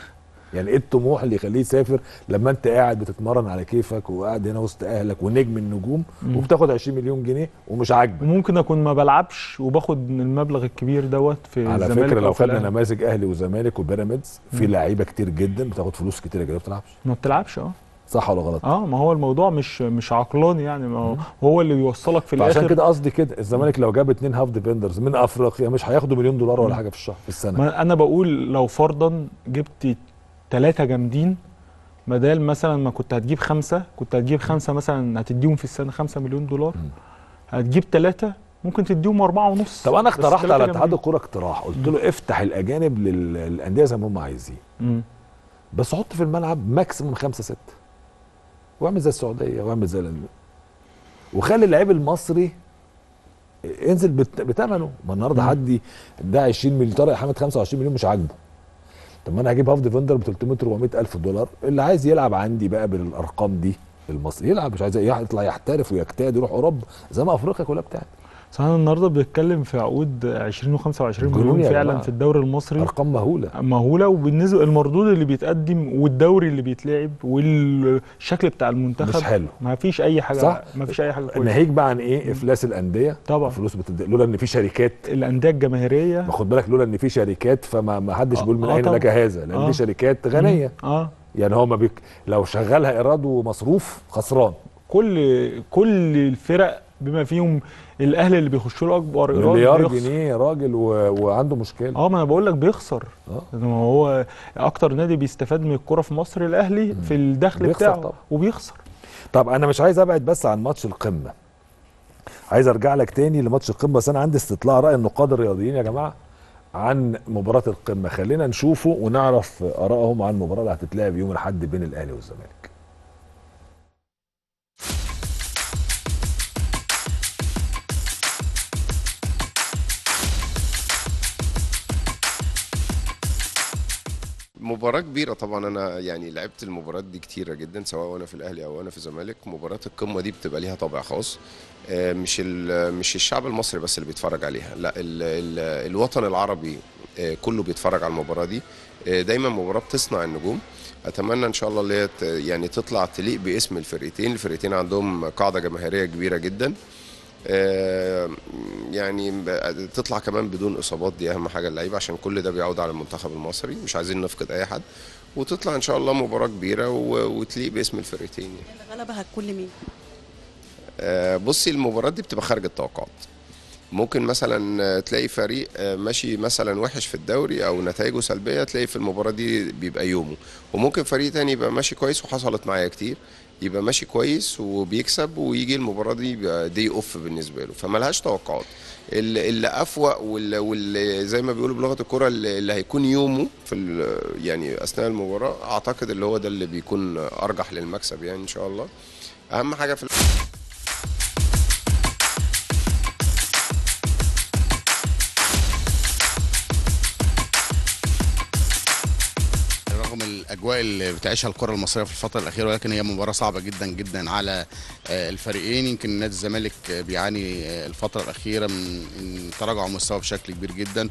يعني ايه الطموح اللي يخليه يسافر لما انت قاعد بتتمرن على كيفك وقاعد هنا وسط اهلك ونجم النجوم وبتاخد عشرين مليون جنيه ومش عاجبك؟ ممكن اكون ما بلعبش وباخد المبلغ الكبير دوت في الزمالك. على فكره لو خدنا نماذج اهلي وزمالك وبيراميدز، في لعيبه كتير جدا بتاخد فلوس كتير جدا ما بتلعبش. ما بتلعبش اه. صح ولا غلط؟ اه ما هو الموضوع مش مش عقلاني يعني، ما هو هو اللي بيوصلك في الاخر. عشان كده قصدي كده، الزمالك لو جاب اتنين هاف ديفندرز من افريقيا مش هياخدوا مليون دولار ولا حاجه في الشهر في السنه. ما انا بقول لو فرضا جبت ثلاثة جامدين، بدل مثلا ما كنت هتجيب خمسة، كنت هتجيب خمسة مثلا هتديهم في السنة خمسة مليون دولار، هتجيب ثلاثة ممكن تديهم أربعة ونص. طب أنا اقترحت على اتحاد الكورة اقتراح، قلت له افتح الأجانب للأندية زي ما هم عايزين، بس حط في الملعب ماكسيموم خمسة ستة، واعمل زي السعودية واعمل زي الأندية، وخلي اللعيب المصري انزل بثمنه. ما النهارده حد ده عشرين مليون، طارق حامد خمسة وعشرين مليون مش عاجبه. طب ما انا هجيب هاف ديفندر ب ثلاثمائة أربعمائة ألف دولار، اللي عايز يلعب عندي بقى بالارقام دي المصري يلعب، مش عايز يطلع يحترف ويجتهد يروح اوروبا زي ما افريقيا كلها بتاعت. صح. انا النهارده بنتكلم في عقود عشرين وخمسة وعشرين مليون فعلا في الدوري المصري، ارقام مهوله مهوله. وبالنسبه المردود اللي بيتقدم والدوري اللي بيتلعب والشكل بتاع المنتخب مش حلو، ما فيش اي حاجه. صح؟ ما فيش اي حاجه كويسه. ناهيك بقى عن ايه؟ افلاس الانديه طبعا. فلوس بتد... لولا ان في شركات الانديه الجماهيريه، خد بالك، لولا ان في شركات فما ما حدش بيقول من اين لك هذا، لان دي شركات غنيه. اه يعني هو ما بيك... لو شغلها ايراد ومصروف خسران. كل كل الفرق بما فيهم الاهلي اللي بيخشوا له اكبر ايراد مليار جنيه يا راجل، و... وعنده مشكله. اه ما انا بقول لك بيخسر. اه هو اكتر نادي بيستفاد من الكوره في مصر الاهلي في الدخل بتاعه طبعا. وبيخسر. طب انا مش عايز ابعد بس عن ماتش القمه، عايز ارجع لك تاني لماتش القمه، بس انا عندي استطلاع راي النقاد الرياضيين يا جماعه عن مباراه القمه، خلينا نشوفه ونعرف ارائهم عن المباراه اللي هتتلعب يوم الاحد بين الاهلي والزمالك. مباراة كبيرة طبعا. انا يعني لعبت المباريات دي كتيرة جدا سواء وانا في الاهلي او انا في الزمالك. مباراة القمة دي بتبقى ليها طابع خاص، مش مش الشعب المصري بس اللي بيتفرج عليها، لا ال ال الوطن العربي كله بيتفرج على المباراة دي. دايما مباراة بتصنع النجوم، اتمنى ان شاء الله اللي يعني تطلع تليق باسم الفرقتين. الفرقتين عندهم قاعدة جماهيرية كبيرة جدا، يعني تطلع كمان بدون اصابات، دي اهم حاجه اللعيبه، عشان كل ده بيعود على المنتخب المصري، مش عايزين نفقد اي حد، وتطلع ان شاء الله مباراه كبيره وتليق باسم الفرقتين. يعني غلبها كل مين؟ بصي المباراه دي بتبقى خارج التوقعات، ممكن مثلا تلاقي فريق ماشي مثلا وحش في الدوري او نتائجه سلبيه، تلاقي في المباراه دي بيبقى يومه، وممكن فريق تاني يبقى ماشي كويس، وحصلت معايا كتير، يبقى ماشي كويس وبيكسب ويجي المباراه دي دي اوف بالنسبه له، فمالهاش توقعات. اللي افوق واللي زي ما بيقولوا بلغه الكوره اللي هيكون يومه في يعني اثناء المباراه، اعتقد اللي هو ده اللي بيكون ارجح للمكسب يعني ان شاء الله. اهم حاجه في الاجواء اللي بتعيشها الكره المصريه في الفتره الاخيره، ولكن هي مباراه صعبه جدا جدا على الفريقين. يمكن نادي الزمالك بيعاني الفتره الاخيره من تراجع مستوى بشكل كبير جدا،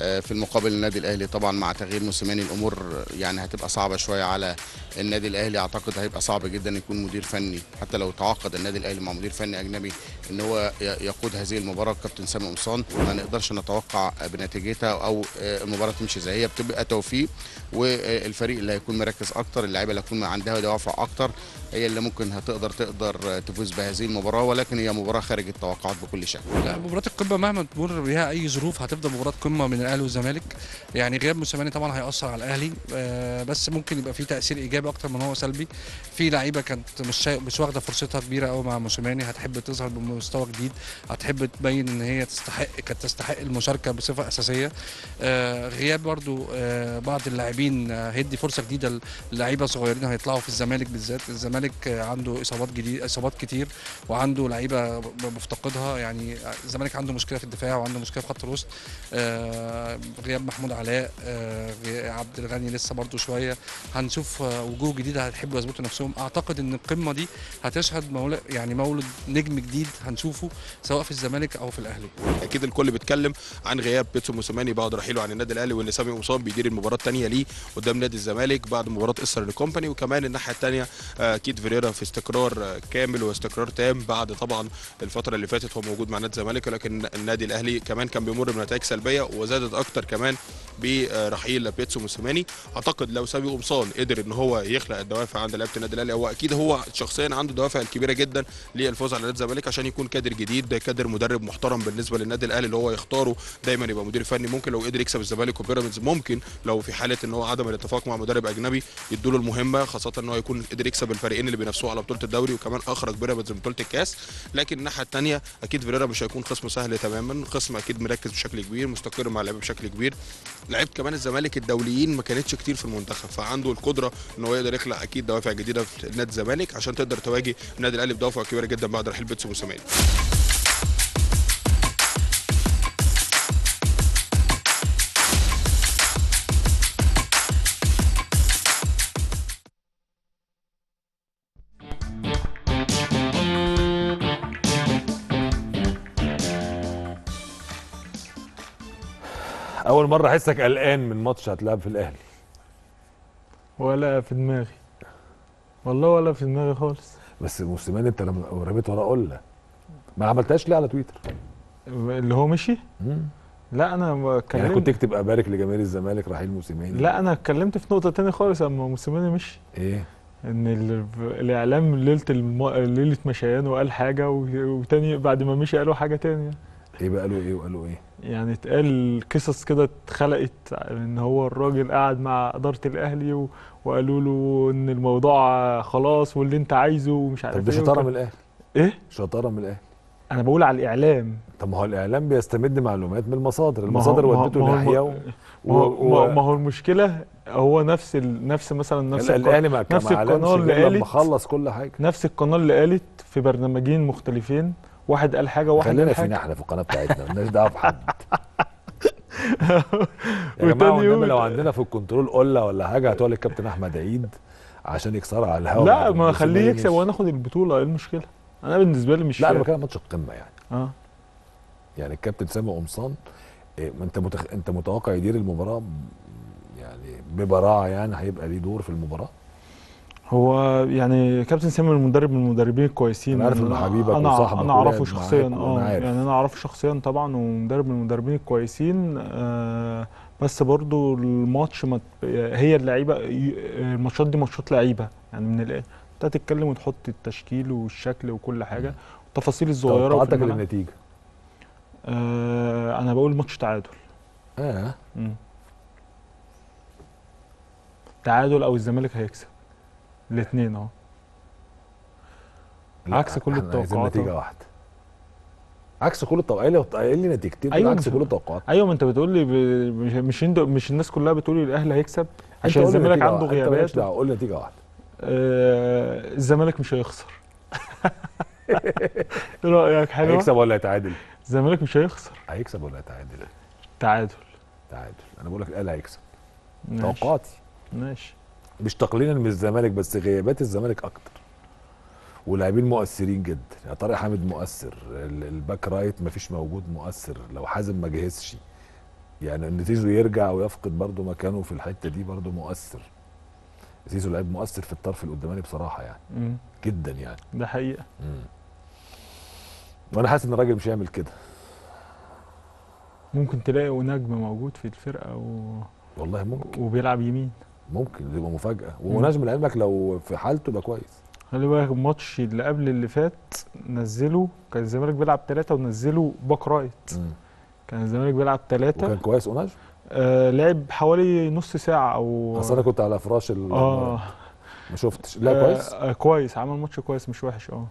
في المقابل النادي الاهلي طبعا مع تغيير موسيماني الامور يعني هتبقى صعبه شويه على النادي الاهلي. اعتقد هيبقى صعب جدا يكون مدير فني، حتى لو تعاقد النادي الاهلي مع مدير فني اجنبي ان هو يقود هذه المباراه كابتن سامي قمصان، ما نقدرش نتوقع بنتيجتها او المباراه تمشي زي هي. بتبقى توفيق، والفريق اللي هيكون مركز اكتر، اللاعيبه اللي هيكون عندها دوافع اكتر هي اللي ممكن هتقدر تقدر تفوز بهذه المباراه، ولكن هي مباراه خارج التوقعات بكل شكل. مباراه القمه مهما تمر بها اي ظروف هتفضل مباراه قمه من الاهلي والزمالك. يعني غياب موسيماني طبعا هيأثر على الاهلي، بس ممكن يبقى في تأثير ايجابي اكتر من هو سلبي. في لعيبه كانت مش مش واخده فرصتها كبيره قوي مع موسيماني، هتحب تظهر بمستوى جديد، هتحب تبين ان هي تستحق كانت تستحق المشاركه بصفه اساسيه. غياب برضو بعض اللاعبين هيدي فرصه جديده للاعيبه صغيرين هيطلعوا في الزمالك بالذات. الزمالك عنده اصابات جديده، اصابات كتير، وعنده لعيبه مفتقدها. يعني الزمالك عنده مشكله في الدفاع وعنده مشكله في خط الوسط، غياب محمود علاء، عبد الغني لسه برضو شويه. هنشوف وجوه جديده هتحبوا يظبطوا نفسهم. اعتقد ان القمه دي هتشهد مولد، يعني مولد نجم جديد هنشوفه سواء في الزمالك او في الاهلي. اكيد الكل بيتكلم عن غياب بيتسو موسيماني بعد رحيله عن النادي الاهلي، وان سامي قمصان بيدير المباراه الثانيه ليه قدام نادي الزمالك بعد مباراه اسر لكومباني، وكمان الناحيه الثانيه اكيد فيريرا في استقرار كامل واستقرار تام بعد طبعا الفتره اللي فاتت هو موجود مع نادي الزمالك، ولكن النادي الاهلي كمان كان بيمر بنتائج سلبيه وزادت اكتر كمان برحيل بيتسو موسيماني. اعتقد لو سامي قمصان قدر ان هو يخلق الدوافع عند لعيبه النادي الاهلي، هو اكيد هو شخصيا عنده دوافع كبيره جدا للفوز على نادي الزمالك عشان يكون كادر جديد، كادر مدرب محترم بالنسبه للنادي الاهلي اللي هو يختاره دايما يبقى مدير فني. ممكن لو قدر يكسب الزمالك وبيراميدز، ممكن لو في حاله ان هو عدم الاتفاق مع مدرب اجنبي يدوا له المهمه، خاصه ان هو يكون قدر يكسب الفريقين اللي بينافسوه على بطوله الدوري، وكمان اخرج بيراميدز من بطوله الكاس. لكن الناحيه الثانيه اكيد فيريرا مش هيكون خصم سهل تماما، خصم اكيد مركز بشكل كبير، مستقر مع اللعيبه بشكل كبير. لعيبه كمان الزمالك الدوليين ما كانتش كتير في المنتخب، فعنده القدره ان هو يقدر يخلق اكيد دوافع جديده في نادي الزمالك عشان تقدر تواجه النادي الاهلي بدوافع كبيره جدا بعد رحيل بيتسو موسيماني. أول مرة أحسك قلقان من ماتش هتلعب في الأهلي. ولا في دماغي والله، ولا في دماغي خالص. بس موسيماني أنت لما رميت وراه قلة ما عملتهاش ليه على تويتر؟ اللي هو مشي؟ مم. لا أنا اتكلمت، يعني كنت تكتب أبارك لجماهير الزمالك رحيل موسيماني. لا أنا اتكلمت في نقطة تانية خالص أما موسيماني مشي. إيه؟ إن الإعلام ليلة الم... ليلة مشيانه قال حاجة و... وتاني بعد ما مشي قالوا حاجة تانية. إيه بقى قالوا إيه وقالوا إيه؟ يعني اتقال قصص كده اتخلقت ان هو الراجل قعد مع اداره الاهلي وقالوا له ان الموضوع خلاص واللي انت عايزه ومش عارف ايه. طب ده شطاره من الاهلي. ايه؟ شطاره من الاهلي. انا بقول على الاعلام. طب ما هو الاعلام بيستمد معلومات من المصادر، المصادر ودته ناحيه و... ما هو ما هو المشكله هو نفس ال... نفس مثلا نفس الاهلي ما كانش نفس القناه اللي قالت لما خلص كل حاجه، نفس القناه اللي قالت في برنامجين مختلفين، واحد قال حاجه وواحد قال حاجه. خلينا فينا احنا في القناه بتاعتنا مالناش دعوه بحد. يا جماعه لو عندنا في الكنترول قله ولا حاجه هتقول الكابتن احمد عيد عشان يكسرها على الهوا. لا ما خليه يكسب وانا اخد البطوله، ايه المشكله؟ انا بالنسبه لي مش، لا انا بتكلم ماتش القمه يعني. اه يعني الكابتن سامي قمصان إيه، ما انت متخ... انت متوقع يدير المباراه يعني ببراعه، يعني هيبقى ليه دور في المباراه. هو يعني كابتن سامي المدرب من المدربين الكويسين، عارف انه حبيبك وصاحبك، انا اعرفه شخصيا. اه يعني انا اعرفه شخصيا طبعا، ومدرب من المدربين الكويسين. آه بس برضو الماتش مت... هي اللعيبه، الماتشات دي ماتشات لعيبه، يعني من الان انت تتكلم وتحط التشكيل والشكل وكل حاجه والتفاصيل الصغيره. توقعاتك للنتيجه؟ آه انا بقول ماتش تعادل. اه مم. تعادل او الزمالك هيكسب الاثنين اهو، عكس كل التوقعات. عايزين نتيجه واحده عكس كل التوقعات. قايل لي نتيجتين أيوة عكس كل التوقعات. ايوه ما انت بتقول لي ب... مش مش الناس كلها بتقول لي الاهلي هيكسب عشان الزمالك عنده غيابات. لا قول نتيجه واحده. آه... الزمالك مش هيخسر. ايه رايك؟ حلو. هيكسب ولا هيتعادل؟ الزمالك مش هيخسر. هيكسب ولا هيتعادل؟ تعادل. تعادل. انا بقول لك الاهلي هيكسب. توقعاتي. ماشي. مش تقليلا من الزمالك بس غيابات الزمالك اكتر. ولاعبين مؤثرين جدا، يعني طارق حامد مؤثر، الباك رايت مفيش موجود مؤثر، لو حازم ما جهزش يعني ان تيزو يرجع ويفقد برضه مكانه في الحته دي برضه مؤثر. تيزو لعيب مؤثر في الطرف القداماني بصراحه يعني مم. جدا يعني ده حقيقه. مم. وانا حاسس ان الراجل مش هيعمل كده. ممكن تلاقي نجم موجود في الفرقه و... والله ممكن وبيلعب يمين، ممكن تبقى مفاجاه. ونجم لعيبك لو في حالته يبقى كويس. خلي بالك الماتش اللي قبل اللي فات نزله، كان الزمالك بيلعب ثلاثه ونزله باك رايت. مم. كان الزمالك بيلعب ثلاثه وكان كويس. ونجم آه لعب حوالي نص ساعه او اصل انا كنت على فراش اه ما شفتش. لا آه كويس آه كويس، عمل ماتش كويس مش وحش. اه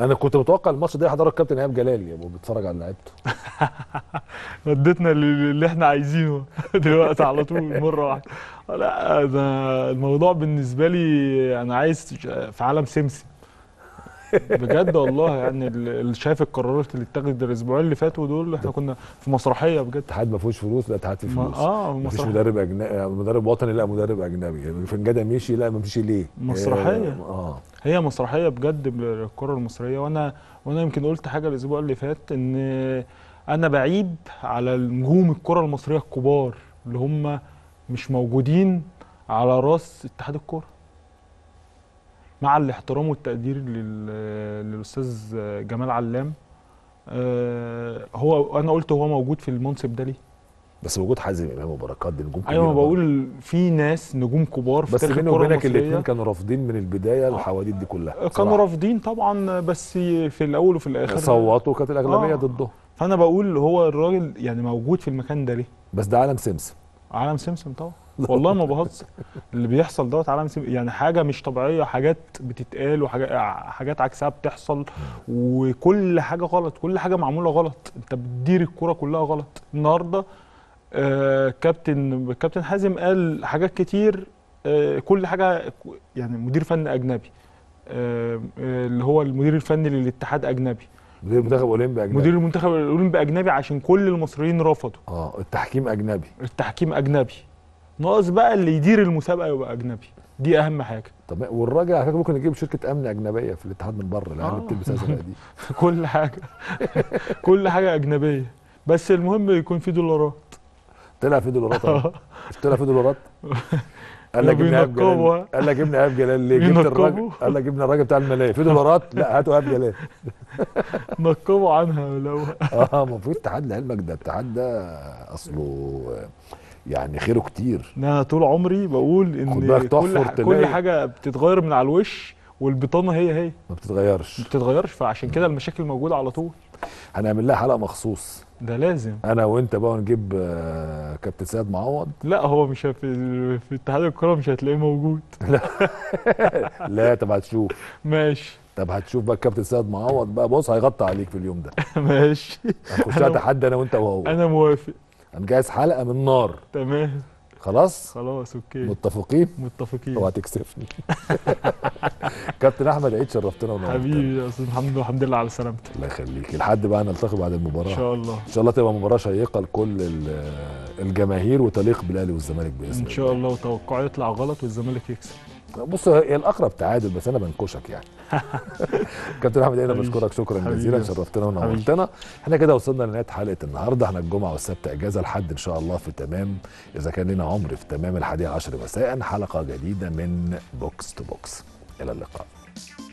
انا كنت متوقع الماتش ده يحضره الكابتن ايهاب جلال، يبقى بيتفرج على لعيبته. ودتنا اللي احنا عايزينه دلوقتي على طول مره واحده. لا ده الموضوع بالنسبه لي انا عايز في عالم سمسم بجد والله. يعني اللي شايف القرارات اللي اتخذت الاسبوعين اللي فاتوا دول، احنا كنا في مسرحيه بجد. الاتحاد ما فيهوش فلوس، لا اتحاد فيه فلوس. اه مفيش مدرب اجنبي، مدرب وطني لا مدرب اجنبي. فنجادة مشي لا ما مشي ليه؟ مسرحيه. اه هي مسرحيه بجد بالكره المصريه. وانا وانا يمكن قلت حاجه الاسبوع اللي فات ان انا بعيب على نجوم الكره المصريه الكبار اللي هم مش موجودين على راس اتحاد الكره. مع الاحترام والتقدير للاستاذ جمال علام، هو انا قلت هو موجود في المنصب ده ليه؟ بس وجود حازم امام وبركات دي نجوم كبار. ايوه بقول في ناس نجوم كبار في تاريخ الكوره المصريه. بس بيني وبينك الاثنين كانوا رافضين من البدايه الحواديت دي كلها. كانوا صراحة. رافضين طبعا، بس في الاول وفي الاخر صوتوا كانت الاغلبيه آه. ضده. فانا بقول هو الراجل يعني موجود في المكان ده ليه؟ بس ده عالم سمسم. عالم سمسم طبعا. والله ما بهزر، اللي بيحصل دوت عالم يعني حاجه مش طبيعيه، حاجات بتتقال وحاجات حاجات عكسها بتحصل، وكل حاجه غلط، كل حاجه معموله غلط، انت بتدير الكوره كلها غلط. النهارده آه كابتن كابتن حازم قال حاجات كتير، آه كل حاجه يعني مدير فن اجنبي، آه اللي هو المدير الفني للاتحاد اجنبي، مدير المنتخب الاولمبي اجنبي، مدير المنتخب الاولمبي اجنبي عشان كل المصريين رفضوا. اه التحكيم اجنبي، التحكيم اجنبي، ناقص بقى اللي يدير المسابقه يبقى اجنبي، دي اهم حاجه. طب والراجل على فكره ممكن نجيب شركه امن اجنبيه في الاتحاد من بره، العيال آه. بتلبس ازرق دي. كل حاجه كل حاجه اجنبيه، بس المهم يكون في دولارات. طلع في دولارات اهو. طلع في دولارات. قال لك جبنا ايهاب جلال، قال لك جبنا ايهاب جلال ليه؟ جبت الراجل، قال لك جبنا الراجل بتاع الملاهي، في دولارات؟ لا هاتوا ايهاب جلال. نقبوا عنها لو اه المفروض اتحاد لعلمك ده الاتحاد ده اصله يعني خيره كتير. انا طول عمري بقول ان كل, ح... كل حاجه بتتغير من على الوش، والبطانه هي هي ما بتتغيرش ما بتتغيرش فعشان كده المشاكل موجوده على طول. هنعمل لها حلقه مخصوص، ده لازم انا وانت بقى نجيب كابتن سيد معوض. لا هو مش في في اتحاد الكره مش هتلاقيه موجود. لا لا طب هتشوف. ماشي طب هتشوف بقى الكابتن سيد معوض بقى، بص هيغطي عليك في اليوم ده. ماشي هنخش اتحدى انا وانت وهو. انا موافق، هنجهز حلقه من نار. تمام خلاص خلاص اوكي، متفقين متفقين. وهتكسفني. كابتن احمد عيد شرفتنا ونورتنا حبيبي يا استاذ محمد، والحمد لله على سلامتك. الله يخليك. لحد بقى نلتقي بعد المباراه ان شاء الله. ان شاء الله تبقى مباراه شيقه لكل الجماهير وتليق بالاهلي والزمالك باذن الله ان شاء الله. وتوقعي يطلع غلط والزمالك يكسب. بص هي الاقرب تعادل، بس انا بنكشك يعني. كابتن احمد انا بشكرك شكرا جزيلا، شرفتنا ونورتنا. احنا كده وصلنا لنهايه حلقه النهارده. احنا الجمعه والسبت اجازه لحد ان شاء الله في تمام، اذا كان لنا عمر في تمام الحادية عشر مساء حلقه جديده من بوكس تو بوكس. الى اللقاء.